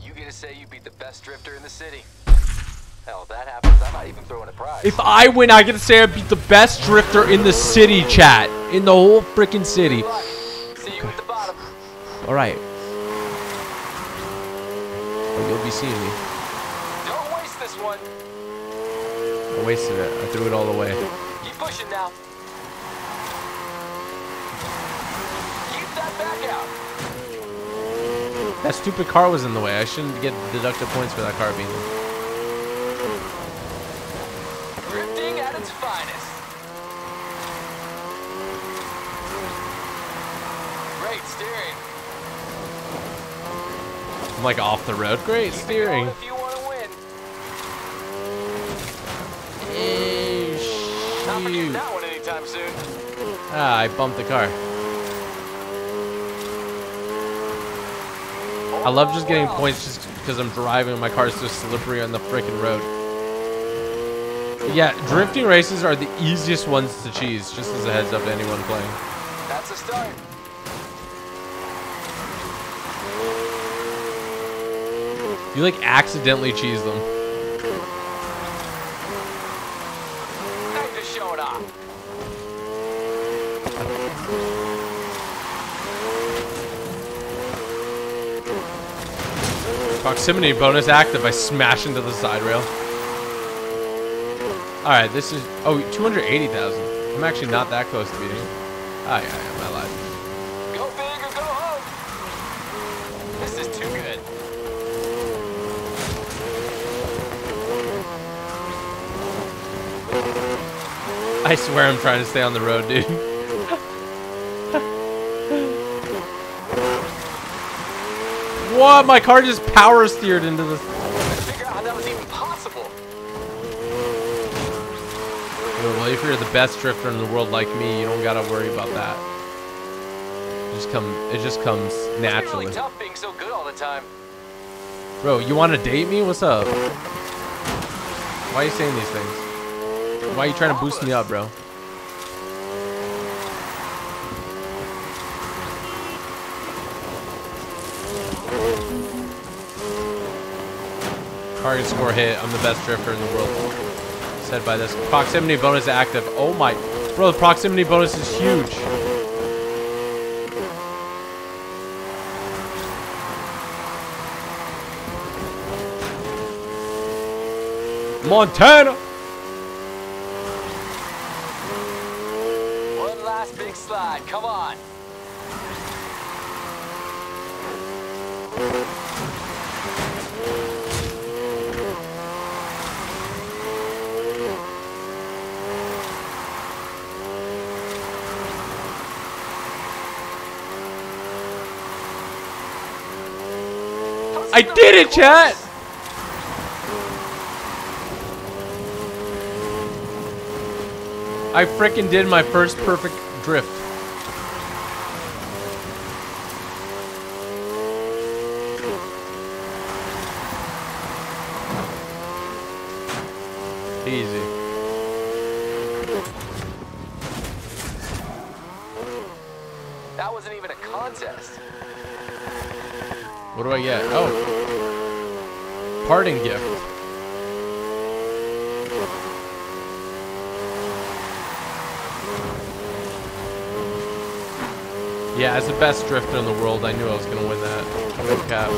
you get to say you beat the best drifter in the city. Hell, if that happens, I might even throw in a prize. If I win, I get to say I beat the best drifter in the city, chat. In the whole freaking city. See you at the bottom. All right. Or you'll be seeing me. Don't waste this one. I wasted it. I threw it all away. Keep pushing now. Keep that back out. That stupid car was in the way. I shouldn't get deducted points for that car being there. Drifting at its finest. Great steering. I'm like off the road. Great Keep steering. If you want to win. Hey, shoot. Not forgetting that one anytime soon. Ah, I bumped the car. I love just getting points just because I'm driving and my car is so slippery on the freaking road. Yeah, drifting races are the easiest ones to cheese, just as a heads up to anyone playing. That's a start. You like accidentally cheese them. Time to show it off. Proximity bonus active. I smash into the side rail. Alright, this is... Oh, two hundred eighty thousand. I'm actually not that close to beating. Oh, yeah, yeah, my life. Go big or go home. This is too good. Oh. I swear I'm trying to stay on the road, dude. What? My car just power steered into the... I figured out how that was even possible. Well, if you're the best drifter in the world like me, you don't gotta worry about that. It just come, it just comes naturally. It's really tough being so good all the time. Bro, you want to date me? What's up? Why are you saying these things? Why are you trying to boost me up, bro? Target score hit. I'm the best drifter in the world. Said by this. Proximity bonus active. Oh my. Bro, the proximity bonus is huge. Montana! One last big slide, come on! I did it, chat! I frickin' did my first perfect drift. Easy. That wasn't even a contest. What do I get? Oh. Parting gift. Yeah, as the best drifter in the world, I knew I was gonna win that. No cap.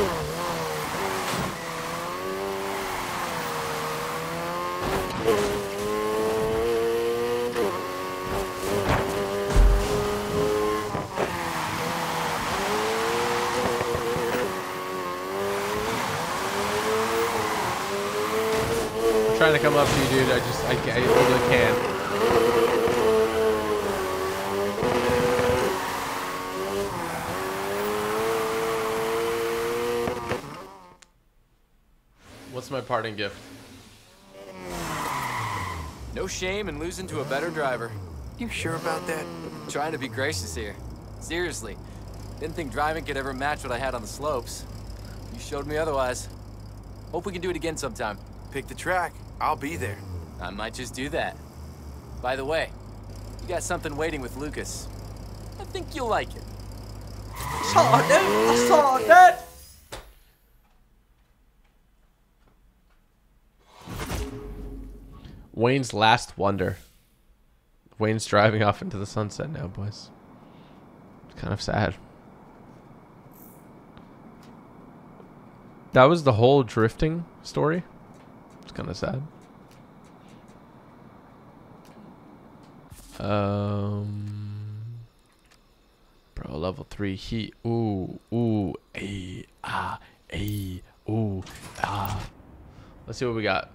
I'm trying to come up to you, dude. I just, I, I really can't. My parting gift. No shame in losing to a better driver. You sure about that? I'm trying to be gracious here. Seriously, didn't think driving could ever match what I had on the slopes. You showed me otherwise. Hope we can do it again sometime. Pick the track. I'll be there. I might just do that. By the way, you got something waiting with Lucas. I think you'll like it. I saw that. I saw that. Wayne's last wonder. Wayne's driving off into the sunset now, boys. It's kind of sad. That was the whole drifting story. It's kind of sad. Um, bro, level three heat. Ooh, ooh, ay, ah, ay, ooh, ah. Let's see what we got.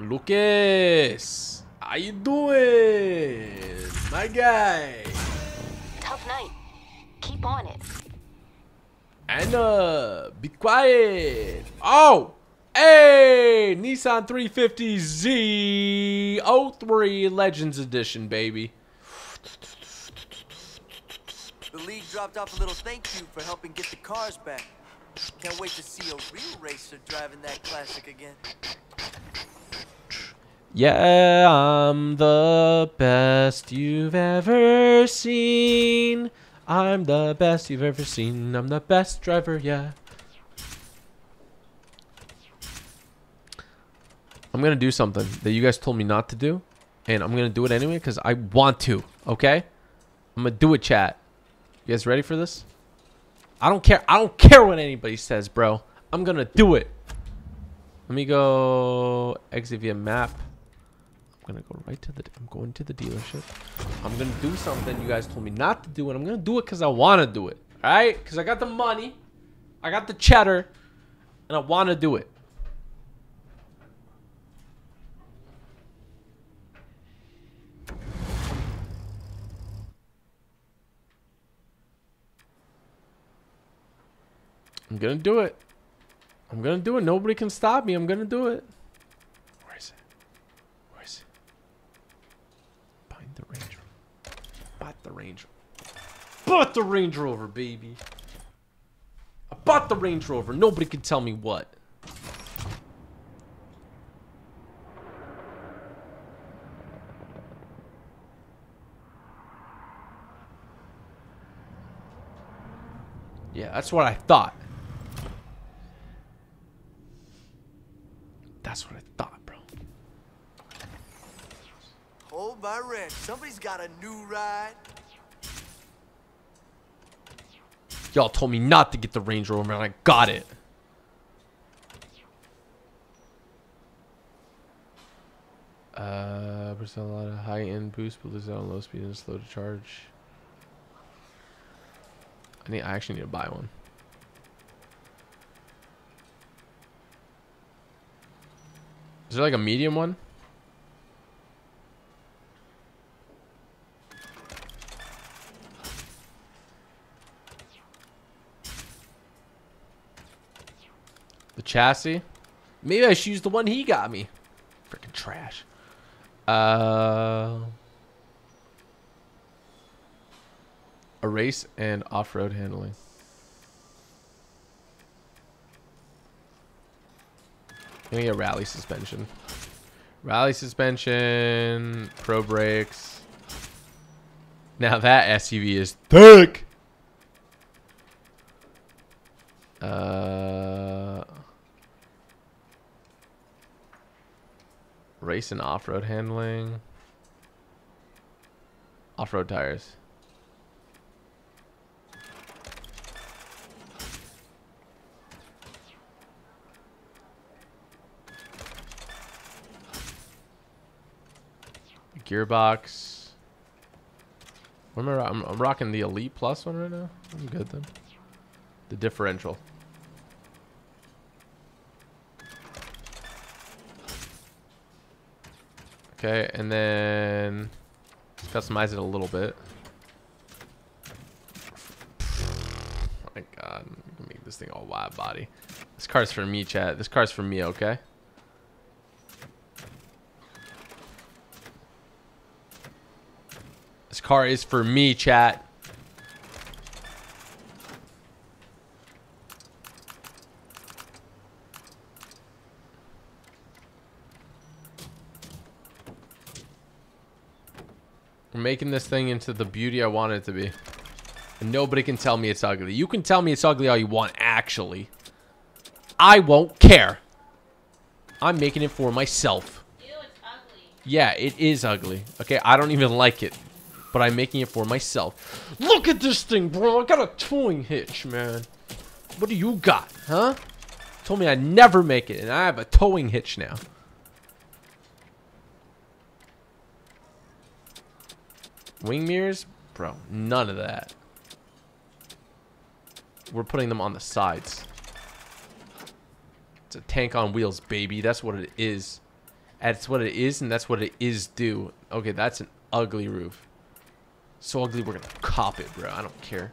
Lucas, how you doing, my guy? Tough night. Keep on it. Anna, be quiet. Oh, hey, Nissan three fifty Z oh three Legends Edition, baby. The league dropped off a little thank you for helping get the cars back. Can't wait to see a real racer driving that classic again. Yeah, I'm the best you've ever seen. I'm the best you've ever seen. I'm the best driver, yeah. I'm gonna do something that you guys told me not to do, and I'm gonna do it anyway because I want to, okay? I'm gonna do it, chat. You guys ready for this? I don't care. I don't care what anybody says, bro. I'm gonna do it. Let me go exit via map. I'm gonna go right to the I'm going to the dealership. I'm gonna do something you guys told me not to do, and I'm gonna do it because I want to do it. All right, because I got the money, I got the cheddar, and I want to do it. I'm gonna do it. I'm gonna do it. Nobody can stop me. I'm gonna do it. Where is it? Where is it? Behind the Range Rover. Bought the Range Rover. Bought the Range Rover, baby. I bought the Range Rover. Nobody can tell me what. Yeah, that's what I thought. That's what I thought, bro. Hold my rent. Somebody's got a new ride. Y'all told me not to get the Range Rover, and I got it. Uh, percent a lot of high-end boost, but lose out on low speed and slow to charge. I need, I actually need to buy one. Is there like a medium one? The chassis? Maybe I should use the one he got me. Freaking trash. Uh... A race and off-road handling. Gonna get rally suspension. Rally suspension, pro brakes. Now that S U V is thick. Uh, race and off-road handling. Off-road tires. Gearbox. What am I rock I'm, I'm rocking the Elite Plus one right now. I'm good then. The differential. Okay, and then customize it a little bit. Oh my God, I'm gonna make this thing all wide body. This car's for me, chat. This car's for me, okay? This car is for me, chat. We're making this thing into the beauty I want it to be. And nobody can tell me it's ugly. You can tell me it's ugly all you want, actually. I won't care. I'm making it for myself. Ew, it's ugly. Yeah, it is ugly. Okay, I don't even like it. But I'm making it for myself. Look at this thing, bro. I got a towing hitch, man. What do you got, huh? Told me I'd never make it, and I have a towing hitch now. Wing mirrors? Bro, none of that. We're putting them on the sides. It's a tank on wheels, baby. That's what it is. That's what it is, and that's what it is due. Okay, that's an ugly roof. So ugly, we're gonna cop it, bro. I don't care.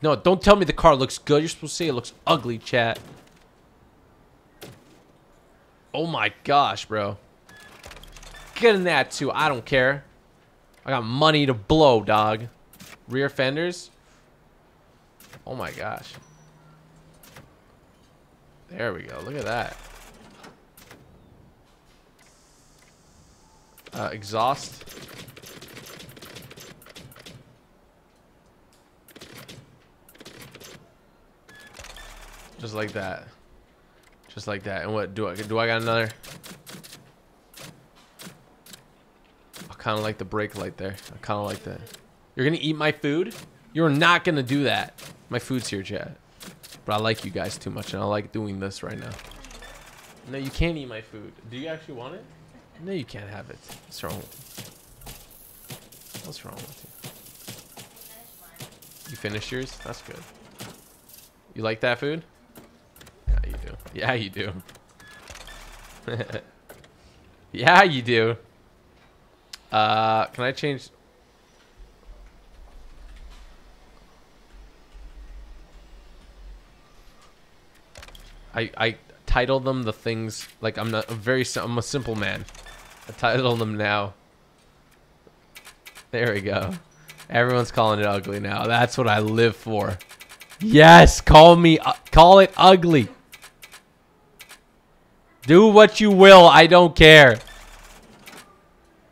No, don't tell me the car looks good. You're supposed to say it looks ugly, chat. Oh my gosh, bro. Get in that, too. I don't care. I got money to blow, dog. Rear fenders. Oh my gosh. There we go. Look at that. Uh, exhaust. Just like that. Just like that. And what do I do I got another? I kind of like the brake light there. I kind of like that. You're going to eat my food? You're not going to do that. My food's here, chat. But I like you guys too much and I like doing this right now. No, you can't eat my food. Do you actually want it? No, you can't have it. What's wrong with you? What's wrong with you? You finished yours? That's good. You like that food? Yeah, you do. Yeah, you do. Yeah, you do. Uh, can I change? I I title them the things like I'm not I'm very I'm a simple man. I title them now. There we go. Everyone's calling it ugly now. That's what I live for. Yes, call me uh, call it ugly. Do what you will, I don't care.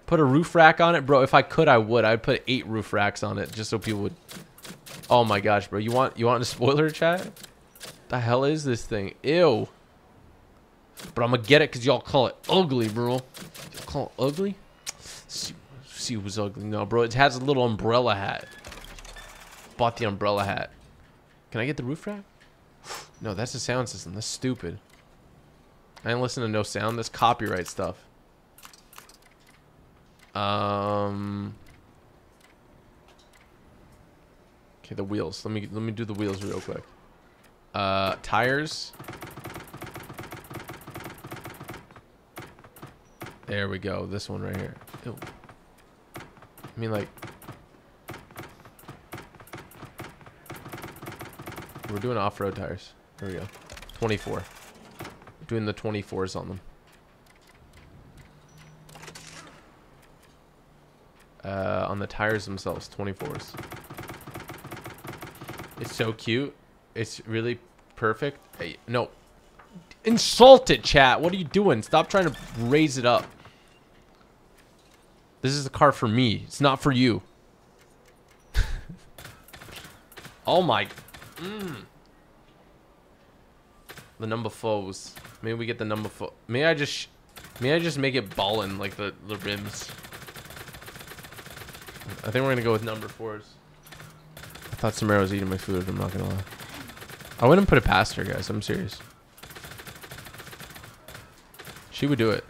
Put a roof rack on it, bro. If I could, I would. I'd put eight roof racks on it just so people would. Oh my gosh, bro. You want you want a spoiler, chat? What the hell is this thing? Ew. But I'm gonna get it because y'all call it ugly, bro. Y'all call it ugly? See, see it was ugly. No, bro. It has a little umbrella hat. Bought the umbrella hat. Can I get the roof rack? No, that's the sound system. That's stupid. I ain't listening to no sound. That's copyright stuff. Um. Okay, the wheels. Let me let me do the wheels real quick. Uh, tires. There we go. This one right here. Ew. I mean, like, we're doing off-road tires. There we go. twenty-four. Doing the twenty-fours on them. Uh, on the tires themselves, twenty-fours. It's so cute. It's really perfect. Hey, no. Insult it, chat. What are you doing? Stop trying to raise it up. This is the car for me. It's not for you. Oh my. Mm. The number fours. Maybe we get the number four. May I just, sh may I just make it ballin' like the the rims. I think we're gonna go with number fours. I thought Samara was eating my food. I'm not gonna lie. I wouldn't put it past her, guys. I'm serious. She would do it.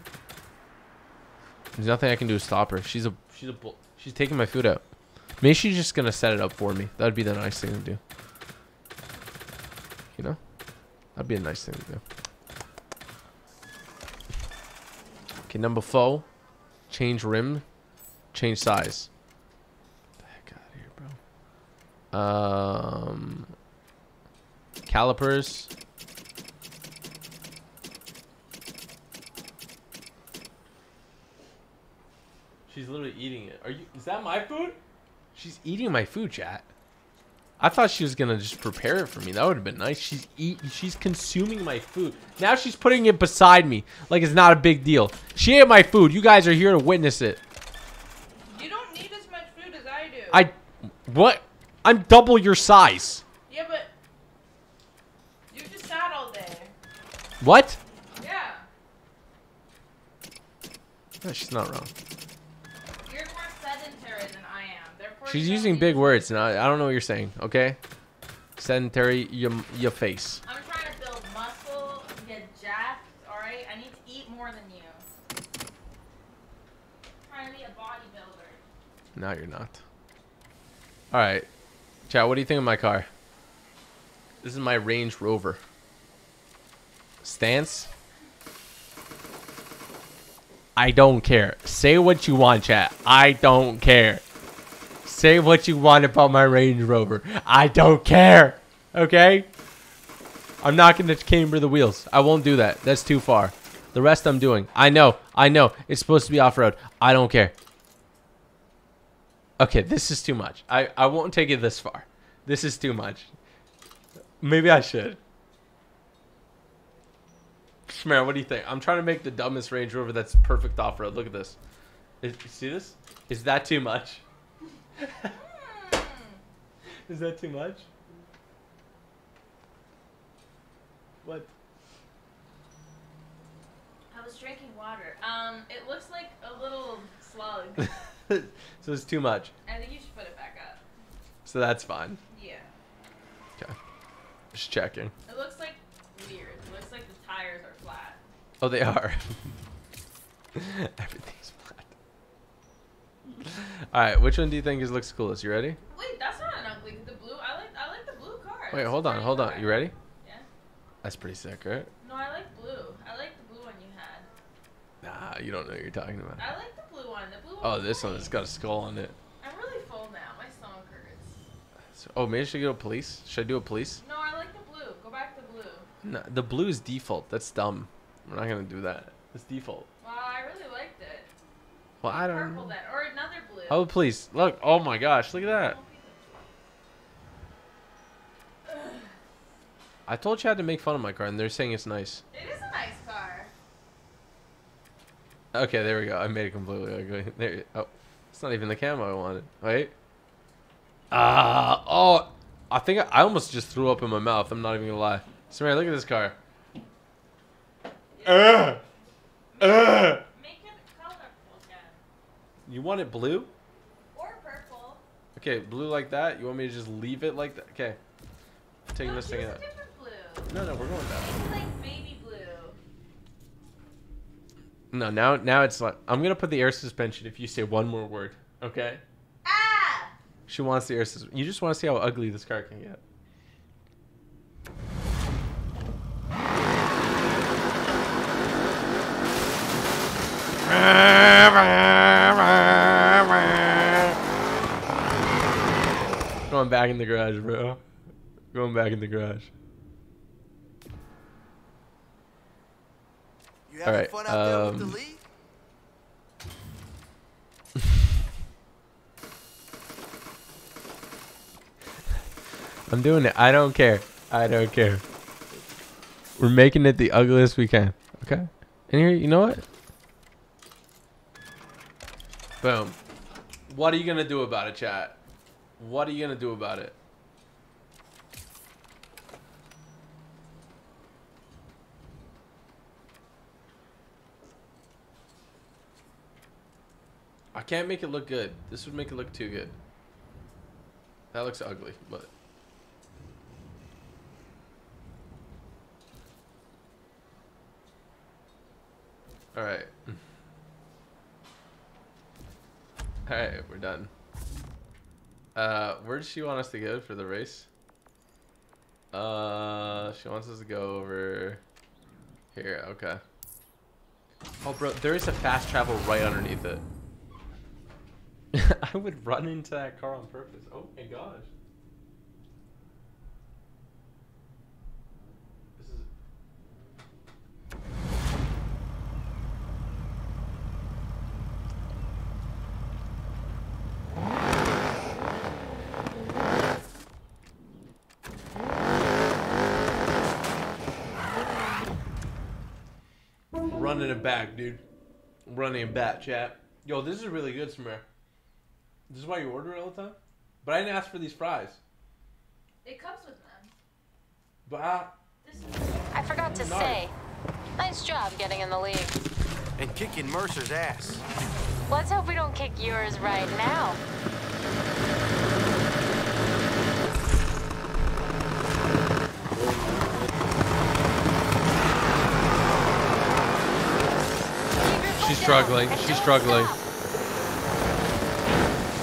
There's nothing I can do to stop her. She's a she's a bull. She's taking my food out. Maybe she's just gonna set it up for me. That'd be the nice thing to do. You know, that'd be a nice thing to do. Okay, number four. Change rim. Change size. Get the heck out of here, bro. Um, calipers. She's literally eating it. Are you? Is that my food? She's eating my food, chat. I thought she was gonna just prepare it for me. That would have been nice. She's eat. She's consuming my food. Now she's putting it beside me, like it's not a big deal. She ate my food. You guys are here to witness it. You don't need as much food as I do. I, what? I'm double your size. Yeah, but you just sat all day. What? Yeah. No, she's not wrong. You're more sedentary than I am. Therefore, she's using big words, and I, I don't know what you're saying. Okay. Sedentary, your your face. I'm trying to build muscle, get jacked. All right, I need to eat more than you. I'm trying to be a bodybuilder. No, you're not. All right, chat. What do you think of my car? This is my Range Rover. Stance. I don't care. Say what you want, chat. I don't care. Say what you want about my Range Rover. I don't care. Okay? I'm not going to camber the wheels. I won't do that. That's too far. The rest I'm doing. I know. I know. It's supposed to be off-road. I don't care. Okay, this is too much. I, I won't take it this far. This is too much. Maybe I should. Shmare, what do you think? I'm trying to make the dumbest Range Rover that's perfect off-road. Look at this. Is, see this? Is that too much? Is that too much? What? I was drinking water. Um, it looks like a little slug. So it's too much. I think you should put it back up. So that's fine. Yeah. Okay. Just checking. It looks like weird. It looks like the tires are flat. Oh, they are. Everything's flat. All right, which one do you think is looks coolest? You ready? Wait, that's not an ugly. The blue. I like. I like the blue car. Wait, hold on, hold on. You ready? Yeah. That's pretty sick, right? No, I like blue. I like the blue one you had. Nah, you don't know what you're talking about. I like the blue one. The blue one. Oh, this one. It's got a skull on it. I'm really full now. My stomach hurts. So, oh, maybe I should go police. Should I do a police? No, I like the blue. Go back to the blue. No, the blue is default. That's dumb. We're not gonna do that. It's default. Wow, I really liked it. Well, I don't know. That, or another blue. Oh, please. Look. Oh, my gosh. Look at that. I told you I had to make fun of my car, and they're saying it's nice. It is a nice car. Okay, there we go. I made it completely ugly. There, oh, it's not even the camo I wanted. Wait. Ah. Uh, oh, I think I, I almost just threw up in my mouth. I'm not even going to lie. Samara, look at this car. Uh, uh. Make it colorful again. You want it blue? Or purple. Okay, blue like that. You want me to just leave it like that? Okay. I'm taking no, this thing out. Blue. No, no, we're going that way. It's like baby blue. No, now now it's like... I'm going to put the air suspension if you say one more word. Okay? Ah! She wants the air suspension. You just want to see how ugly this car can get. Going back in the garage, bro. Going back in the garage. You having All right, fun out um, there with the league? I'm doing it. I don't care. I don't care. We're making it the ugliest we can. Okay. And here, you know what? Boom. What are you gonna do about it, chat? What are you gonna do about it? I can't make it look good. This would make it look too good. That looks ugly, but all right. Alright, we're done. Uh, where does she want us to go for the race? Uh, she wants us to go over here, okay. Oh, bro, there is a fast travel right underneath it. I would run into that car on purpose. Oh my gosh. This is... Running it back, dude. Running it back, chat. Yo, this is really good, Samir. This is why you order it all the time? But I didn't ask for these fries. It comes with them. But I... This is I forgot to nice. say. Nice job getting in the league. And kicking Mercer's ass. Let's hope we don't kick yours right now. She's struggling. She's struggling.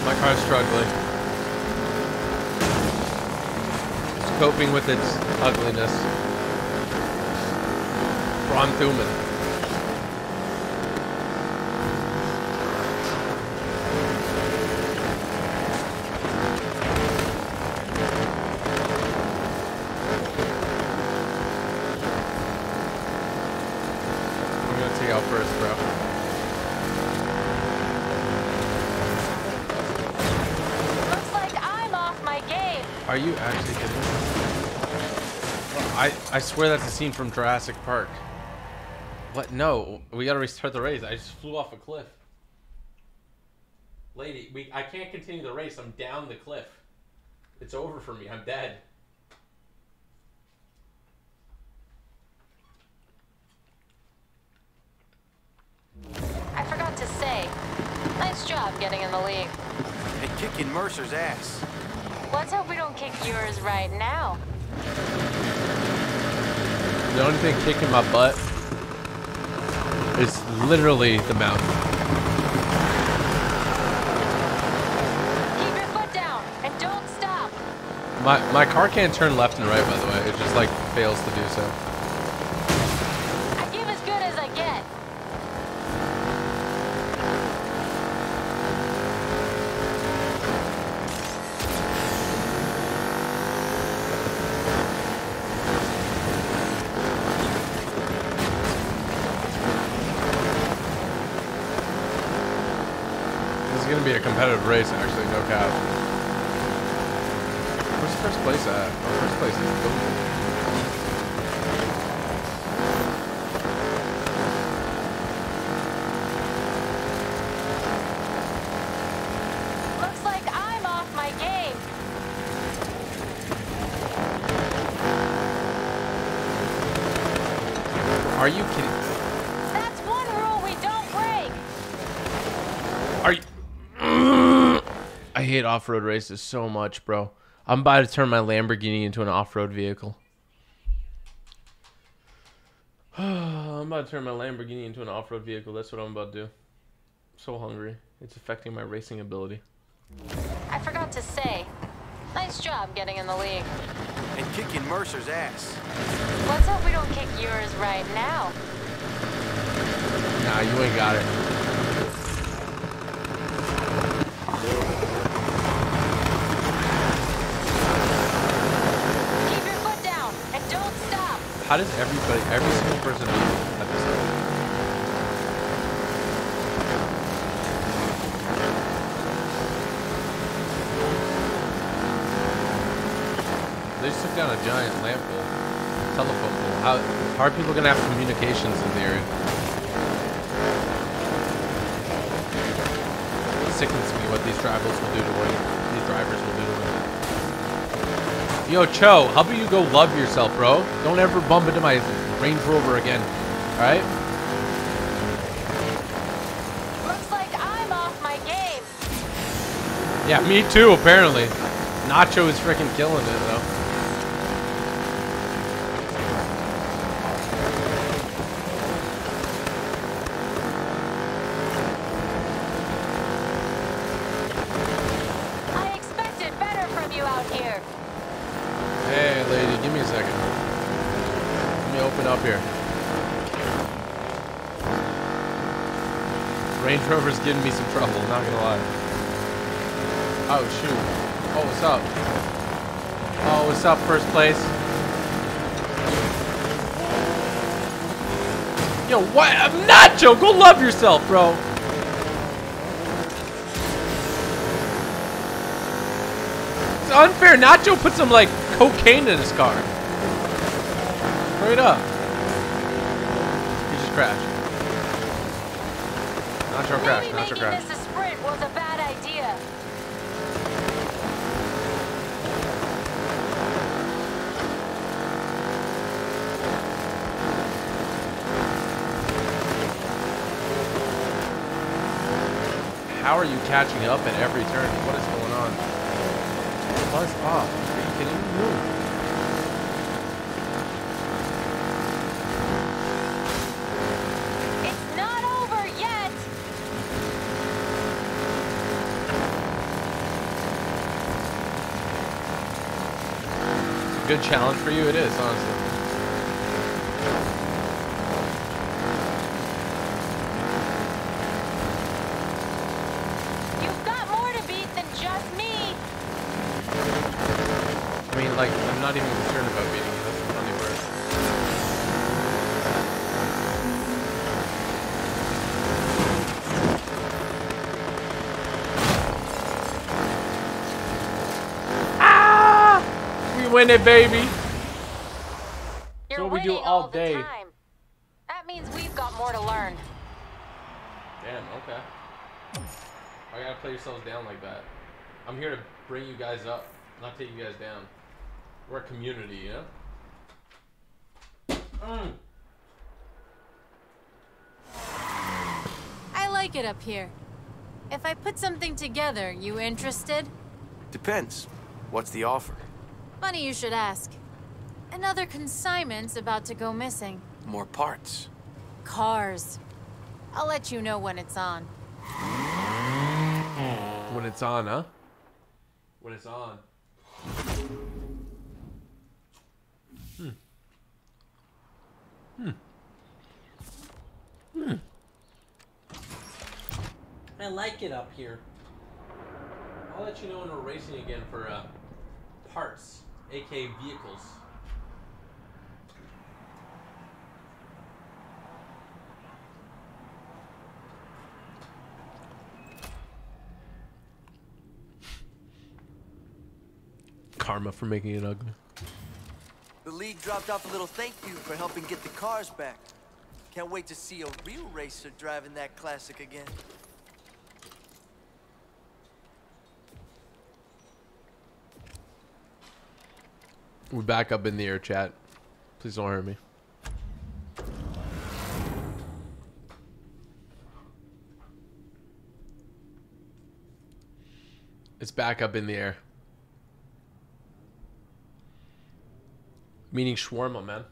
My car's struggling. It's coping with its ugliness. Braun Thuman. I swear that's a scene from Jurassic Park. What? No, we gotta restart the race. I just flew off a cliff. Lady, we I can't continue the race. I'm down the cliff. It's over for me. I'm dead. I forgot to say. Nice job getting in the league. And kicking Mercer's ass. Let's hope we don't kick yours right now. The only thing kicking my butt is literally the mouth. Keep your foot down and don't stop. My my car can't turn left and right, by the way. It just like fails to do so. I give as good as I get. is going to be a competitive race, actually, no cap. Where's first place at? Oh, first place is Liverpool. Are you kidding? That's one rule we don't break. Are you? I hate off-road races so much, bro. I'm about to turn my Lamborghini into an off-road vehicle. I'm about to turn my Lamborghini into an off-road vehicle. That's what I'm about to do. I'm so hungry. It's affecting my racing ability. I forgot to say, nice job getting in the league. And kicking Mercer's ass. Let's hope we don't kick yours right now. Nah, you ain't got it. Keep your foot down and don't stop. How does everybody, every single person at this level? They just took down a giant lamp pole, telephone pole. How, how are people gonna have communications in the area? It sickens me what these drivers will do to Wayne. These drivers will do to Wayne. Yo, Cho, how about you go love yourself, bro? Don't ever bump into my Range Rover again. All right? Looks like I'm off my game. Yeah, me too. Apparently, Nacho is freaking killing it though. Rover's giving me some trouble, not gonna lie. Oh shoot. Oh, what's up? Oh, what's up, first place? Yo, what? I'm not Joe. Go love yourself, bro. It's unfair. Nacho put some like cocaine in his car. Straight up. He just crashed. Nacho crash, Nacho crash. This a sprint was a bad idea. How are you catching up at every turn? What is going on? Buzz off. Are you kidding me? No. Good challenge for you, it is, honestly. You've got more to beat than just me. I mean, like, I'm not even concerned about beating you. That's the funny part. Ah! We win it, baby. That's what we do all day. That means we've got more to learn. Damn, okay. I gotta play yourselves down like that. I'm here to bring you guys up, not take you guys down. We're a community, you know? Mm. I like it up here. If I put something together, you interested? Depends. What's the offer? Funny you should ask. Another consignment's about to go missing. More parts. Cars. I'll let you know when it's on. When it's on, huh? When it's on. Hmm. Hmm. Hmm. I like it up here. I'll let you know when we're racing again for uh, parts, A K A vehicles. karma for making it ugly. The league dropped off a little thank you for helping get the cars back. Can't wait to see a real racer driving that classic again. We're back up in the air, chat. Please don't hurt me. It's back up in the air. Meaning shawarma, man.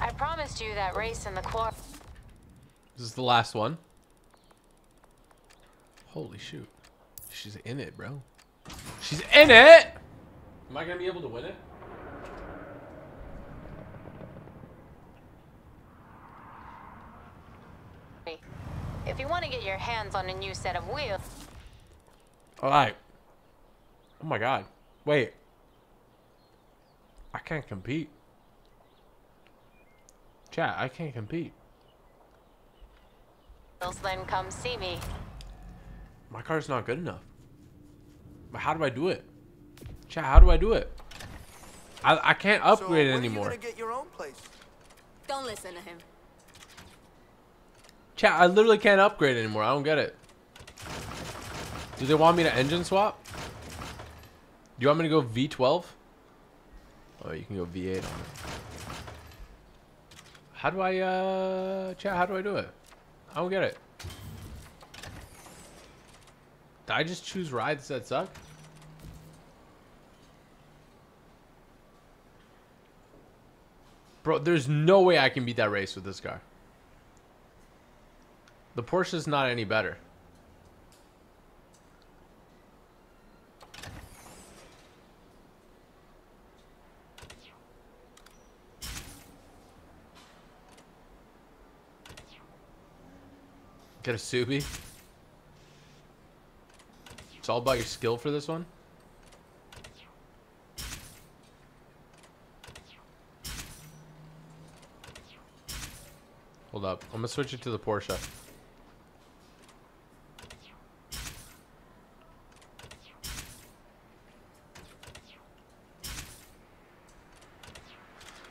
I promised you that race in the quarter. This is the last one. Holy shoot. She's in it, bro. She's in it! Am I gonna be able to win it? If you want to get your hands on a new set of wheels. Alright. Oh my god. Wait. I can't compete. Chat, I can't compete. Then come see me. My car's not good enough. But how do I do it? Chat, how do I do it? I, I can't upgrade so it anymore. Are you gonna get your own place? Don't listen to him. Chat, I literally can't upgrade anymore. I don't get it. Do they want me to engine swap? Do you want me to go V twelve? Oh, you can go V eight on it. How do I, uh... chat, how do I do it? I don't get it. Did I just choose rides that suck? Bro, there's no way I can beat that race with this car. The Porsche is not any better. Get a Subi. It's all about your skill for this one. Hold up. I'm gonna switch it to the Porsche.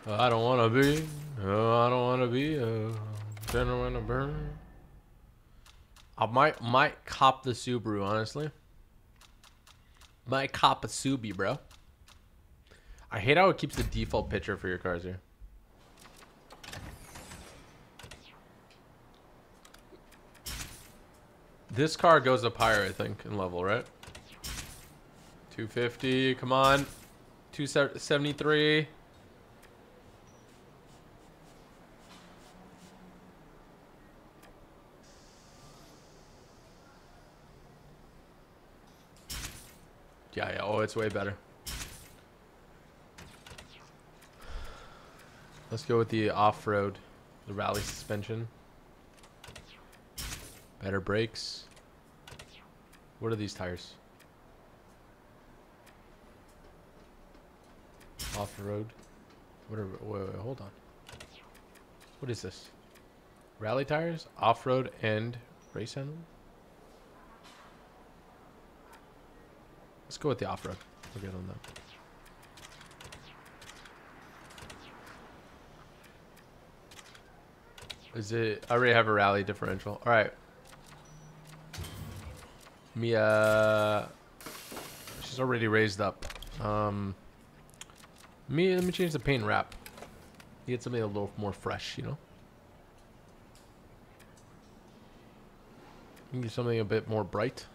I don't wanna be, oh, I don't wanna be a general in a burn. I might might cop the Subaru, honestly. Might cop a Subi, bro. I hate how it keeps the default picture for your cars here. This car goes up higher, I think, in level, right? two fifty, come on. two seventy-three. Yeah, yeah, oh, it's way better. Let's go with the off-road, the rally suspension. Better brakes. What are these tires? Off-road. What are, wait, wait, hold on. What is this? Rally tires, off-road, and race handle? Let's go with the off-road. We're good on that. Is it? I already have a rally differential. All right. Mia, she's already raised up. Um, me. Let me change the paint and wrap. You get something a little more fresh, you know. You can do something a bit more bright.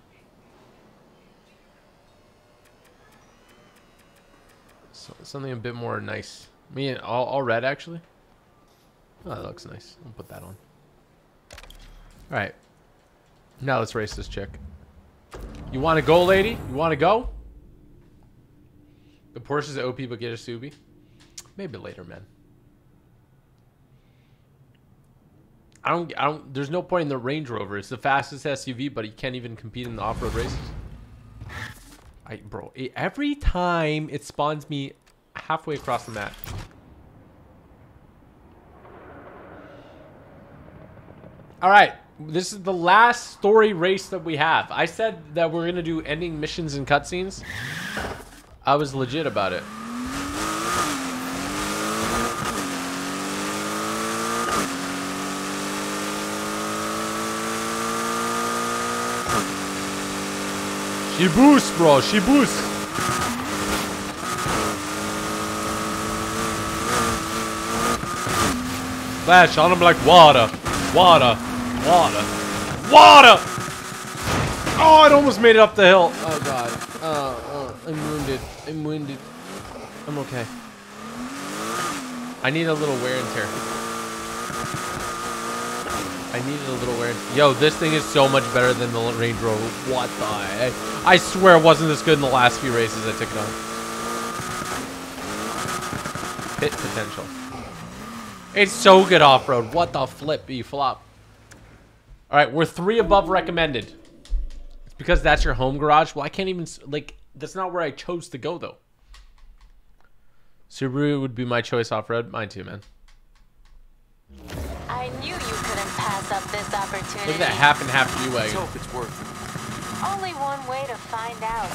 So, something a bit more nice. Me and all all red actually. Oh, that looks nice. I'll put that on. Alright. Now let's race this chick. You want to go, lady? You want to go? The Porsche's O P, but get a Subi. Maybe later, man. I don't... I don't... There's no point in the Range Rover. It's the fastest S U V, but you can't even compete in the off-road races. I... Bro, it, every time it spawns me halfway across the map. All right, This is the last story race that we have. I said that we're gonna do ending missions and cutscenes. I was legit about it. She boosts, bro. She boosts. Flash on him like water. Water. Water. Water! Oh, I'd almost made it up the hill. Oh, God. Oh, oh, I'm wounded. I'm wounded. I'm okay. I need a little wear and tear. I needed a little weird. Yo, this thing is so much better than the Range Rover. What the heck? I swear it wasn't this good in the last few races I took it on. Pit potential. It's so good off-road. What the flip, you flop. All right, we're three above recommended. It's because that's your home garage. Well, I can't even, like, that's not where I chose to go, though. Subaru would be my choice off-road. Mine too, man. I knew you couldn't pass up this opportunity. Look at that half and half G-Wagon. Let's hope it's worth it. Only one way to find out.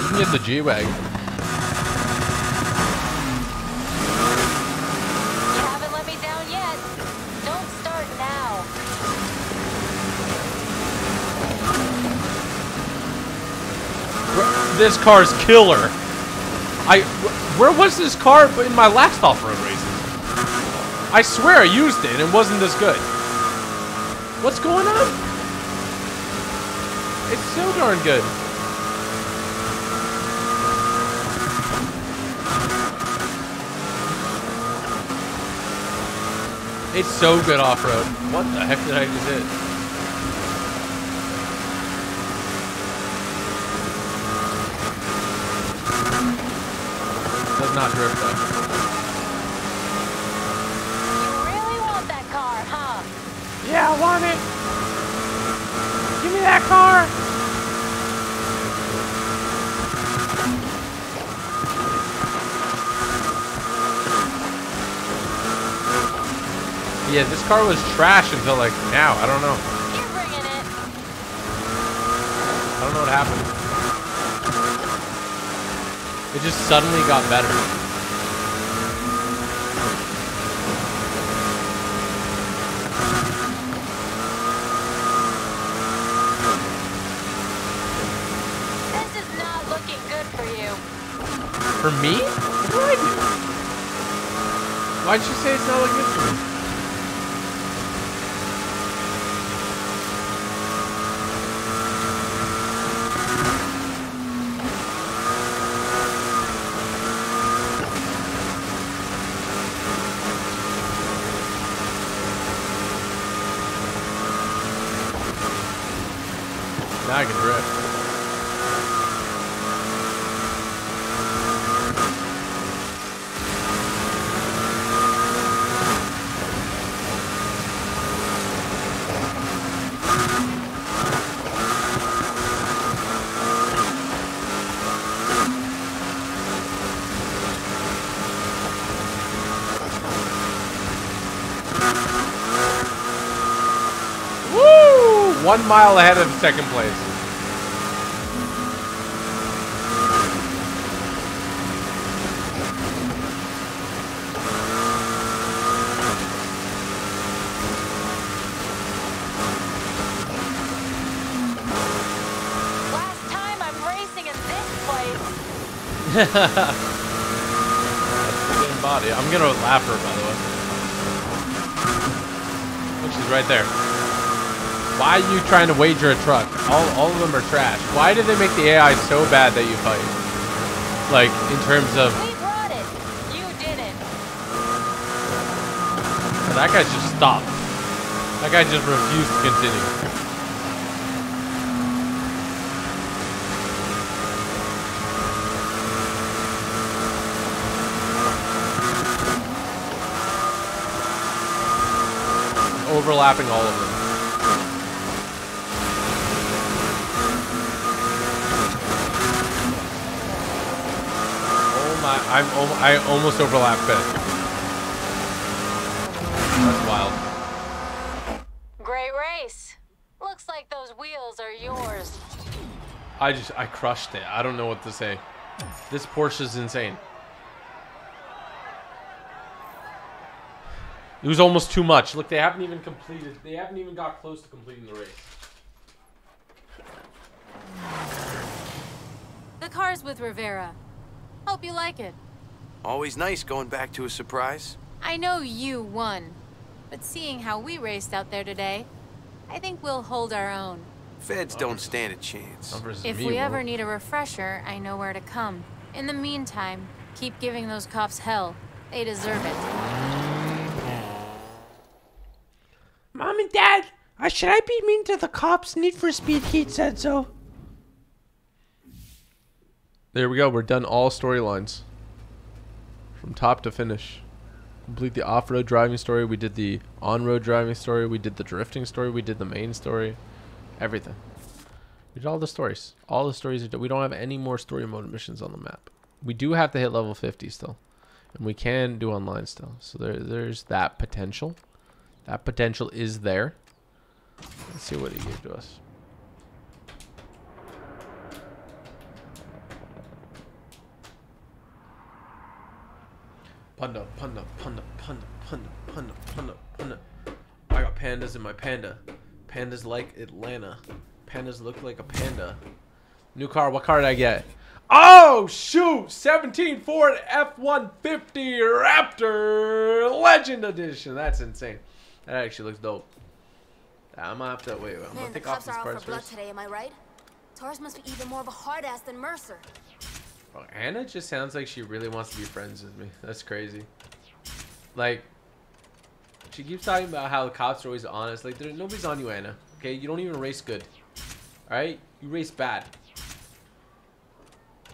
You can get the G-Wagon. You haven't let me down yet. Don't start now. This car's killer. I, where was this car in my last off-road races? I swear I used it and it wasn't this good. What's going on? It's so darn good. It's so good off-road. What the heck did I just hit? Not drift though. You really want that car, huh? Yeah, I want it. Give me that car. Yeah, this car was trash until like now. I don't know. You're bringing it. I don't know what happened. It just suddenly got better. This is not looking good for you. For me? What do I do? Why'd you say it's not looking good for me? I can drift. Woo! One mile ahead of second place. That's a good body. I'm gonna laugh her, by the way. Look, she's right there. Why are you trying to wager a truck? All, all of them are trash. Why did they make the A I so bad that you fight? Like, in terms of... We brought it. You didn't. Well, that guy just stopped. That guy just refused to continue. Overlapping all of them. Oh not, I'm, I almost overlapped it. That's wild. Great race. Looks like those wheels are yours. I just, I crushed it. I don't know what to say. This Porsche is insane. It was almost too much. Look, they haven't even completed. They haven't even got close to completing the race. The car's with Rivera. Hope you like it. Always nice going back to a surprise. I know you won, but seeing how we raced out there today, I think we'll hold our own. Feds don't stand a chance. If we ever need a refresher, I know where to come. In the meantime, keep giving those cops hell. They deserve it. Mom and Dad, I, should I be mean to the cops? Need for Speed Heat said so. There we go. We're done all storylines. From top to finish. Complete the off-road driving story. We did the on-road driving story. We did the drifting story. We did the main story. Everything. We did all the stories. All the stories are done. We don't have any more story mode missions on the map. We do have to hit level fifty still. And we can do online still. So there, there's that potential. That potential is there. Let's see what it gave to us. Panda, panda, panda, panda, panda, panda, panda, panda. I got pandas in my panda. Pandas like Atlanta. Pandas look like a panda. New car. What car did I get? Oh, shoot! seventeen Ford F one fifty Raptor Legend Edition. That's insane. That actually looks dope. I'm gonna have to wait. I'm gonna take off these parts first. Today, am I right? Taurus must be even more of a hard ass than Mercer. Oh, Anna just sounds like she really wants to be friends with me. That's crazy. Like, she keeps talking about how the cops are always honest. Like, there's nobody's on you, Anna. Okay, you don't even race good. All right, you race bad.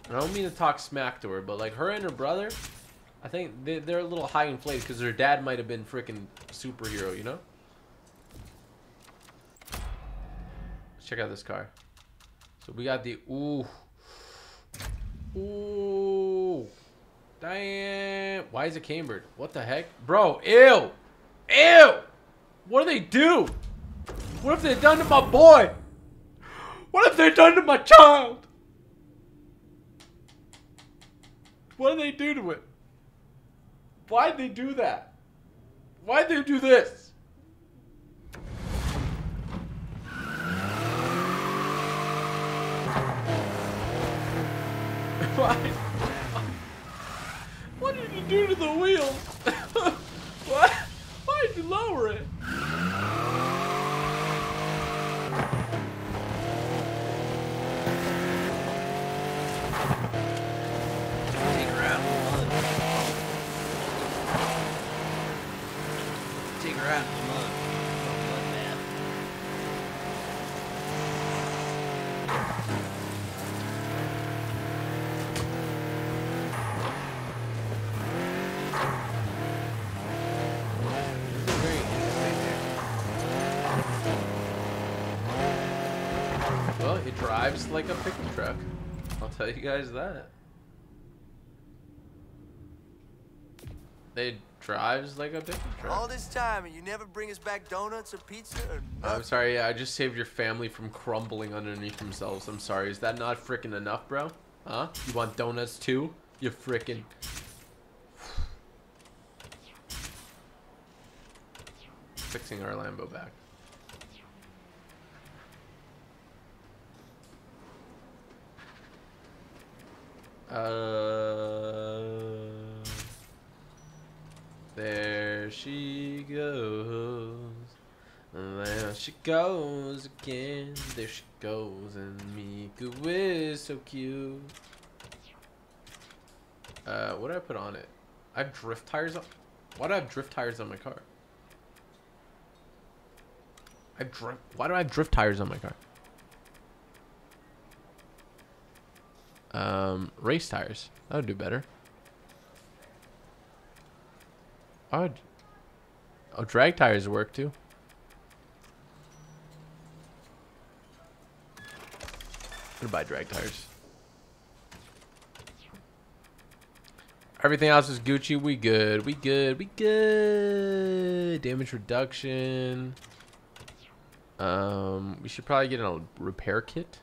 And I don't mean to talk smack to her, but like her and her brother, I think they, they're a little high inflated because their dad might have been freaking superhero, you know? Let's check out this car. So we got the, ooh. Ooh. Damn. Why is it cambered? What the heck? Bro, ew. Ew. What do they do? What have they done to my boy? What have they done to my child? What did they do to it? Why'd they do that? Why'd they do this? Why? What did you do to the wheel? What? Why did you lower it? Around the mud. Mud, man. This is very interesting right there. Well, it drives like a pickup truck. I'll tell you guys that. They drives like a pickup truck. All this time and you never bring us back donuts or pizza or nothing. I'm sorry, yeah, I just saved your family from crumbling underneath themselves. I'm sorry, is that not freaking enough, bro? Huh? You want donuts too? You freaking. Fixing our Lambo back. Uh... There she goes, there she goes again, there she goes, and Miku is so cute. Uh, what did I put on it? I have drift tires on, why do I have drift tires on my car? I drift, why do I have drift tires on my car? Um, race tires, that would do better. Oh, oh, drag tires work too. I'm gonna buy drag tires. Everything else is Gucci. We good. We good. We good. Damage reduction. Um, we should probably get a repair kit.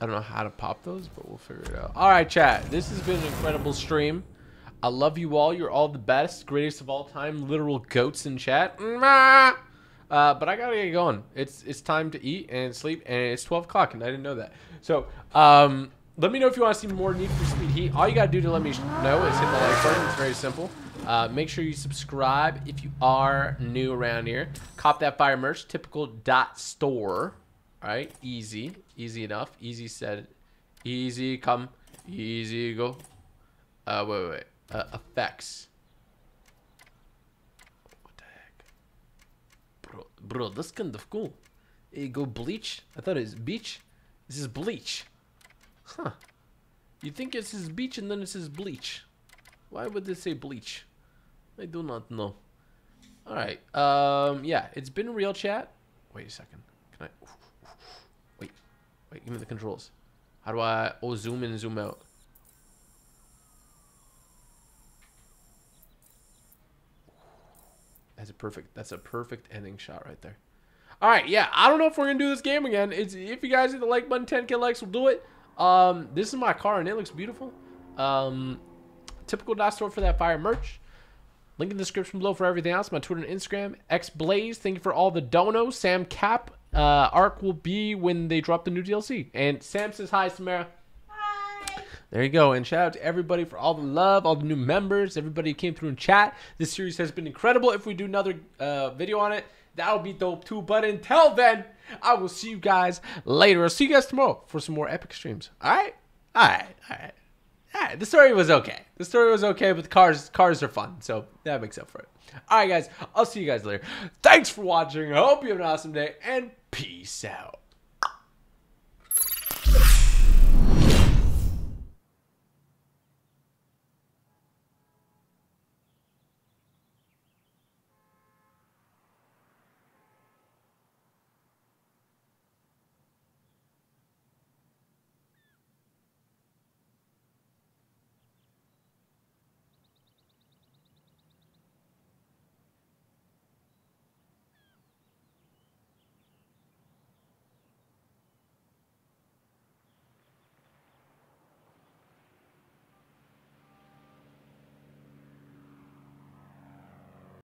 I don't know how to pop those, but we'll figure it out. All right, chat. This has been an incredible stream. I love you all. You're all the best, greatest of all time, literal goats in chat. Uh, but I gotta get going. It's it's time to eat and sleep, and it's twelve o'clock, and I didn't know that. So um, let me know if you want to see more Need for Speed Heat. All you gotta do to let me know is hit the like button. It's very simple. Uh, make sure you subscribe if you are new around here. Cop that fire merch, typical dot store. All right, easy, easy enough, easy said, easy come, easy go. Uh, wait, wait, wait. Uh, effects. What the heck, bro? Bro, this kind of cool. You go bleach. I thought it was beach. This is bleach, huh? You think it says beach and then it says bleach. Why would they say bleach? I do not know. All right. Um. Yeah, it's been real, chat. Wait a second. Can I? Wait. Wait. Give me the controls. How do I? Oh, zoom in, zoom out. That's a perfect. That's a perfect ending shot right there. All right, yeah. I don't know if we're gonna do this game again. It's if you guys hit the like button, ten K likes, we'll do it. Um, this is my car and it looks beautiful. Um, typical dot store for that fire merch. Link in the description below for everything else. My Twitter and Instagram. X Blaze. Thank you for all the dono. Sam Cap. Uh, Arc will be when they drop the new D L C. And Sam says hi, Samara. There you go, and shout out to everybody for all the love, all the new members, everybody who came through in chat. This series has been incredible. If we do another uh, video on it, that'll be dope too. But until then, I will see you guys later. I'll see you guys tomorrow for some more epic streams. All right? All right, all right, all right. The story was okay. The story was okay, but the cars, cars are fun, so that makes up for it. All right, guys, I'll see you guys later. Thanks for watching. I hope you have an awesome day, and peace out.